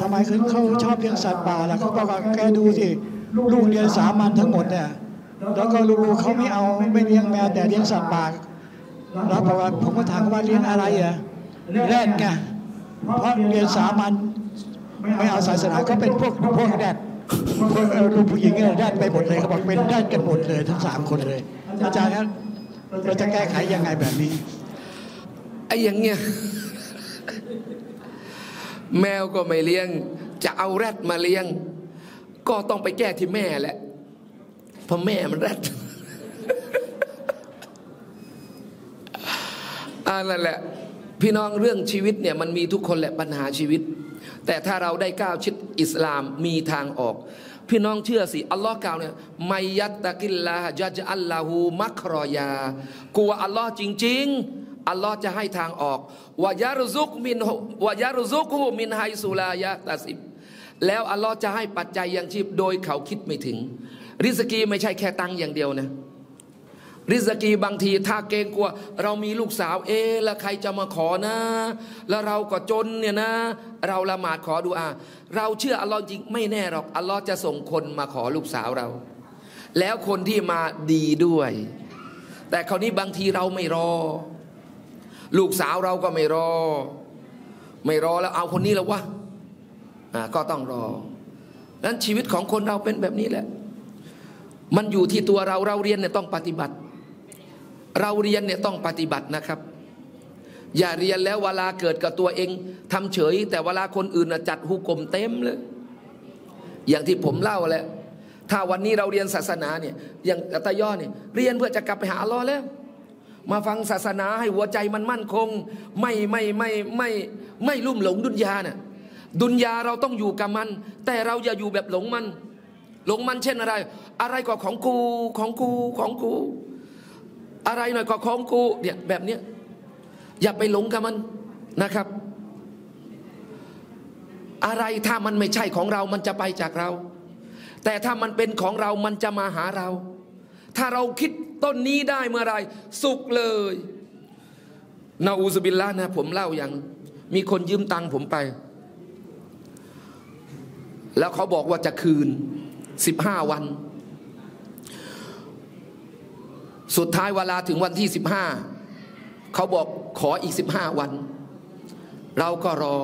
ทำไมเขาชอบเลี้ยงสัตว์ป่าล่ะเขาบอกว่าแกดูสิลูกเรียนสามัญทั้งหมดเนี่ยแล้วก็ลูกเขาไม่เลี้ยงแมวแต่เลี้ยงสัตว์ป่าแล้วบอกว่าผมก็ถามว่าเลี้ยงอะไรอ่ะแรดไงเพราะเรียนสามัญไม่เอาศาสนาก็เป็นพวกแรดลูกผู้หญิงเนี่ยแรดไปหมดเลยเขาบอกเป็นแรดกันหมดเลยทั้ง3 คนเลยอาจารย์ครับเราจะแก้ไขยังไงแบบนี้ไอ้อย่างเงี้ยแมวก็ไม่เลี้ยงจะเอาแรดมาเลี้ยงก็ต้องไปแก้ที่แม่แหละเพราะแม่มันแรดนั่นแหละพี่น้องเรื่องชีวิตเนี่ยมันมีทุกคนแหละปัญหาชีวิตแต่ถ้าเราได้ก้าวชิดอิสลามมีทางออกพี่น้องเชื่อสิอัลลอฮ์กล่าวเนี่ยไมยัตตะกิลลาฮะจัจอัลลาหูมักรอยากลัวอัลลอฮ์จริงๆอัลลอฮ์จะให้ทางออกวะยารุซุกมินไฮซูลายะตาสิบแล้วอัลลอฮ์จะให้ปัจจัยยังชีพโดยเขาคิดไม่ถึงริสกีไม่ใช่แค่ตังอย่างเดียวนะริสกีบางทีถ้าเกรงกลัวเรามีลูกสาวแล้วใครจะมาขอนะแล้วเราก็จนเนี่ยนะเราละหมาดขอดุอาเราเชื่ออัลลอฮ์จริงไม่แน่หรอกอัลลอฮ์จะส่งคนมาขอลูกสาวเราแล้วคนที่มาดีด้วยแต่คราวนี้บางทีเราไม่รอลูกสาวเราก็ไม่รอแล้วเอาคนนี้แล้ววะก็ต้องรอนั้นชีวิตของคนเราเป็นแบบนี้แหละมันอยู่ที่ตัวเราเรียนเนี่ยต้องปฏิบัติเราเรียนเนี่ยต้องปฏิบัตินะครับอย่าเรียนแล้วเวลาเกิดกับตัวเองทำเฉยแต่เวลาคนอื่นจัดหุกกลมเต็มเลยอย่างที่ผมเล่าแหละถ้าวันนี้เราเรียนศาสนาเนี่ยอย่างอัตย่อเนี่ยเรียนเพื่อจะกลับไปหาอัลเลาะห์แล้วมาฟังศาสนาให้หัวใจมันมั่นคงไม่ลุ่มหลงดุนยาเนี่ยดุนยาเราต้องอยู่กับมันแต่เราอย่าอยู่แบบหลงมันเช่นอะไรก็ของกูอะไรหน่อยก็ของกูเนี่ยแบบเนี้ยอย่าไปหลงกับมันนะครับอะไรถ้ามันไม่ใช่ของเรามันจะไปจากเราแต่ถ้ามันเป็นของเรามันจะมาหาเราถ้าเราคิดต้นนี้ได้เมื่อไรสุขเลยนาอูซบิลละนะผมเล่าอย่างมีคนยืมตังผมไปแล้วเขาบอกว่าจะคืน15 วันสุดท้ายเวลาถึงวันที่15เขาบอกขออีก15 วันเราก็รอ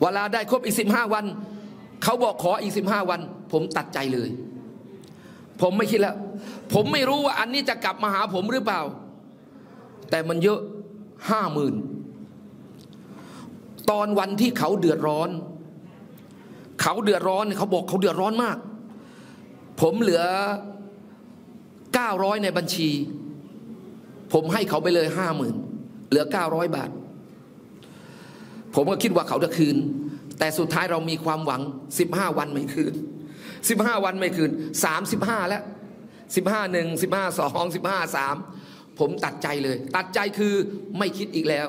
เวลาได้ครบอีก15 วันเขาบอกขออีก15 วันผมตัดใจเลยผมไม่คิดแล้วผมไม่รู้ว่าอันนี้จะกลับมาหาผมหรือเปล่าแต่มันเยอะ50,000ตอนวันที่เขาเดือดร้อนเขาบอกเขาเดือดร้อนมากผมเหลือ900ในบัญชีผมให้เขาไปเลย50,000เหลือ900 บาทผมก็คิดว่าเขาจะคืนแต่สุดท้ายเรามีความหวัง15 วันไม่คืน15 วันไม่คืน35แล้ว15 115 215 3ผมตัดใจเลยตัดใจคือไม่คิดอีกแล้ว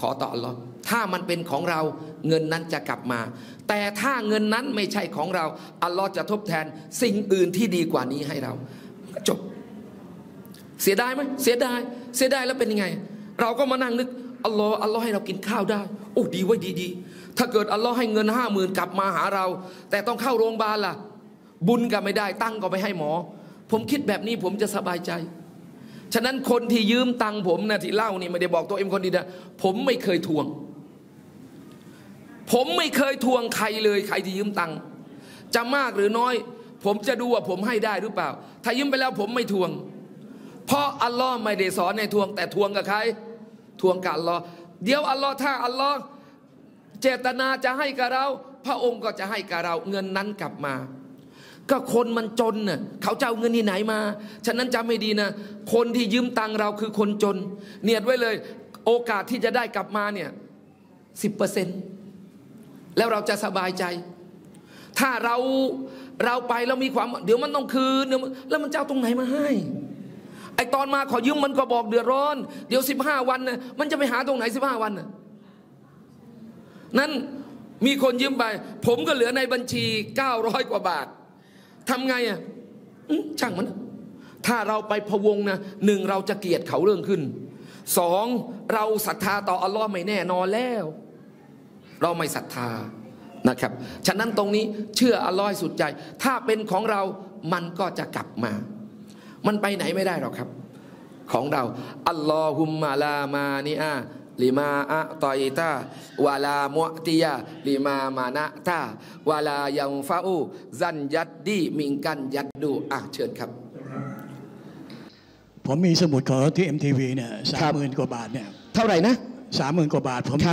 ขอต่ออัลเลาะห์ถ้ามันเป็นของเราเงินนั้นจะกลับมาแต่ถ้าเงินนั้นไม่ใช่ของเราอัลเลาะห์จะทดแทนสิ่งอื่นที่ดีกว่านี้ให้เราจบเสียดายไหมเสียดายแล้วเป็นยังไงเราก็มานั่งนึกอัลเลาะห์ให้เรากินข้าวได้โอ้ดีไว้ดีๆถ้าเกิดอัลเลาะห์ให้เงิน50,000กลับมาหาเราแต่ต้องเข้าโรงพยาบาลล่ะบุญก็ไม่ได้ตั้งก็ไปให้หมอผมคิดแบบนี้ผมจะสบายใจฉะนั้นคนที่ยืมตังผมนะที่เล่านี่ไม่ได้บอกตัวเองคนดีนะผมไม่เคยทวงใครเลยใครที่ยืมตังจะมากหรือน้อยผมจะดูว่าผมให้ได้หรือเปล่าถ้ายืมไปแล้วผมไม่ทวงเพราะอัลลอฮ์ไม่ได้สอนให้ทวงแต่ทวงกับใครทวงกับอัลลอฮ์เดี๋ยวอัลลอฮ์ถ้าอัลลอฮ์เจตนาจะให้กับเราพระองค์ก็จะให้กับเราเงินนั้นกลับมาก็คนมันจนน่ะเขาจะเอาเงินที่ไหนมาฉะนั้นจำให้ดีนะคนที่ยืมตังเราคือคนจนเนียดไว้เลยโอกาสที่จะได้กลับมาเนี่ย 10% แล้วเราจะสบายใจถ้าเราไปแล้วมีความเดี๋ยวมันต้องคืนแล้วมันจะเอาตรงไหนมาให้ไอตอนมาขอยืมมันก็บอกเดือดร้อนเดี๋ยว15 วันน่ะมันจะไปหาตรงไหน15 วันน่ะนั้น มีคนยืมไปผมก็เหลือในบัญชี900กว่าบาททำไงอ่ะช่างมันถ้าเราไปพะวงนะหนึ่งเราจะเกลียดเขาเรื่องขึ้นสองเราศรัทธาต่ออัลลอฮ์ไม่แน่นอนแล้วเราไม่ศรัทธานะครับฉะนั้นตรงนี้เชื่ออัลลอฮ์สุดใจถ้าเป็นของเรามันก็จะกลับมามันไปไหนไม่ได้หรอกครับของเราอัลลอฮุมมะลามานิอาลิมาอะตอยตาวะลามุอติยาลิมามานะตาวะลายังฟาอูซันยัดดีมิงกันยัดดูอ่ะเชิญครับผมมีสมุดของที่ MTV เนี่ย30,000 กว่าบาทเนี่ยเท่าไหร่นะ30,000 กว่าบาทผมจะ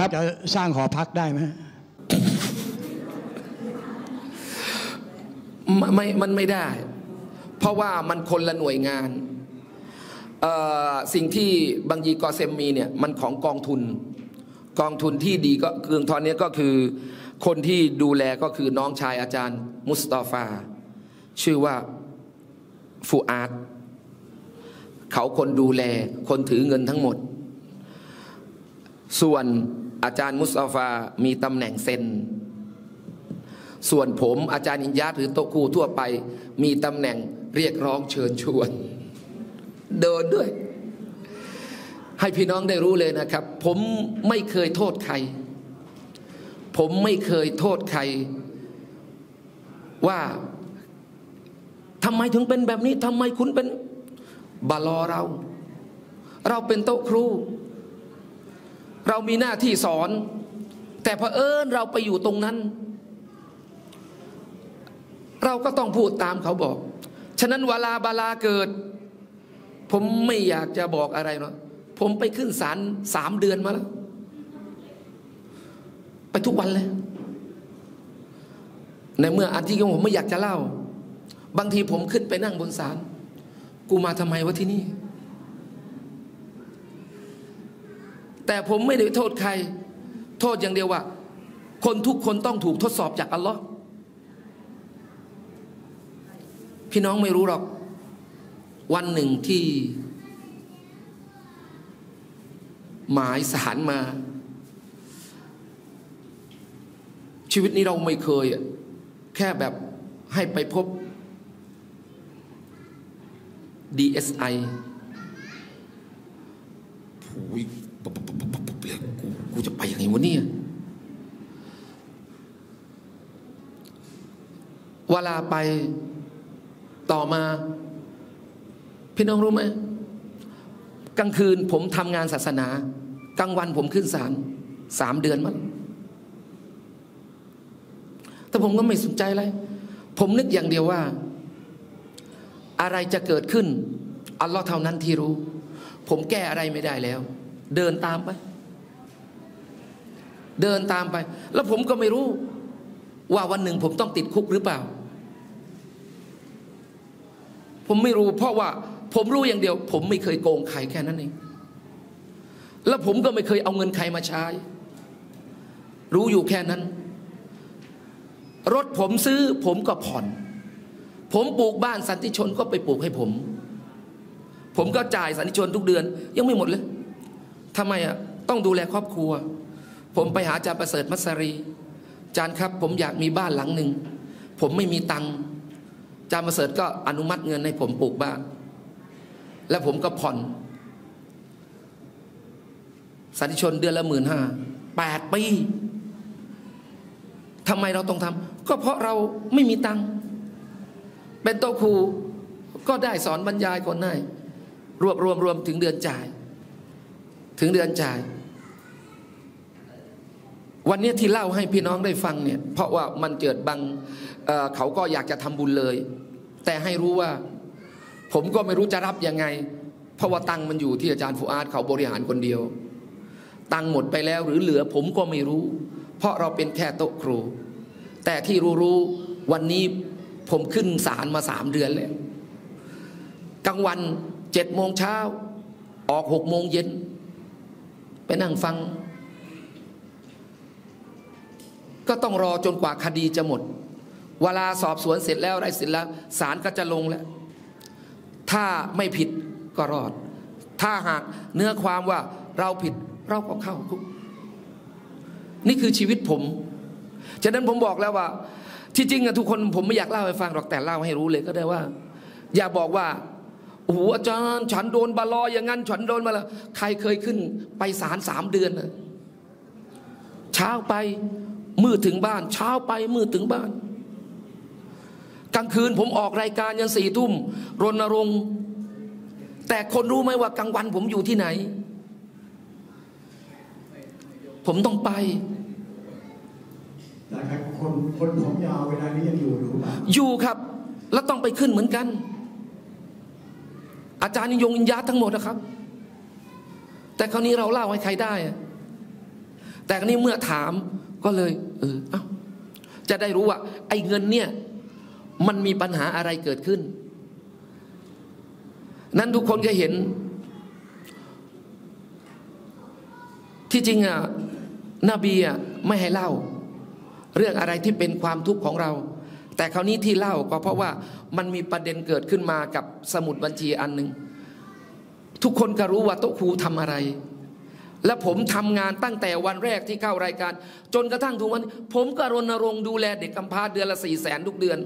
สร้างหอพักได้ไหมมันไม่ได้เพราะว่ามันคนละหน่วยงานสิ่งที่บางยีกอเซมมีเนี่ยมันของกองทุนที่ดีก็เกืองทอนนี้ก็คือคนที่ดูแลก็คือน้องชายอาจารย์มุสตอฟาชื่อว่าฟูอาดเขาคนดูแลคนถือเงินทั้งหมดส่วนอาจารย์มุสตอฟามีตำแหน่งเซ็นส่วนผมอาจารย์อินยาหรือโตคูทั่วไปมีตำแหน่งเรียกร้องเชิญชวนเดินด้วยให้พี่น้องได้รู้เลยนะครับผมไม่เคยโทษใครว่าทำไมถึงเป็นแบบนี้ทำไมคุณเป็นบารอเราเป็นโต๊ะครูเรามีหน้าที่สอนแต่เผอิญเราไปอยู่ตรงนั้นเราก็ต้องพูดตามเขาบอกฉะนั้นเวลาบาลาเกิดผมไม่อยากจะบอกอะไรเนาะผมไปขึ้นศาล3 เดือนมาแล้วไปทุกวันเลยในเมื่ออาทิตย์ของผมไม่อยากจะเล่าบางทีผมขึ้นไปนั่งบนศาลกูมาทำไมวะที่นี่แต่ผมไม่ได้โทษใครโทษอย่างเดียวว่าคนทุกคนต้องถูกทดสอบจากอัลลอฮ์พี่น้องไม่รู้หรอกวันหนึ่งที่หมายสารมาชีวิตนี้เราไม่เคยแค่แบบให้ไปพบ DSI กูจะไปยังไงวะเนี่ยเวลาไปต่อมาพี่น้องรู้ไหมกลางคืนผมทำงานศาสนากลางวันผมขึ้นศาล3 เดือนมั้งแต่ผมก็ไม่สนใจอะไรผมนึกอย่างเดียวว่าอะไรจะเกิดขึ้นอัลลอฮ์เท่านั้นที่รู้ผมแก้อะไรไม่ได้แล้วเดินตามไปแล้วผมก็ไม่รู้ว่าวันหนึ่งผมต้องติดคุกหรือเปล่าผมไม่รู้เพราะว่าผมรู้อย่างเดียวผมไม่เคยโกงใครแค่นั้นเองแล้วผมก็ไม่เคยเอาเงินใครมาใช้รู้อยู่แค่นั้นรถผมซื้อผมก็ผ่อนผมปลูกบ้านสันติชนก็ไปปลูกให้ผมก็จ่ายสันติชนทุกเดือนยังไม่หมดเลยทำไมอ่ะต้องดูแลครอบครัวผมไปหาอาจารย์ประเสริฐมัสรีอาจารย์ครับผมอยากมีบ้านหลังหนึ่งผมไม่มีตังค์อาจารย์ประเสริฐก็อนุมัติเงินให้ผมปลูกบ้านแล้วผมก็ผ่อนสันติชนเดือนละ15,000 8 ปีทำไมเราต้องทำก็เพราะเราไม่มีตังค์เป็นโต๊ะครูก็ได้สอนบรรยายคนได้รวมถึงเดือนจ่ายวันนี้ที่เล่าให้พี่น้องได้ฟังเนี่ยเพราะว่ามันเกิดบางเขาก็อยากจะทำบุญเลยแต่ให้รู้ว่าผมก็ไม่รู้จะรับยังไงเพราะว่าตังค์มันอยู่ที่อาจารย์ฟูอาดเขาบริหารคนเดียวตังค์หมดไปแล้วหรือเหลือผมก็ไม่รู้เพราะเราเป็นแค่โต๊ะครูแต่ที่รู้ๆวันนี้ผมขึ้นศาลมา3 เดือนแล้วกลางวัน7 โมงเช้าออก6 โมงเย็นไปนั่งฟังก็ต้องรอจนกว่าคดีจะหมดเวลาสอบสวนเสร็จแล้วอะไรเสร็จแล้วศาลก็จะลงแล้วถ้าไม่ผิดก็รอดถ้าหากเนื้อความว่าเราผิดเราก็เข้าคุกนี่คือชีวิตผม ฉะนั้นผมบอกแล้วว่าที่จริงอะทุกคนผมไม่อยากเล่าให้ฟังหรอกแต่เล่าให้รู้เลยก็ได้ว่าอย่าบอกว่าโอ้โหอาจารย์ฉันโดนบาลออย่างนั้นฉันโดนมาแล้วใครเคยขึ้นไปศาล3 เดือนนะเช้าไปมืดถึงบ้านเช้าไปมืดถึงบ้านกลางคืนผมออกรายการยัน4 ทุ่มรณรงค์แต่คนรู้ไหมว่ากลางวันผมอยู่ที่ไหนผมต้องไปแต่คนผมยาวเวลานี้ยังอยู่หรือเปล่าอยู่ครับแล้วต้องไปขึ้นเหมือนกันอาจารย์ยงอินยาทั้งหมดนะครับแต่คราวนี้เราเล่าให้ใครได้แต่คราวนี้เมื่อถามก็เลยจะได้รู้ว่าไอ้เงินเนี่ยมันมีปัญหาอะไรเกิดขึ้นนั้นทุกคนก็เห็นที่จริงอ่ะนบีอ่ะไม่ให้เล่าเรื่องอะไรที่เป็นความทุกข์ของเราแต่คราวนี้ที่เล่าก็เพราะว่ามันมีประเด็นเกิดขึ้นมากับสมุดบัญชีอันหนึ่งทุกคนก็รู้ว่าโต๊ะครูทำอะไรและผมทำงานตั้งแต่วันแรกที่เข้ารายการจนกระทั่งถึงวันผมก็รณรงค์ดูแลเด็กกำพร้าเดือนละ400,000ทุกเดือน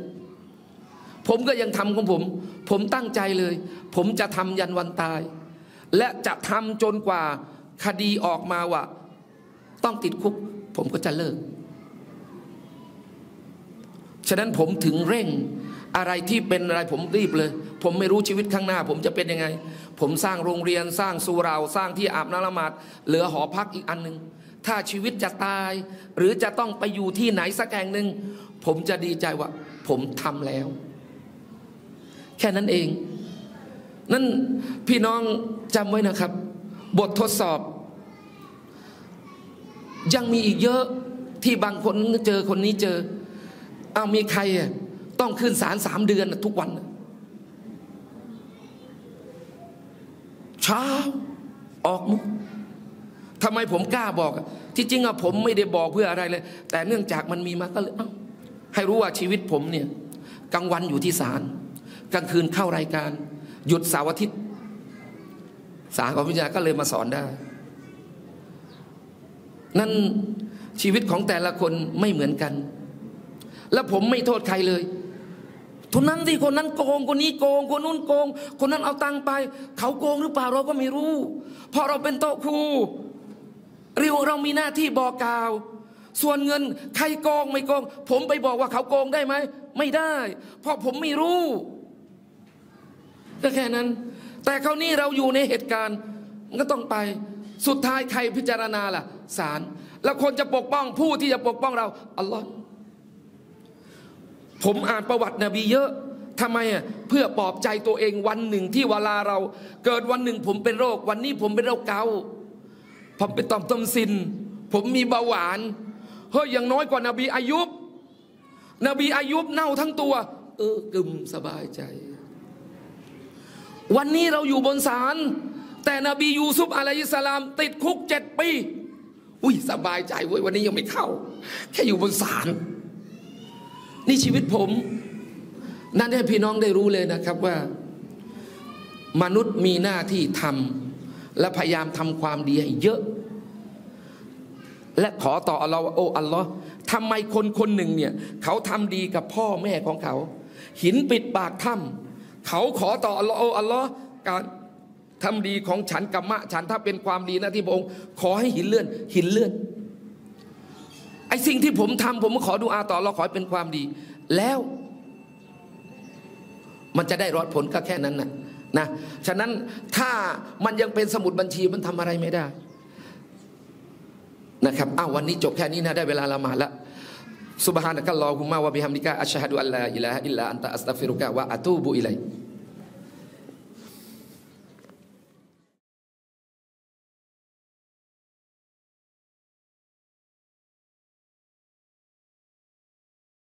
ผมก็ยังทำของผมตั้งใจเลยผมจะทำยันวันตายและจะทำจนกว่าคดีออกมาว่าต้องติดคุกผมก็จะเลิกฉะนั้นผมถึงเร่งอะไรที่เป็นอะไรผมรีบเลยผมไม่รู้ชีวิตข้างหน้าผมจะเป็นยังไงผมสร้างโรงเรียนสร้างซูเราสร้างที่อาบน้ำละหมาดเหลือหอพักอีกอันหนึ่งถ้าชีวิตจะตายหรือจะต้องไปอยู่ที่ไหนสักแห่งหนึ่งผมจะดีใจว่าผมทำแล้วแค่นั้นเองนั่นพี่น้องจำไว้นะครับบททดสอบยังมีอีกเยอะที่บางคนเจอคนนี้เจอเอามีใครต้องขึ้นศาล3 เดือนทุกวันเช้าออกมุกทำไมผมกล้าบอกที่จริงอะผมไม่ได้บอกเพื่ออะไรเลยแต่เนื่องจากมันมีมาก็เลยให้รู้ว่าชีวิตผมเนี่ยกลางวันอยู่ที่ศาลกลางคืนเข้ารายการหยุดเสาร์อาทิตย์ศาลของวิญญาณก็เลยมาสอนได้นั่นชีวิตของแต่ละคนไม่เหมือนกันและผมไม่โทษใครเลยคนนั้นที่คนนั้นโกงคนนี้โกงคนนู้นโกงคนนั้นเอาตังไปเขาโกงหรือเปล่าเราก็ไม่รู้เพราะเราเป็นโต๊ะครูเรามีหน้าที่บอกกล่าวส่วนเงินใครโกงไม่โกงผมไปบอกว่าเขาโกงได้ไหมไม่ได้เพราะผมไม่รู้ก็แค่นั้นแต่คราวนี้เราอยู่ในเหตุการณ์มันก็ต้องไปสุดท้ายใครพิจารณาล่ะศาลแล้วคนจะปกป้องผู้ที่จะปกป้องเราอัลลอฮ์ผมอ่านประวัตินบีเยอะทำไมอ่ะเพื่อปลอบใจตัวเองวันหนึ่งที่เวลาเราเกิดวันหนึ่งผมเป็นโรควันนี้ผมเป็นโรคเกาต์ผมเป็นต่อมต้มซินผมมีเบาหวานเฮ้ยอย่างน้อยกว่านบีอายุบเน่าทั้งตัวกึมสบายใจวันนี้เราอยู่บนศาลแต่นบียูซุฟอะลัยฮิสสลามติดคุก7 ปีอุ้ยสบายใจเว้ยวันนี้ยังไม่เข้าแค่อยู่บนศาลนี่ชีวิตผมนั่นให้พี่น้องได้รู้เลยนะครับว่ามนุษย์มีหน้าที่ทำและพยายามทำความดีให้เยอะและขอต่ออัลลอฮ์อัลลอฮ์ทำไมคนหนึ่งเนี่ยเขาทำดีกับพ่อแม่ของเขาหินปิดปากถ้ำเขาขอต่ออัลลอฮ์อัลลอฮ์การทำดีของฉันกับมะฉันถ้าเป็นความดีนะที่พระองค์ขอให้หินเลื่อนไอ้สิ่งที่ผมทำผมขอดุอาต่ออัลลอฮ์ขอให้เป็นความดีแล้วมันจะได้รอดผลก็แค่นั้นนะฉะนั้นถ้ามันยังเป็นสมุดบัญชีมันทำอะไรไม่ได้นะครับวันนี้จบแค่นี้นะได้เวลาละหมาดละซุบฮานะกัลลอฮุมมะวะบิฮัมดิกะอัชฮะดุอัลลาอิลาฮะอิลลัลอันตะอัสตัฆฟิรุกะวะอะตูบุอิลัย